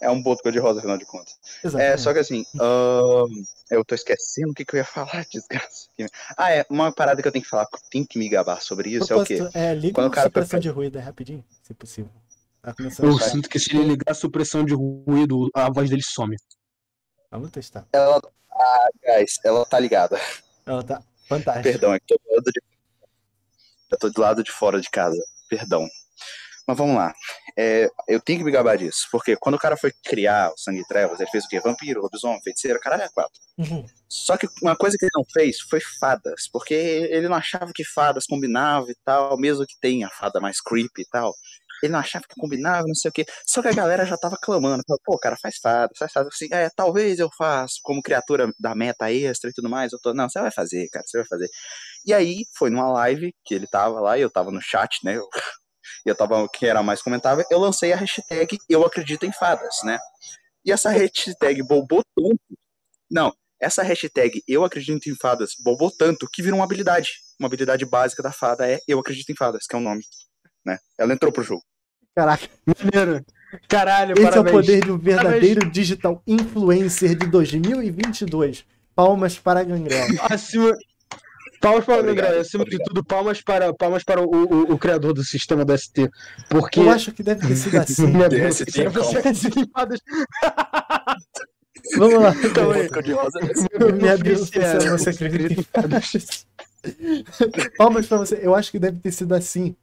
É um boto cor-de-rosa, afinal de contas. É, só que assim, uh, eu tô esquecendo o que, que eu ia falar, desgraça. Ah, é, uma parada que eu tenho que falar, tem que me gabar sobre isso, Proposto, é o quê? É, liga Quando a cara supressão pra... de ruído, é rapidinho, se possível. Tá eu a... sinto que se ele ligar a supressão de ruído, a voz dele some. Vamos testar. Ela, ah, guys, ela tá ligada. Ela tá fantástica. Perdão, é que eu tô do lado de... eu tô do lado de fora de casa, perdão. Mas vamos lá, é, eu tenho que me gabar disso, porque quando o cara foi criar o Sangue e Trevas, ele fez o quê? Vampiro, lobisomem, feiticeiro, caralho, é quatro. Uhum. Só que uma coisa que ele não fez foi fadas, porque ele não achava que fadas combinavam e tal, mesmo que tenha fada mais creepy e tal, ele não achava que combinava, não sei o quê. Só que a galera já tava clamando, pô, cara, faz fada, faz fada, assim, é, talvez eu faça como criatura da meta extra e tudo mais, eu tô, não, você vai fazer, cara, você vai fazer. E aí, foi numa live que ele tava lá, e eu tava no chat, né, eu... e eu tava, que era mais comentável, eu lancei a hashtag Eu Acredito em Fadas, né? E essa hashtag bombou tanto... Não, essa hashtag Eu Acredito em Fadas bombou tanto que virou uma habilidade. Uma habilidade básica da fada é Eu Acredito em Fadas, que é o nome, né? Ela entrou pro jogo. Caraca, maneiro. Caralho, Esse parabéns. Esse é o poder do verdadeiro parabéns. Digital Influencer de dois mil e vinte e dois. Palmas para a Gangrel. Acima... Palmas para obrigado, o Gangrel, acima obrigado. de tudo, palmas para, palmas para o, o, o criador do sistema do S T. Porque... Eu acho que deve ter sido assim. Vamos lá. Então, palmas para você. Eu acho que deve ter sido assim.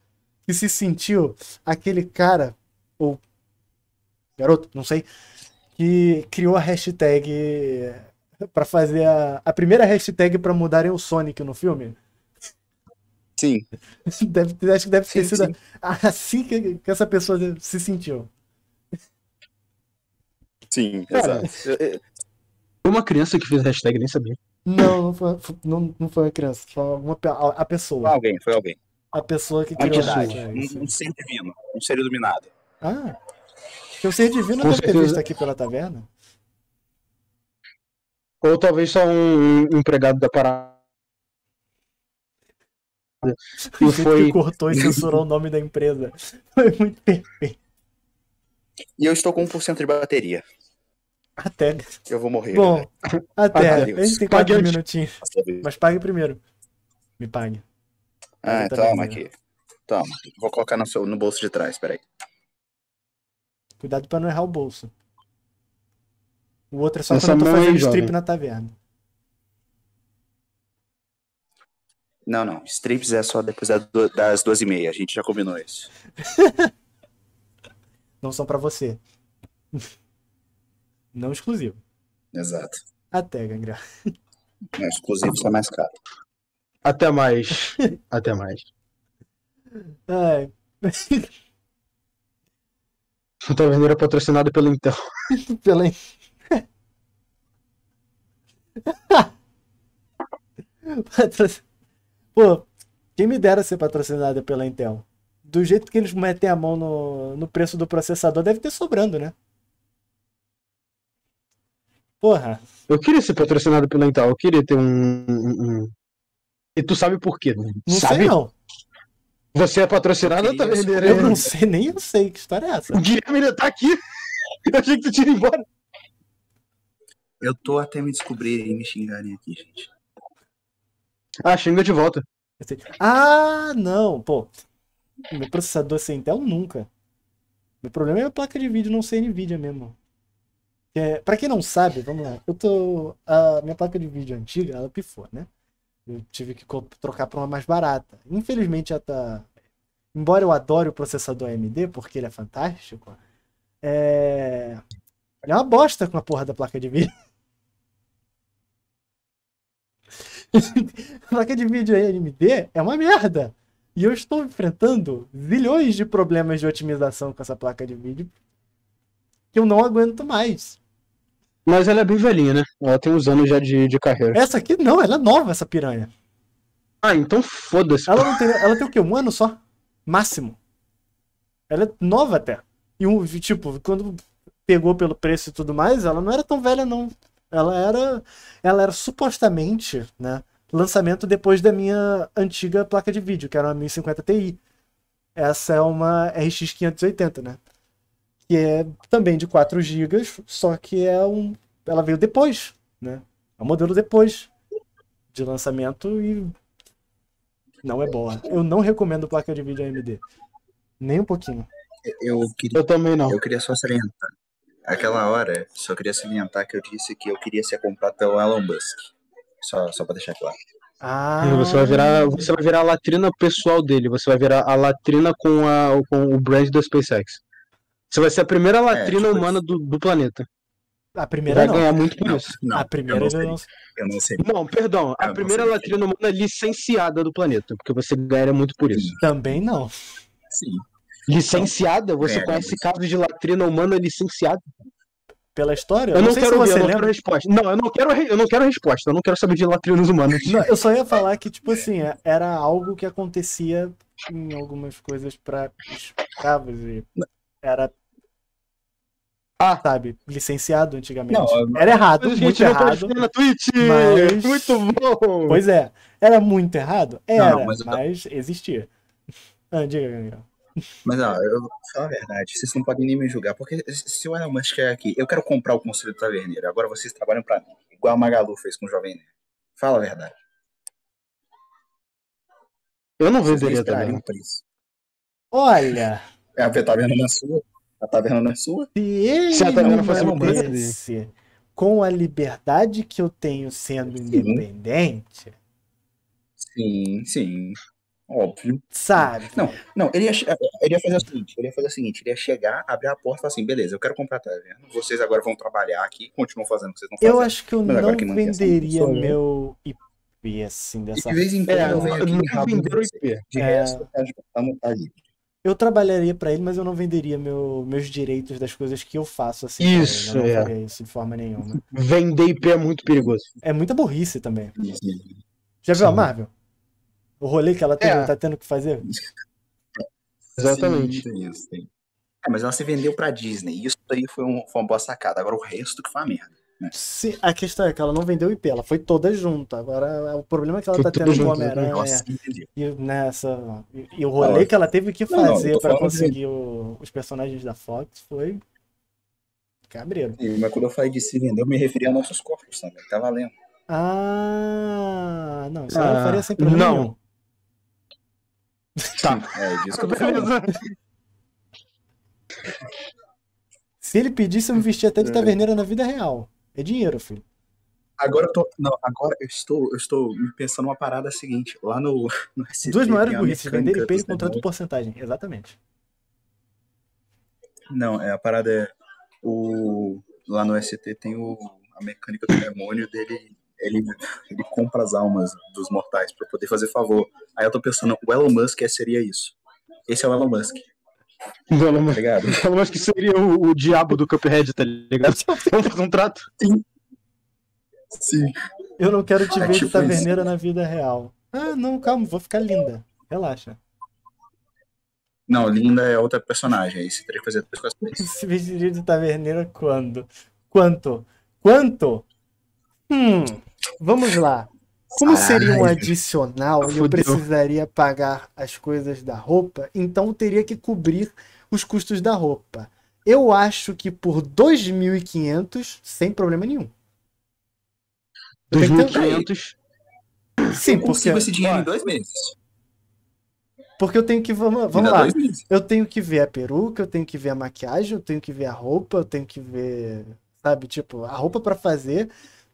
Que se sentiu aquele cara, ou garoto, não sei, que criou a hashtag... Pra fazer a, a primeira hashtag pra mudarem o Sonic no filme? Sim. Deve, acho que deve ter sim, sido sim. assim que, que essa pessoa se sentiu. Sim, cara, exato. Foi uma criança que fez a hashtag, nem sabia. Não, não foi, não, não foi uma criança. Foi uma, a, a pessoa. Foi alguém, foi alguém. A pessoa que criou a hashtag. Um, um ser divino, um ser iluminado. Ah, que um ser divino deve ter visto aqui pela taverna? Ou talvez só um, um empregado da parada. E foi... que cortou e censurou o nome da empresa. Foi muito perfeito. E eu estou com um por cento de bateria. Até. Eu vou morrer. Bom, né? até. A gente tem quatro pague minutinhos. Antes. Mas pague primeiro. Me pague. Ah, toma aqui. Toma. Vou colocar no, seu, no bolso de trás, peraí. Cuidado pra não errar o bolso. O outro é só Essa quando eu tô fazendo é strip na taverna. Não, não. Strips é só depois das duas e meia. A gente já combinou isso. Não são pra você. Não exclusivo. Exato. Até, Gangrel. Não, exclusivo é mais caro. Até mais. Até mais. Ai... O taverneiro é patrocinado pela Intel. Pela Intel. Patrocin... Pô, quem me dera ser patrocinada pela Intel. Do jeito que eles metem a mão no, no preço do processador, deve ter sobrando, né? Porra. Eu queria ser patrocinado pela Intel, eu queria ter um... um, um... E tu sabe por quê, né? Não sabe? sei não. Você é patrocinado ou tá vendendo? Eu não sei, nem eu sei que história é essa. O Guilherme ainda tá aqui. Eu achei que tu tinha ido embora. Eu tô até me descobrirem e me xingarem aqui, gente. Ah, xinga de volta. Ah, não, pô. Meu processador sem Intel nunca. Meu problema é a placa de vídeo não ser NVIDIA mesmo. É, pra quem não sabe, vamos lá. Eu tô... A minha placa de vídeo antiga, ela pifou, né? Eu tive que trocar pra uma mais barata. Infelizmente, ela tá... Embora eu adore o processador A M D, porque ele é fantástico, é... Ele é uma bosta com a porra da placa de vídeo. A placa de vídeo A M D é uma merda. E eu estou enfrentando zilhões de problemas de otimização com essa placa de vídeo que eu não aguento mais. Mas ela é bem velhinha, né? Ela tem uns anos já de, de carreira. Essa aqui não, ela é nova, essa piranha. Ah, então foda-se. Ela não tem, ela tem o quê? Um ano só? Máximo. Ela é nova até. E um, tipo, quando pegou pelo preço e tudo mais, ela não era tão velha não. Ela era, ela era supostamente, né, lançamento depois da minha antiga placa de vídeo, que era uma mil e cinquenta Ti. Essa é uma R X quinhentos e oitenta, né? Que é também de quatro gigas, só que é um, ela veio depois, né? É um modelo depois de lançamento e não é boa. Eu não recomendo placa de vídeo A M D. Nem um pouquinho. Eu, queria, eu também não. Eu queria só salientar. Aquela hora, só queria salientar que eu disse que eu queria ser comprado pelo Elon Musk. Só, só pra deixar claro. Ah. Você vai virar, você vai virar a latrina pessoal dele. Você vai virar a latrina com, a, com o brand da SpaceX. Você vai ser a primeira latrina é, tipo humana do, do planeta. A primeira vai não. Vai ganhar muito por isso. Não, a primeira eu não seria. Eu não, seria. não, perdão. A eu primeira latrina humana licenciada do planeta. Porque você ganha muito por isso. Também não. Sim. Licenciada? Você é, conhece é casos de latrina humana licenciada? Pela história? Eu, eu não, não sei quero se você ouvir, eu lembra. Não, resposta. não, eu não quero, eu não quero resposta. Eu não quero saber de latrinas humanas. Não, eu só ia falar que, tipo assim, era algo que acontecia em algumas coisas pra escravos. E era... Ah, sabe? Licenciado antigamente. Não, era errado, muito gente errado. Na Twitch. Mas... Muito bom! Pois é. Era muito errado? Era, não, mas, eu... mas existia. Ah, diga, Daniel. Mas não, eu vou falar a verdade, vocês não podem nem me julgar, porque se o Elon Musk é aqui, eu quero comprar o Conselho do Taverneiro, agora vocês trabalham pra mim, igual a Magalu fez com o Jovem Nerd. Fala a verdade. Eu não venderia também. Olha! A taverna não é sua? A taverna não é sua? Se, se a taverna fosse uma coisa desse, com a liberdade que eu tenho sendo sim. independente... Sim, sim... Óbvio. Sabe? Não, não, ele ia, ele ia fazer o seguinte, ele ia fazer o seguinte, ele ia chegar, abrir a porta e falar assim, beleza, eu quero comprar a taverna, vocês agora vão trabalhar aqui, continuam fazendo o que vocês não fazem. Eu acho que eu não venderia meu I P, assim, dessa... De vez em quando eu venho aqui e abro o I P. De resto, eu trabalharia pra ele, mas eu não venderia meu, meus direitos das coisas que eu faço, assim. Isso, eu não faria isso de forma nenhuma. Vender I P é muito perigoso. É muita burrice também. Já viu a Marvel? O rolê que ela tem, é. tá tendo que fazer? Exatamente. Sim, isso, sim. É, mas ela se vendeu pra Disney. Isso aí foi, um, foi uma boa sacada. Agora o resto que foi uma merda. Né? Sim, a questão é que ela não vendeu I P. Ela foi toda junta. Agora o problema é que ela foi tá tendo junto, com o Homem-Aranha. E, nessa, e, e o rolê ah, que ela teve que fazer não, não, pra conseguir de... o, os personagens da Fox foi... Cabreiro. Sim, mas quando eu falei de se vender, eu me referi a nossos corpos também. Tá valendo. Ah... Não, isso ah, eu faria sem problema não. nenhum. Tá. É disso que eu tô falando. Se ele pedisse, eu me vestia até de taverneiro na vida real. É dinheiro, filho. Agora eu tô. Não, agora eu estou, eu estou pensando uma parada seguinte. Lá no. no S T, duas maiores burrices, vender I P e contrato porcentagem. Exatamente. Não, é, a parada é. O, lá no S T tem o, a mecânica do demônio dele. Ele, ele compra as almas dos mortais pra poder fazer favor. Aí eu tô pensando, o Elon Musk seria isso. Esse é o Elon Musk. O Elon Musk, tá o Elon Musk seria o, o diabo do Cuphead, tá ligado? Vamos fazer um trato? Sim. Sim. Eu não quero te é ver tipo de taverneira isso. na vida real. Ah, não, calma, vou ficar linda. Relaxa. Não, linda é outra personagem. Aí você teria que fazer três coisas. Se vestiria de taverneira quando? Quanto? Quanto? Hum... Vamos lá. Como seria um adicional e eu precisaria pagar as coisas da roupa, então teria que cobrir os custos da roupa. Eu acho que por dois mil e quinhentos, sem problema nenhum. dois mil e quinhentos? Sim, porque... Eu consigo esse dinheiro em dois meses. Porque eu tenho que... Vamos, vamos lá. Eu tenho que ver a peruca, eu tenho que ver a maquiagem, eu tenho que ver a roupa, eu tenho que ver... Sabe, tipo, a roupa pra fazer...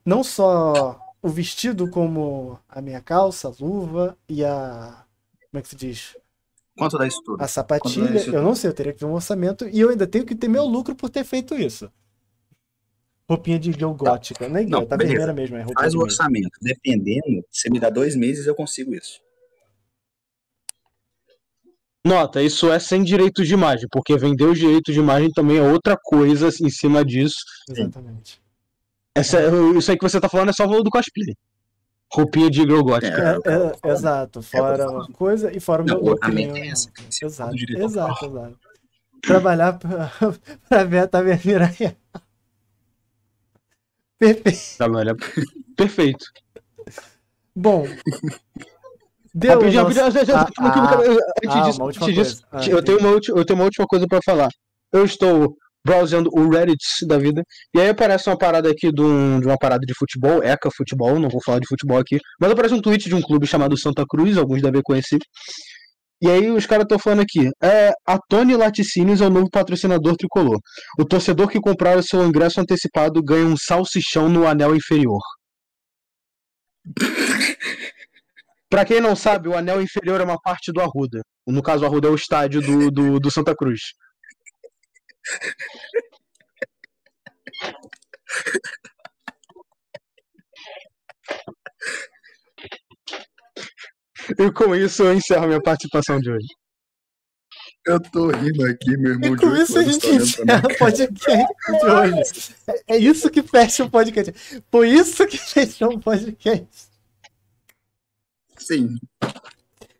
Não só o vestido, como a minha calça, a luva e a... Como é que se diz? Quanto dá isso tudo? A sapatilha. Isso tudo? Eu não sei, eu teria que ver um orçamento. E eu ainda tenho que ter meu lucro por ter feito isso. Roupinha de Joe gótica. Não, não, tá vermelha mesmo. É roupinha. Faz o orçamento. Mesmo. Dependendo, se me dá dois meses, eu consigo isso. Nota, isso é sem direitos de imagem, porque vender os direitos de imagem também é outra coisa em cima disso. Exatamente. Essa, isso aí que você tá falando é só o valor do cosplay. Roupinha de girl gótica. É, é, é, exato. Fora é uma coisa e fora o meu lucro. É essa, exato, exato, exato, exato. Trabalhar pra, pra ver a taverneira real. Perfeito. Tá, mano, é perfeito. Bom. Deu. Eu tenho uma última coisa pra falar. Eu estou browsando o Reddit da vida. E aí aparece uma parada aqui de, um, de uma parada de futebol, E C A futebol, não vou falar de futebol aqui. Mas aparece um tweet de um clube chamado Santa Cruz, alguns devem conhecer. E aí os caras estão falando aqui, é, a Tony Laticínios é o novo patrocinador tricolor. O torcedor que comprar o seu ingresso antecipado ganha um salsichão no anel inferior. Pra quem não sabe, o anel inferior é uma parte do Arruda. No caso, o Arruda é o estádio do, do, do Santa Cruz. E com isso eu encerro minha participação de hoje. Eu tô rindo aqui, meu irmão. E com isso a gente encerra o podcast de hoje. É isso que fecha o podcast. Por isso que fechou o podcast. Sim.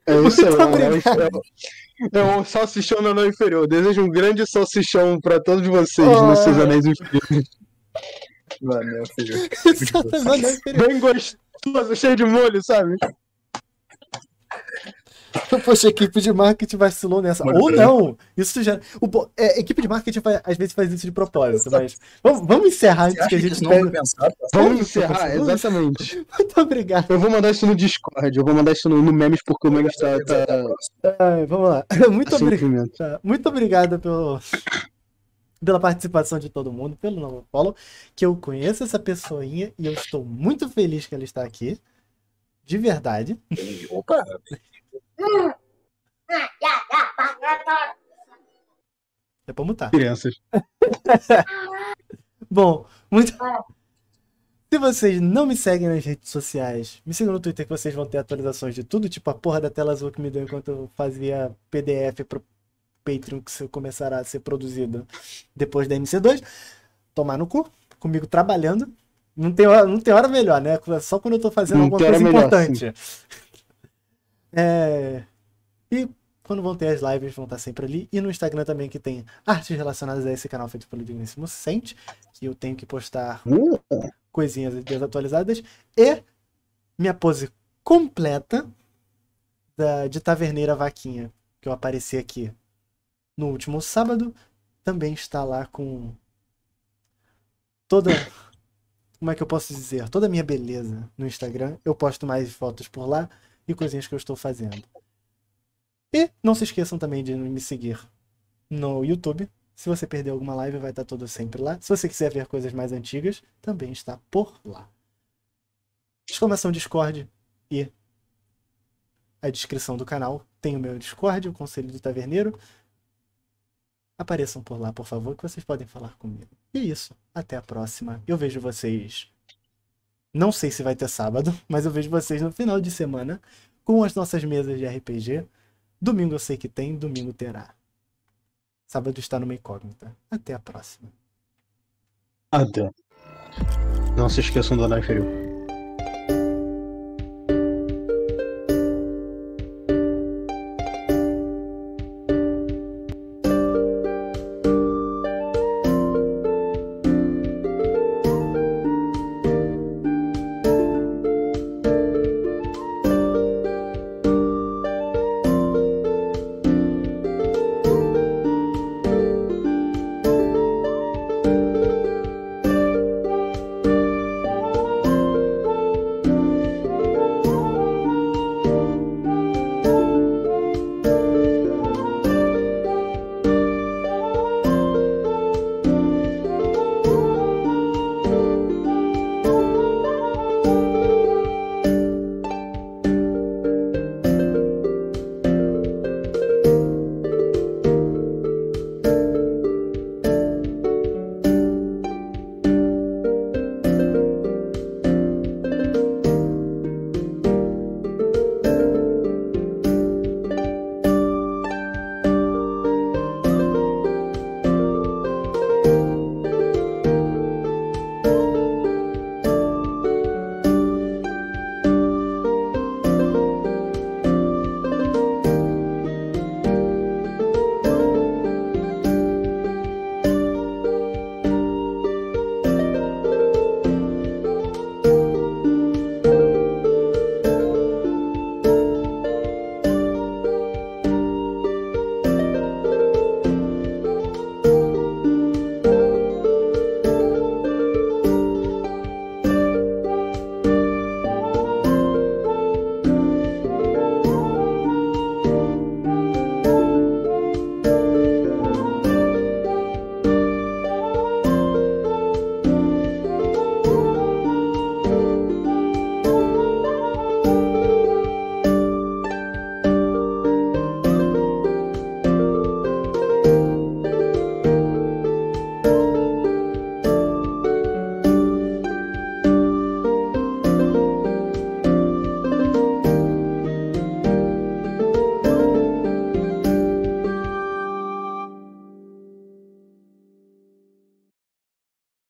É isso, muito obrigado. É um salsichão no anel inferior. Eu desejo um grande salsichão pra todos vocês oh. nos seus anéis inferiores. Valeu, filho. Bem gostoso, cheio de molho, sabe? Poxa, a equipe de marketing vacilou nessa. Muito Ou bem. não. Isso já. O bo... é, a equipe de marketing faz, às vezes faz isso de propósito, mas. Vamos, vamos encerrar antes que a gente. Que pega... pensar, tá? Vamos encerrar, exatamente. Muito obrigado. Eu vou mandar isso no Discord, eu vou mandar isso no, no memes, porque o memes tá. tá... Ai, vamos lá. Muito assim, obrigado. Tá. Muito obrigado pelo. Pela participação de todo mundo, pelo novo follow, que eu conheço essa pessoinha e eu estou muito feliz que ela está aqui. De verdade. Opa! É pra mutar. Crianças. Bom, muito... Se vocês não me seguem nas redes sociais, me sigam no Twitter que vocês vão ter atualizações de tudo, tipo a porra da tela azul que me deu enquanto eu fazia P D F pro Patreon que começará a ser produzido depois da M C dois. Tomar no cu, comigo trabalhando. Não tem hora, não tem hora melhor, né? Só quando eu tô fazendo não alguma coisa melhor, importante. Sim. É... E quando vão ter as lives, vão estar sempre ali. E no Instagram também, que tem artes relacionadas a esse canal feito pelo digníssimo Cente, que eu tenho que postar uh. coisinhas desatualizadas. E minha pose completa da, de Taverneira Vaquinha, que eu apareci aqui no último sábado, também está lá com toda... Como é que eu posso dizer? Toda a minha beleza no Instagram. Eu posto mais fotos por lá. E coisinhas que eu estou fazendo. E não se esqueçam também de me seguir no YouTube. Se você perder alguma live, vai estar tudo sempre lá. Se você quiser ver coisas mais antigas, também está por lá. Exclamação Discord e a descrição do canal. Tem o meu Discord, o Conselho do Taverneiro. Apareçam por lá, por favor, que vocês podem falar comigo. E é isso. Até a próxima. Eu vejo vocês... Não sei se vai ter sábado, mas eu vejo vocês no final de semana com as nossas mesas de R P G. Domingo eu sei que tem, domingo terá. Sábado está numa incógnita. Até a próxima. Até. Não se esqueçam do anel inferior.